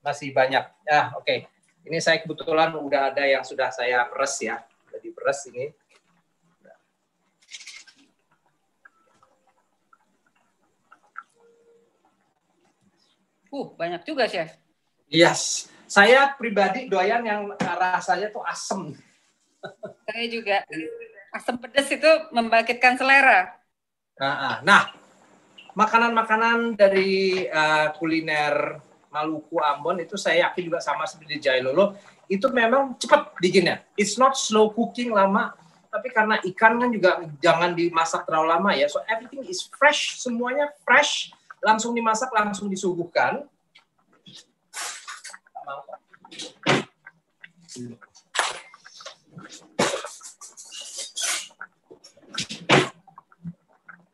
masih banyak. Ah oke, okay. Ini saya kebetulan udah ada yang sudah saya peres ya, udah diperes ini. Uh, banyak juga, Chef. Yes. Saya pribadi doyan yang rasanya tuh asem. Saya juga. Asem pedas itu membangkitkan selera. Nah, nah makanan-makanan dari uh, kuliner Maluku, Ambon itu saya yakin juga sama seperti Jailolo. Itu memang cepat bikinnya. It's not slow cooking lama. Tapi karena ikan kan juga jangan dimasak terlalu lama ya. So everything is fresh. Semuanya fresh. Langsung dimasak, langsung disuguhkan.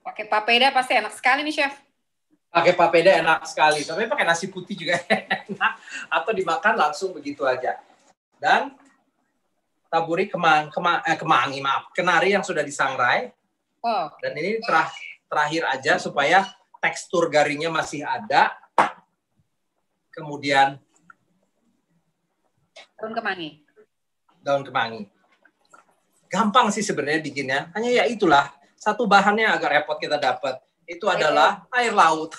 Pakai papeda pasti enak sekali nih, Chef. Pakai papeda enak sekali, tapi pakai nasi putih juga enak. Atau dimakan langsung begitu aja. Dan taburi kemang, kemang, eh, kemangi, maaf, kenari yang sudah disangrai. Oh. Dan ini terah, terakhir aja supaya tekstur garingnya masih ada. Kemudian daun kemangi. Daun kemangi. Gampang sih sebenarnya bikinnya. Hanya ya itulah satu bahannya agak repot kita dapat. Itu air adalah laut. Air laut.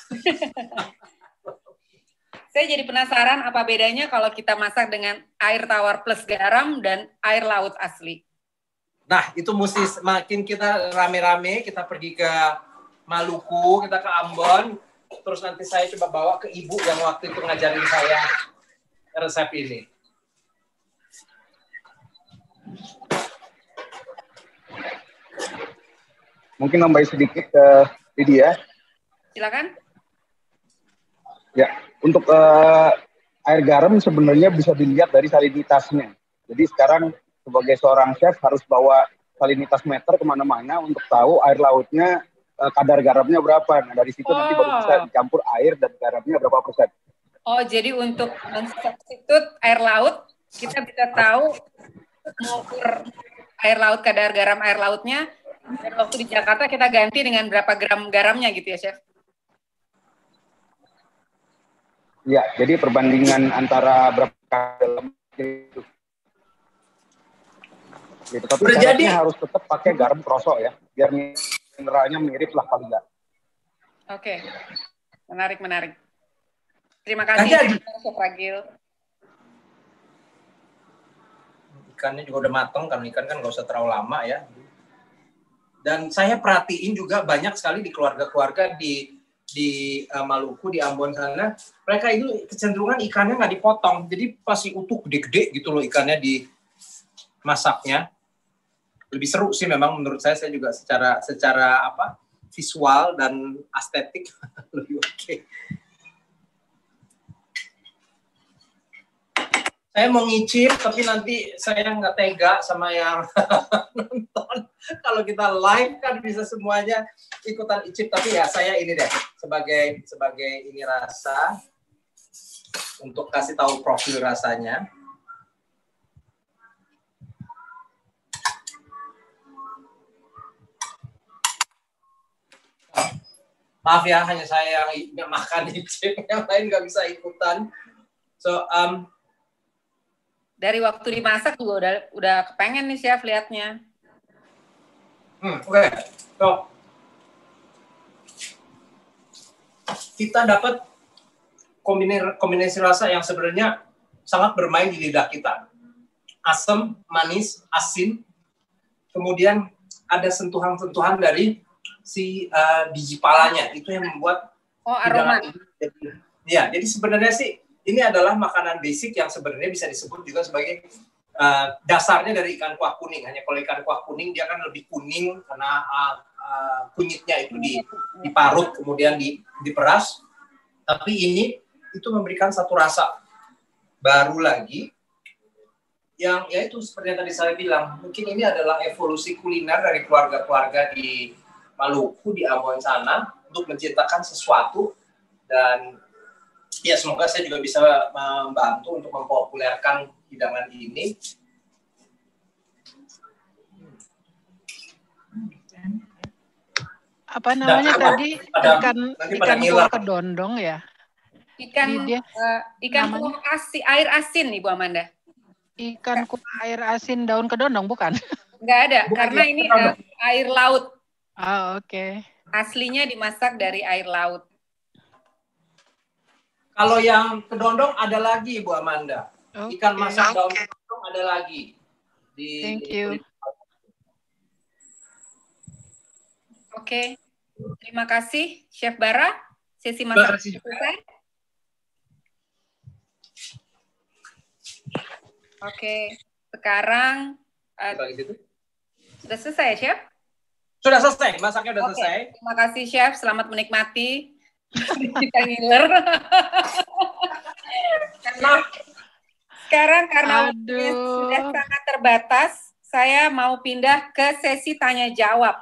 Saya jadi penasaran apa bedanya kalau kita masak dengan air tawar plus garam dan air laut asli. Nah, itu mesti makin kita rame-rame kita pergi ke Maluku, kita ke Ambon, terus nanti saya coba bawa ke ibu yang waktu itu ngajarin saya resep ini. Mungkin nambahin sedikit ke uh, Lydia. Silakan. Ya, untuk uh, air garam sebenarnya bisa dilihat dari salinitasnya. Jadi sekarang sebagai seorang chef harus bawa salinitas meter kemana-mana untuk tahu air lautnya kadar garamnya berapa. Nah, dari situ oh. Nanti baru bisa dicampur air dan garamnya berapa persen. Oh, jadi untuk mensubstitut air laut, kita bisa tahu mengukur air laut, kadar garam air lautnya, dan waktu di Jakarta kita ganti dengan berapa gram garamnya gitu ya, Chef? Ya, jadi perbandingan antara berapa garam itu. Gitu. Tapi berjadi harus tetap pakai garam kroso ya, biar mineralnya mirip lah paling nggak. Oke, okay. Menarik, menarik. Terima kasih, Chef Ragil. Ikannya juga udah matang, karena ikan kan nggak usah terlalu lama ya. Dan saya perhatiin juga banyak sekali di keluarga-keluarga di di uh, Maluku, di Ambon sana, mereka itu kecenderungan ikannya nggak dipotong, jadi pasti utuh gede-gede gitu loh ikannya di masaknya. Lebih seru sih memang menurut saya, saya juga secara secara apa visual dan estetik lebih oke. Okay. Saya mau ngicip, tapi nanti saya nggak tega sama yang nonton. Kalau kita live kan bisa semuanya ikutan icip, tapi ya saya ini deh sebagai sebagai ini rasa untuk kasih tahu profil rasanya. Maaf ya, hanya saya yang makan icip, yang lain nggak bisa ikutan. So um, dari waktu dimasak juga udah udah kepengen nih chef liatnya. Hmm, oke. Okay. So, kita dapat kombinasi, kombinasi rasa yang sebenarnya sangat bermain di lidah kita. Asam, manis, asin. Kemudian ada sentuhan-sentuhan dari si uh, biji palanya. Itu yang membuat oh, aroma. Ya, jadi sebenarnya sih ini adalah makanan basic yang sebenarnya bisa disebut juga sebagai uh, dasarnya dari ikan kuah kuning. Hanya kalau ikan kuah kuning dia kan lebih kuning karena uh, uh, kunyitnya itu diparut kemudian diperas. Tapi ini itu memberikan satu rasa baru lagi yang yaitu seperti yang tadi saya bilang, mungkin ini adalah evolusi kuliner dari keluarga-keluarga di Maluku, di Ambon sana untuk menciptakan sesuatu. Dan ya, semoga saya juga bisa membantu untuk mempopulerkan hidangan ini. Apa namanya nah, tadi? Pada, ikan ikan kuah kedondong ya? Ikan dia, uh, ikan kuah asin, air asin, Ibu Amanda. Ikan kuah air asin daun kedondong, bukan? Enggak ada, bukan karena ini uh, air laut. Ah, oke. Okay. Aslinya dimasak dari air laut. Kalau yang kedondong ada lagi, Bu Amanda. Okay. Ikan masak daun kedondong ada lagi. Di, Thank you. Oke, okay. Terima kasih, Chef Bara. Sesi masak selesai. Oke, okay. Sekarang uh, sudah selesai, Chef? Sudah selesai, masaknya sudah okay. selesai. Terima kasih, Chef. Selamat menikmati. Kita ngiler. Sekarang karena waktunya sudah sangat terbatas, saya mau pindah ke sesi tanya jawab.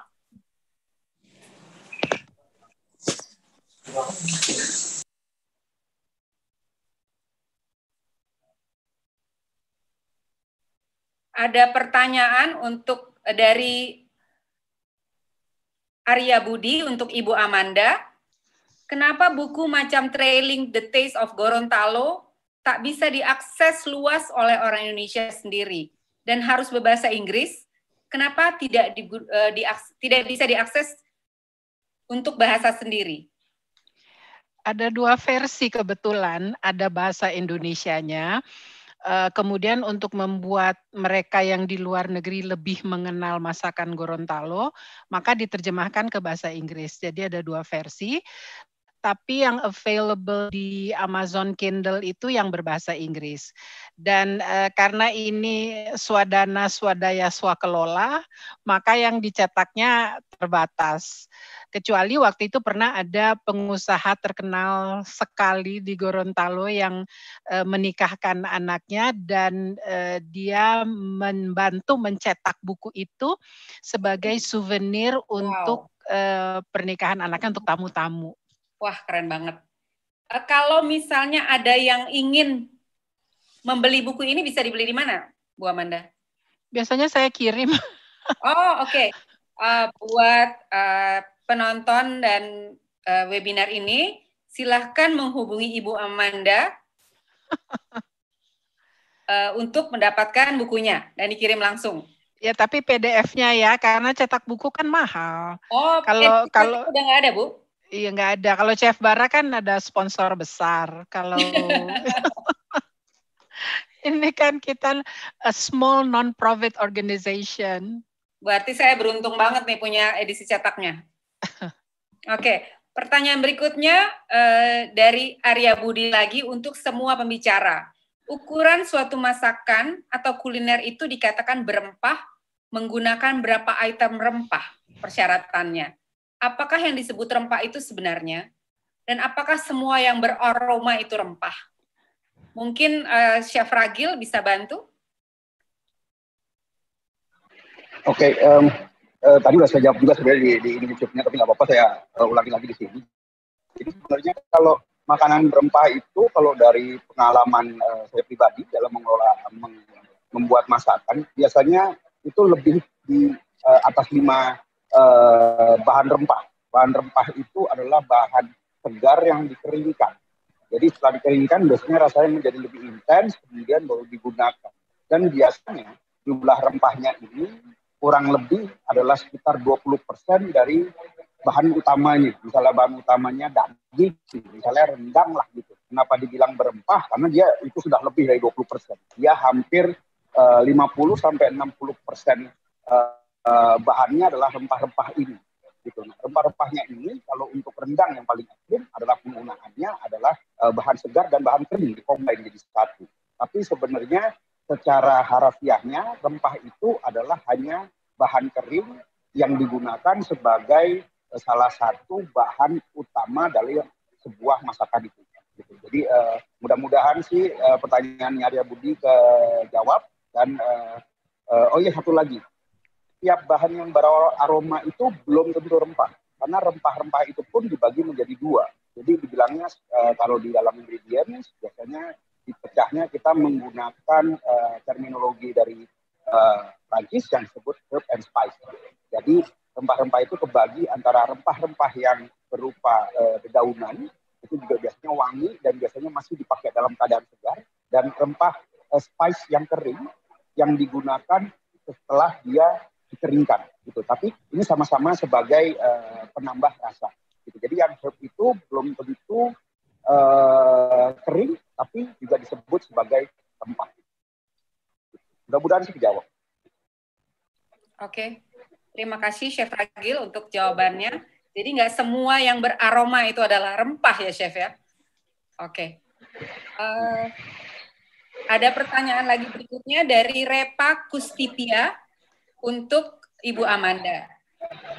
Ada pertanyaan untuk dari Arya Budi untuk Ibu Amanda. Kenapa buku macam Trailing the Taste of Gorontalo tak bisa diakses luas oleh orang Indonesia sendiri dan harus berbahasa Inggris? Kenapa tidak di, uh, di, tidak bisa diakses untuk bahasa sendiri? Ada dua versi kebetulan, ada bahasa Indonesianya. Uh, kemudian untuk membuat mereka yang di luar negeri lebih mengenal masakan Gorontalo, maka diterjemahkan ke bahasa Inggris. Jadi ada dua versi. Tapi yang available di Amazon Kindle itu yang berbahasa Inggris. Dan eh, karena ini swadana swadaya swakelola, maka yang dicetaknya terbatas. Kecuali waktu itu pernah ada pengusaha terkenal sekali di Gorontalo yang eh, menikahkan anaknya dan eh, dia membantu mencetak buku itu sebagai souvenir wow. untuk eh, pernikahan anaknya untuk tamu-tamu. Wah, keren banget. Uh, kalau misalnya ada yang ingin membeli buku ini, bisa dibeli di mana, Bu Amanda? Biasanya saya kirim. Oh, oke. Okay. Uh, buat uh, penonton dan uh, webinar ini, silahkan menghubungi Ibu Amanda uh, untuk mendapatkan bukunya dan dikirim langsung. Ya, tapi P D F-nya ya, karena cetak buku kan mahal. Oh, kalau kalau udah nggak ada, Bu? Iya, nggak ada. Kalau Chef Bara kan ada sponsor besar. Kalau ini kan kita a small non-profit organization. Berarti saya beruntung banget nih punya edisi cetaknya. Oke, pertanyaan berikutnya eh, dari Arya Budi lagi untuk semua pembicara. Ukuran suatu masakan atau kuliner itu dikatakan berempah menggunakan berapa item rempah persyaratannya. Apakah yang disebut rempah itu sebenarnya? Dan apakah semua yang beraroma itu rempah? Mungkin eh, Chef Ragil bisa bantu? Oke, okay, um, uh, tadi udah saya jawab juga sebenarnya di di YouTube-nya, tapi nggak apa-apa saya uh, ulangi lagi di sini. Jadi sebenarnya kalau makanan berempah itu, kalau dari pengalaman uh, saya pribadi dalam mengelola meng, membuat masakan, biasanya itu lebih di uh, atas lima uh, bahan rempah. Bahan rempah itu adalah bahan segar yang dikeringkan. Jadi setelah dikeringkan, biasanya rasanya menjadi lebih intens, kemudian baru digunakan. Dan biasanya jumlah rempahnya ini kurang lebih adalah sekitar dua puluh persen dari bahan utamanya. Misalnya bahan utamanya daging, misalnya rendang lah gitu. Kenapa dibilang berempah? Karena dia itu sudah lebih dari dua puluh persen. Dia hampir uh, lima puluh sampai enam puluh persen uh, uh, bahannya adalah rempah-rempah ini. Gitu. Nah, rempah-rempahnya ini kalau untuk rendang yang paling ekstrim adalah penggunaannya adalah uh, bahan segar dan bahan kering dikombin jadi satu. Tapi sebenarnya secara harafiahnya, rempah itu adalah hanya bahan kering yang digunakan sebagai salah satu bahan utama dari sebuah masakan itu. Jadi uh, mudah-mudahan sih uh, pertanyaan Arya Budi kejawab. Dan uh, uh, oh iya, satu lagi, tiap bahan yang beraroma itu belum tentu rempah, karena rempah-rempah itu pun dibagi menjadi dua. Jadi dibilangnya uh, kalau di dalam ingredients biasanya dipecahnya kita menggunakan uh, terminologi dari uh, Prancis yang disebut herb and spice. Jadi rempah-rempah itu kebagi antara rempah-rempah yang berupa uh, dedaunan, itu juga biasanya wangi dan biasanya masih dipakai dalam keadaan segar, dan rempah uh, spice yang kering yang digunakan setelah dia dikeringkan. Gitu. Tapi ini sama-sama sebagai uh, penambah rasa. Gitu. Jadi yang herb itu belum tentu Uh, kering, tapi juga disebut sebagai rempah. Mudah-mudahan sih dijawab. Oke, terima kasih Chef Ragil untuk jawabannya. Jadi nggak semua yang beraroma itu adalah rempah ya Chef ya? Oke. Uh, ada pertanyaan lagi berikutnya dari Repa Kustipia untuk Ibu Amanda.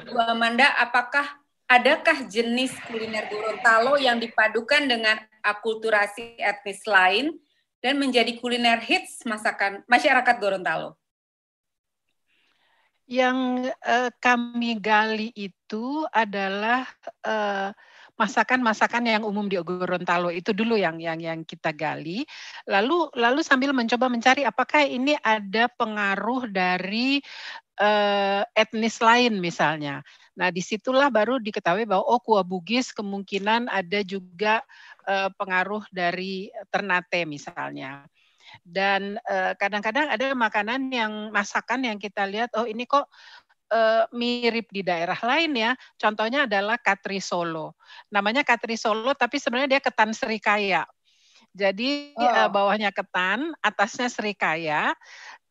Ibu Amanda, apakah adakah jenis kuliner Gorontalo yang dipadukan dengan akulturasi etnis lain dan menjadi kuliner hits masakan masyarakat Gorontalo? Yang eh, kami gali itu adalah eh, masakan-masakan yang umum di Gorontalo itu dulu yang yang yang kita gali. Lalu lalu sambil mencoba mencari apakah ini ada pengaruh dari eh, etnis lain misalnya. Nah, disitulah baru diketahui bahwa oh, kuah Bugis kemungkinan ada juga eh, pengaruh dari Ternate misalnya. Dan kadang-kadang eh, ada makanan yang masakan yang kita lihat, oh ini kok eh, mirip di daerah lain ya. Contohnya adalah Katri Solo. Namanya Katri Solo tapi sebenarnya dia ketan serikaya. Jadi oh. eh, bawahnya ketan, atasnya serikaya.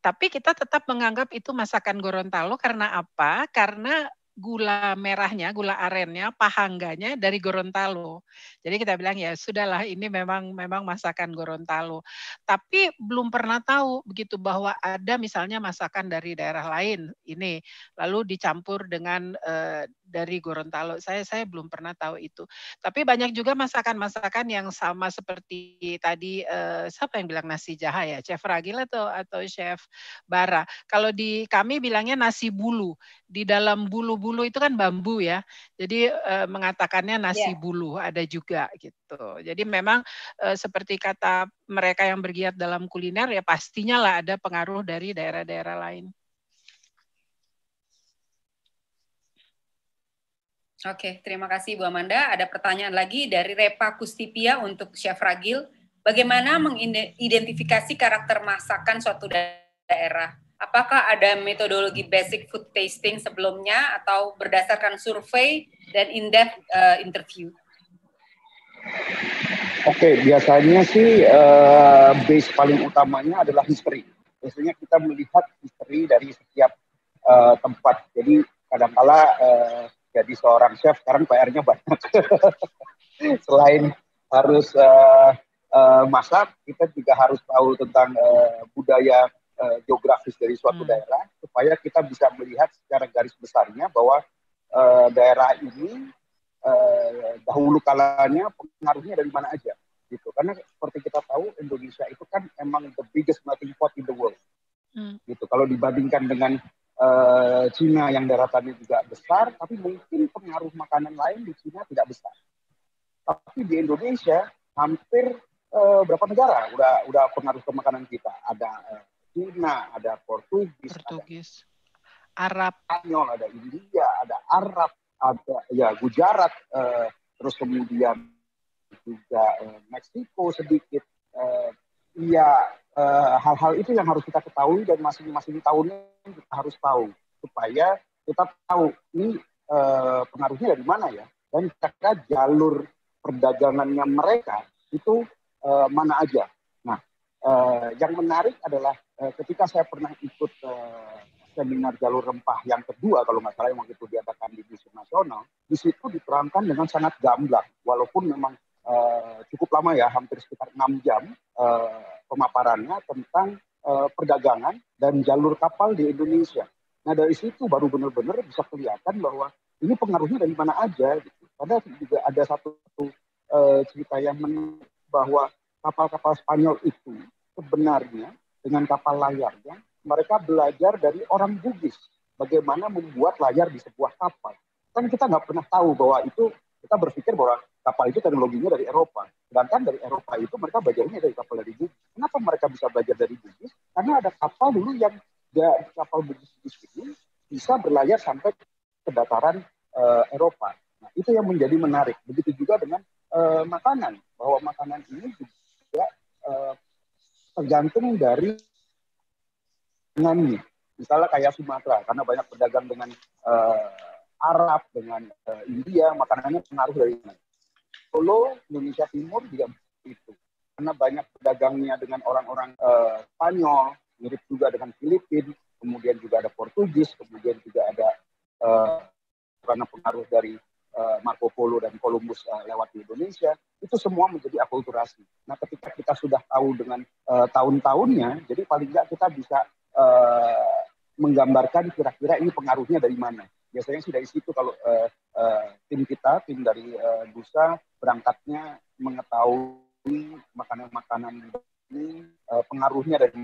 Tapi kita tetap menganggap itu masakan Gorontalo karena apa? Karena gula merahnya, gula arennya, pahangganya dari Gorontalo. Jadi kita bilang ya sudahlah ini memang memang masakan Gorontalo. Tapi belum pernah tahu begitu bahwa ada misalnya masakan dari daerah lain ini lalu dicampur dengan eh, dari Gorontalo. Saya saya belum pernah tahu itu. Tapi banyak juga masakan-masakan yang sama seperti tadi eh, siapa yang bilang nasi jaha ya? Chef Ragil atau atau Chef Bara. Kalau di kami bilangnya nasi bulu. Di dalam bulu bulu itu kan bambu ya, jadi eh, mengatakannya nasi yeah. bulu ada juga gitu. Jadi memang eh, seperti kata mereka yang bergiat dalam kuliner ya pastinya lah ada pengaruh dari daerah-daerah lain. Oke, terima kasih Bu Amanda. Ada pertanyaan lagi dari Repa Kustipia untuk Chef Ragil. Bagaimana mengidentifikasi karakter masakan suatu daerah? Apakah ada metodologi basic food tasting sebelumnya atau berdasarkan survei dan in-depth uh, interview? Oke, okay, biasanya sih uh, base paling utamanya adalah history. Biasanya kita melihat history dari setiap uh, tempat. Jadi kadangkala uh, jadi seorang chef sekarang P R-nya banyak. Selain harus uh, uh, masak, kita juga harus tahu tentang uh, budaya uh, geografis dari suatu hmm. daerah, supaya kita bisa melihat secara garis besarnya bahwa uh, daerah ini Uh, dahulu kalanya pengaruhnya dari mana aja gitu, karena seperti kita tahu Indonesia itu kan emang the biggest melting pot in the world hmm. gitu, kalau dibandingkan dengan uh, Cina yang daratannya juga besar, tapi mungkin pengaruh makanan lain di Cina tidak besar, tapi di Indonesia hampir uh, berapa negara udah udah pengaruh ke makanan kita, ada uh, Cina, ada Portugis, Portugis. Ada Arab, Spanyol, ada India, ada Arab, ada ya Gujarat, uh, terus kemudian juga uh, Meksiko sedikit, uh, ya uh, hal-hal itu yang harus kita ketahui dan masing-masing tahunnya kita harus tahu supaya kita tahu ini uh, pengaruhnya dari mana ya, dan kita jalur perdagangannya mereka itu uh, mana aja. Nah, uh, yang menarik adalah uh, ketika saya pernah ikut uh, seminar Jalur Rempah yang kedua, kalau nggak salah yang waktu itu diadakan di Museum Nasional, di situ diterangkan dengan sangat gamblang, walaupun memang uh, cukup lama ya, hampir sekitar enam jam uh, pemaparannya tentang uh, perdagangan dan jalur kapal di Indonesia. Nah dari situ baru benar-benar bisa kelihatan bahwa ini pengaruhnya dari mana aja. Gitu. Karena juga ada satu uh, cerita yang menarik bahwa kapal-kapal Spanyol itu sebenarnya dengan kapal layarnya mereka belajar dari orang Bugis bagaimana membuat layar di sebuah kapal. Kan kita nggak pernah tahu bahwa itu, kita berpikir bahwa kapal itu teknologinya dari Eropa. Sedangkan dari Eropa itu mereka belajarnya dari kapal dari Bugis. Kenapa mereka bisa belajar dari Bugis? Karena ada kapal dulu yang ya, kapal Bugis ini bisa berlayar sampai ke dataran uh, Eropa. Nah, itu yang menjadi menarik. Begitu juga dengan uh, makanan, bahwa makanan ini juga uh, tergantung dari Nani. Misalnya kayak Sumatera, karena banyak pedagang dengan uh, Arab, dengan uh, India, makanannya pengaruh dari mana. Solo, Indonesia Timur juga begitu, karena banyak pedagangnya dengan orang-orang uh, Spanyol, mirip juga dengan Filipina, kemudian juga ada Portugis, kemudian juga ada uh, karena pengaruh dari uh, Marco Polo dan Columbus uh, lewat Indonesia. Itu semua menjadi akulturasi. Nah, ketika kita sudah tahu dengan uh, tahun-tahunnya, jadi paling nggak kita bisa Uh, menggambarkan kira-kira ini pengaruhnya dari mana. Biasanya sih dari situ kalau uh, uh, tim kita, tim dari uh, Nusa berangkatnya mengetahui makanan-makanan ini uh, pengaruhnya dari.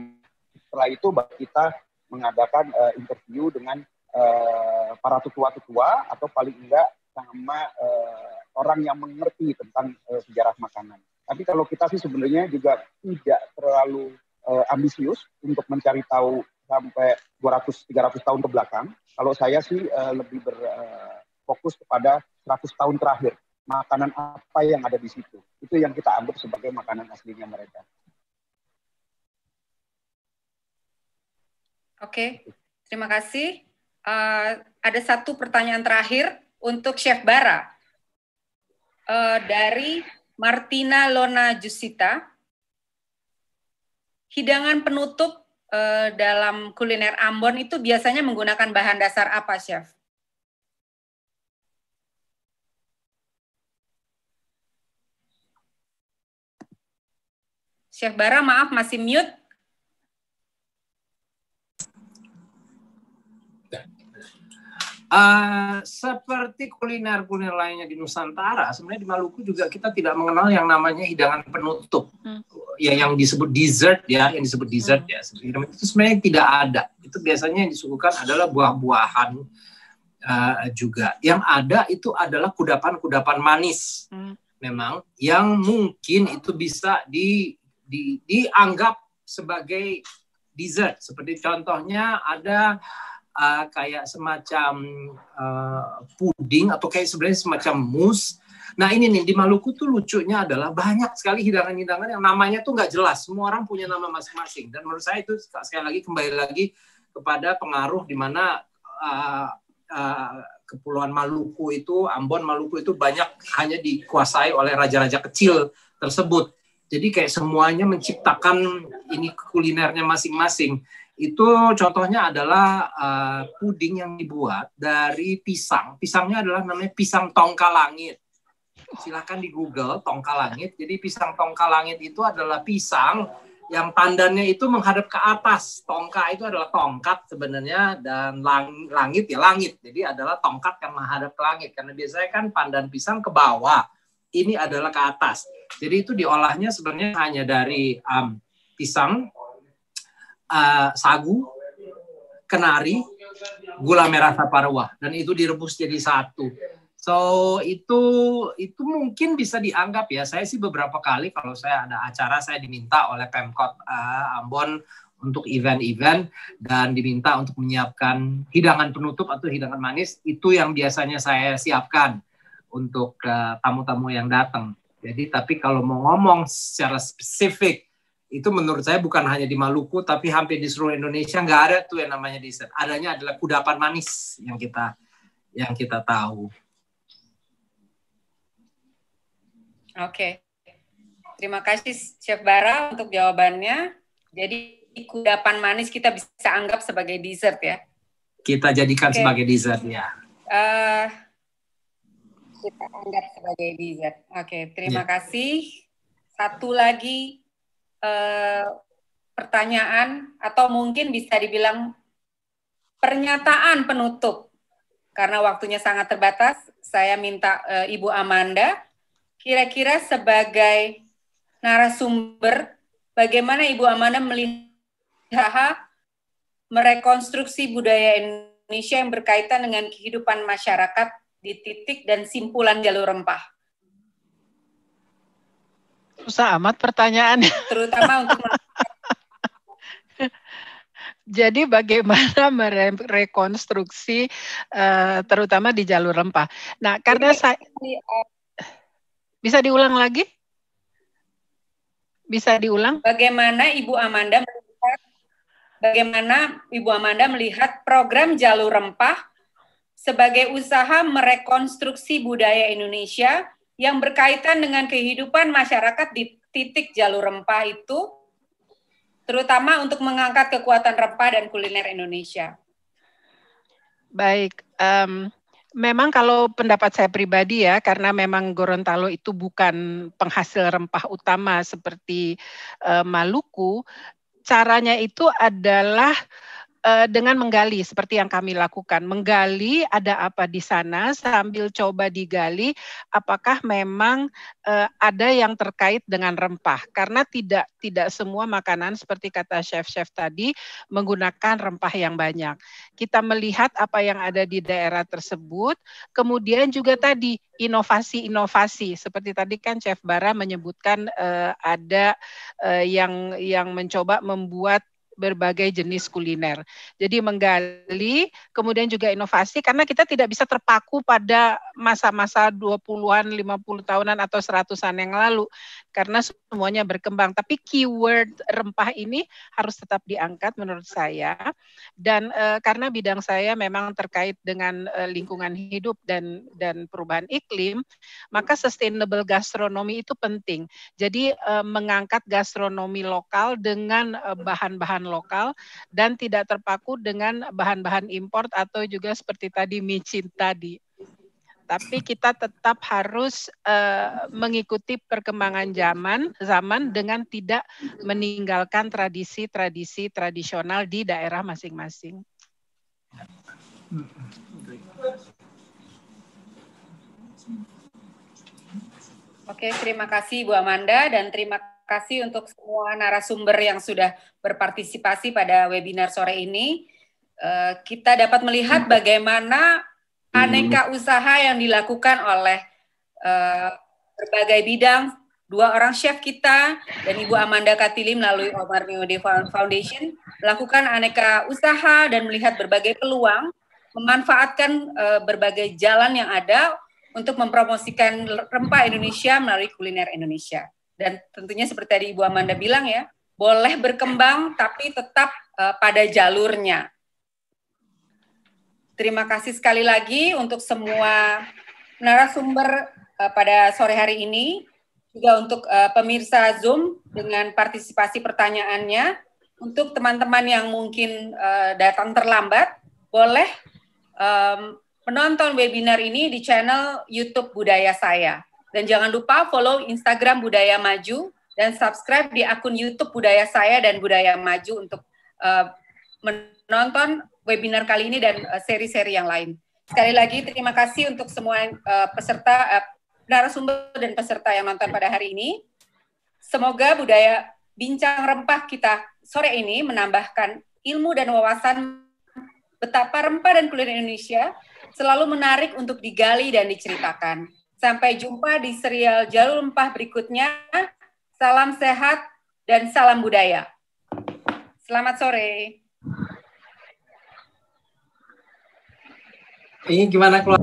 Setelah itu kita mengadakan uh, interview dengan uh, para tetua-tetua atau paling enggak sama uh, orang yang mengerti tentang uh, sejarah makanan. Tapi kalau kita sih sebenarnya juga tidak terlalu Uh, ambisius untuk mencari tahu sampai dua ratus sampai tiga ratus tahun ke belakang. Kalau saya sih uh, lebih berfokus uh, kepada seratus tahun terakhir. Makanan apa yang ada di situ. Itu yang kita anggap sebagai makanan aslinya mereka. Oke, terima kasih. Uh, ada satu pertanyaan terakhir untuk Chef Bara. Uh, dari Martina Lona Jusita. Hidangan penutup eh, dalam kuliner Ambon itu biasanya menggunakan bahan dasar apa, Chef? Chef Bara, maaf, masih mute. Uh, seperti kuliner-kuliner lainnya di Nusantara, sebenarnya di Maluku juga kita tidak mengenal yang namanya hidangan penutup, hmm. ya yang disebut dessert ya, yang disebut dessert hmm. ya, sebenarnya itu sebenarnya tidak ada. Itu biasanya yang disuguhkan adalah buah-buahan uh, juga. Yang ada itu adalah kudapan-kudapan manis, hmm. memang yang mungkin itu bisa di, di, dianggap sebagai dessert. Seperti contohnya ada Uh, kayak semacam uh, puding atau kayak sebenarnya semacam mus. Nah ini nih di Maluku tuh lucunya adalah banyak sekali hidangan-hidangan yang namanya tuh nggak jelas. Semua orang punya nama masing-masing. Dan menurut saya itu sekali lagi kembali lagi kepada pengaruh di mana uh, uh, Kepulauan Maluku itu, Ambon Maluku itu banyak hanya dikuasai oleh raja-raja kecil tersebut. Jadi kayak semuanya menciptakan ini kulinernya masing-masing. Itu contohnya adalah uh, puding yang dibuat dari pisang. Pisangnya adalah namanya pisang tongka langit. Silahkan di Google tongka langit. Jadi pisang tongka langit itu adalah pisang yang pandannya itu menghadap ke atas. Tongka itu adalah tongkat sebenarnya, dan lang langit ya langit. Jadi adalah tongkat yang menghadap ke langit. Karena biasanya kan pandan pisang ke bawah, ini adalah ke atas. Jadi itu diolahnya sebenarnya hanya dari um, pisang, uh, sagu, kenari, gula merah Saparua. Dan itu direbus jadi satu. So itu itu mungkin bisa dianggap ya. Saya sih beberapa kali kalau saya ada acara saya diminta oleh Pemkot uh, Ambon untuk event-event dan diminta untuk menyiapkan hidangan penutup atau hidangan manis, itu yang biasanya saya siapkan untuk tamu-tamu uh, yang datang. Jadi tapi kalau mau ngomong secara spesifik, itu menurut saya bukan hanya di Maluku tapi hampir di seluruh Indonesia nggak ada tuh yang namanya dessert. Adanya adalah kudapan manis yang kita yang kita tahu. Oke, terima kasih Chef Bara untuk jawabannya. Jadi kudapan manis kita bisa anggap sebagai dessert ya? Kita jadikan Oke. sebagai dessert ya. Uh, kita anggap sebagai dessert. Oke, terima ya. kasih. Satu lagi uh, pertanyaan atau mungkin bisa dibilang pernyataan penutup. Karena waktunya sangat terbatas, saya minta uh, Ibu Amanda, kira-kira sebagai narasumber, bagaimana Ibu Amanda melihat merekonstruksi budaya Indonesia yang berkaitan dengan kehidupan masyarakat di titik dan simpulan jalur rempah? Susah amat pertanyaannya. Terutama untuk... Jadi bagaimana merekonstruksi uh, terutama di jalur rempah. Nah, karena Jadi, saya... Bisa diulang lagi? Bisa diulang? Bagaimana Ibu Amanda melihat, bagaimana Ibu Amanda melihat program Jalur Rempah sebagai usaha merekonstruksi budaya Indonesia yang berkaitan dengan kehidupan masyarakat di titik Jalur Rempah itu, terutama untuk mengangkat kekuatan rempah dan kuliner Indonesia? Baik, um... memang kalau pendapat saya pribadi ya, karena memang Gorontalo itu bukan penghasil rempah utama seperti uh, Maluku, caranya itu adalah uh, dengan menggali seperti yang kami lakukan. Menggali ada apa di sana, sambil coba digali apakah memang uh, ada yang terkait dengan rempah. Karena tidak tidak semua makanan seperti kata chef-chef tadi menggunakan rempah yang banyak. Kita melihat apa yang ada di daerah tersebut, kemudian juga tadi inovasi-inovasi seperti tadi kan Chef Bara menyebutkan eh, ada eh, yang yang mencoba membuat berbagai jenis kuliner. Jadi menggali, kemudian juga inovasi, karena kita tidak bisa terpaku pada masa-masa dua puluhan, lima puluh tahunan, atau seratusan yang lalu, karena semuanya berkembang. Tapi keyword rempah ini harus tetap diangkat menurut saya, dan e, karena bidang saya memang terkait dengan e, lingkungan hidup dan, dan perubahan iklim, maka sustainable gastronomy itu penting. Jadi e, mengangkat gastronomi lokal dengan bahan-bahan lokal dan tidak terpaku dengan bahan-bahan impor atau juga seperti tadi micin tadi. Tapi kita tetap harus uh, mengikuti perkembangan zaman zaman dengan tidak meninggalkan tradisi-tradisi tradisional di daerah masing-masing. Oke, terima kasih Bu Amanda dan terima kasih untuk semua narasumber yang sudah berpartisipasi pada webinar sore ini. Uh, kita dapat melihat bagaimana aneka usaha yang dilakukan oleh uh, berbagai bidang, dua orang chef kita dan Ibu Amanda Katili melalui Omar Niode Foundation melakukan aneka usaha dan melihat berbagai peluang, memanfaatkan uh, berbagai jalan yang ada untuk mempromosikan rempah Indonesia melalui kuliner Indonesia. Dan tentunya seperti tadi Ibu Amanda bilang ya, boleh berkembang tapi tetap uh, pada jalurnya. Terima kasih sekali lagi untuk semua narasumber uh, pada sore hari ini, juga untuk uh, pemirsa Zoom dengan partisipasi pertanyaannya. Untuk teman-teman yang mungkin uh, datang terlambat, boleh um, menonton webinar ini di channel YouTube Budaya Saya. Dan jangan lupa follow Instagram Budaya Maju dan subscribe di akun YouTube Budaya Saya dan Budaya Maju untuk uh, menonton webinar kali ini dan seri-seri yang lain. Sekali lagi terima kasih untuk semua uh, peserta, uh, narasumber dan peserta yang nonton pada hari ini. Semoga budaya bincang rempah kita sore ini menambahkan ilmu dan wawasan betapa rempah dan kuliner Indonesia selalu menarik untuk digali dan diceritakan. Sampai jumpa di serial Jalur Rempah berikutnya. Salam sehat dan salam budaya. Selamat sore. Ini gimana keluar?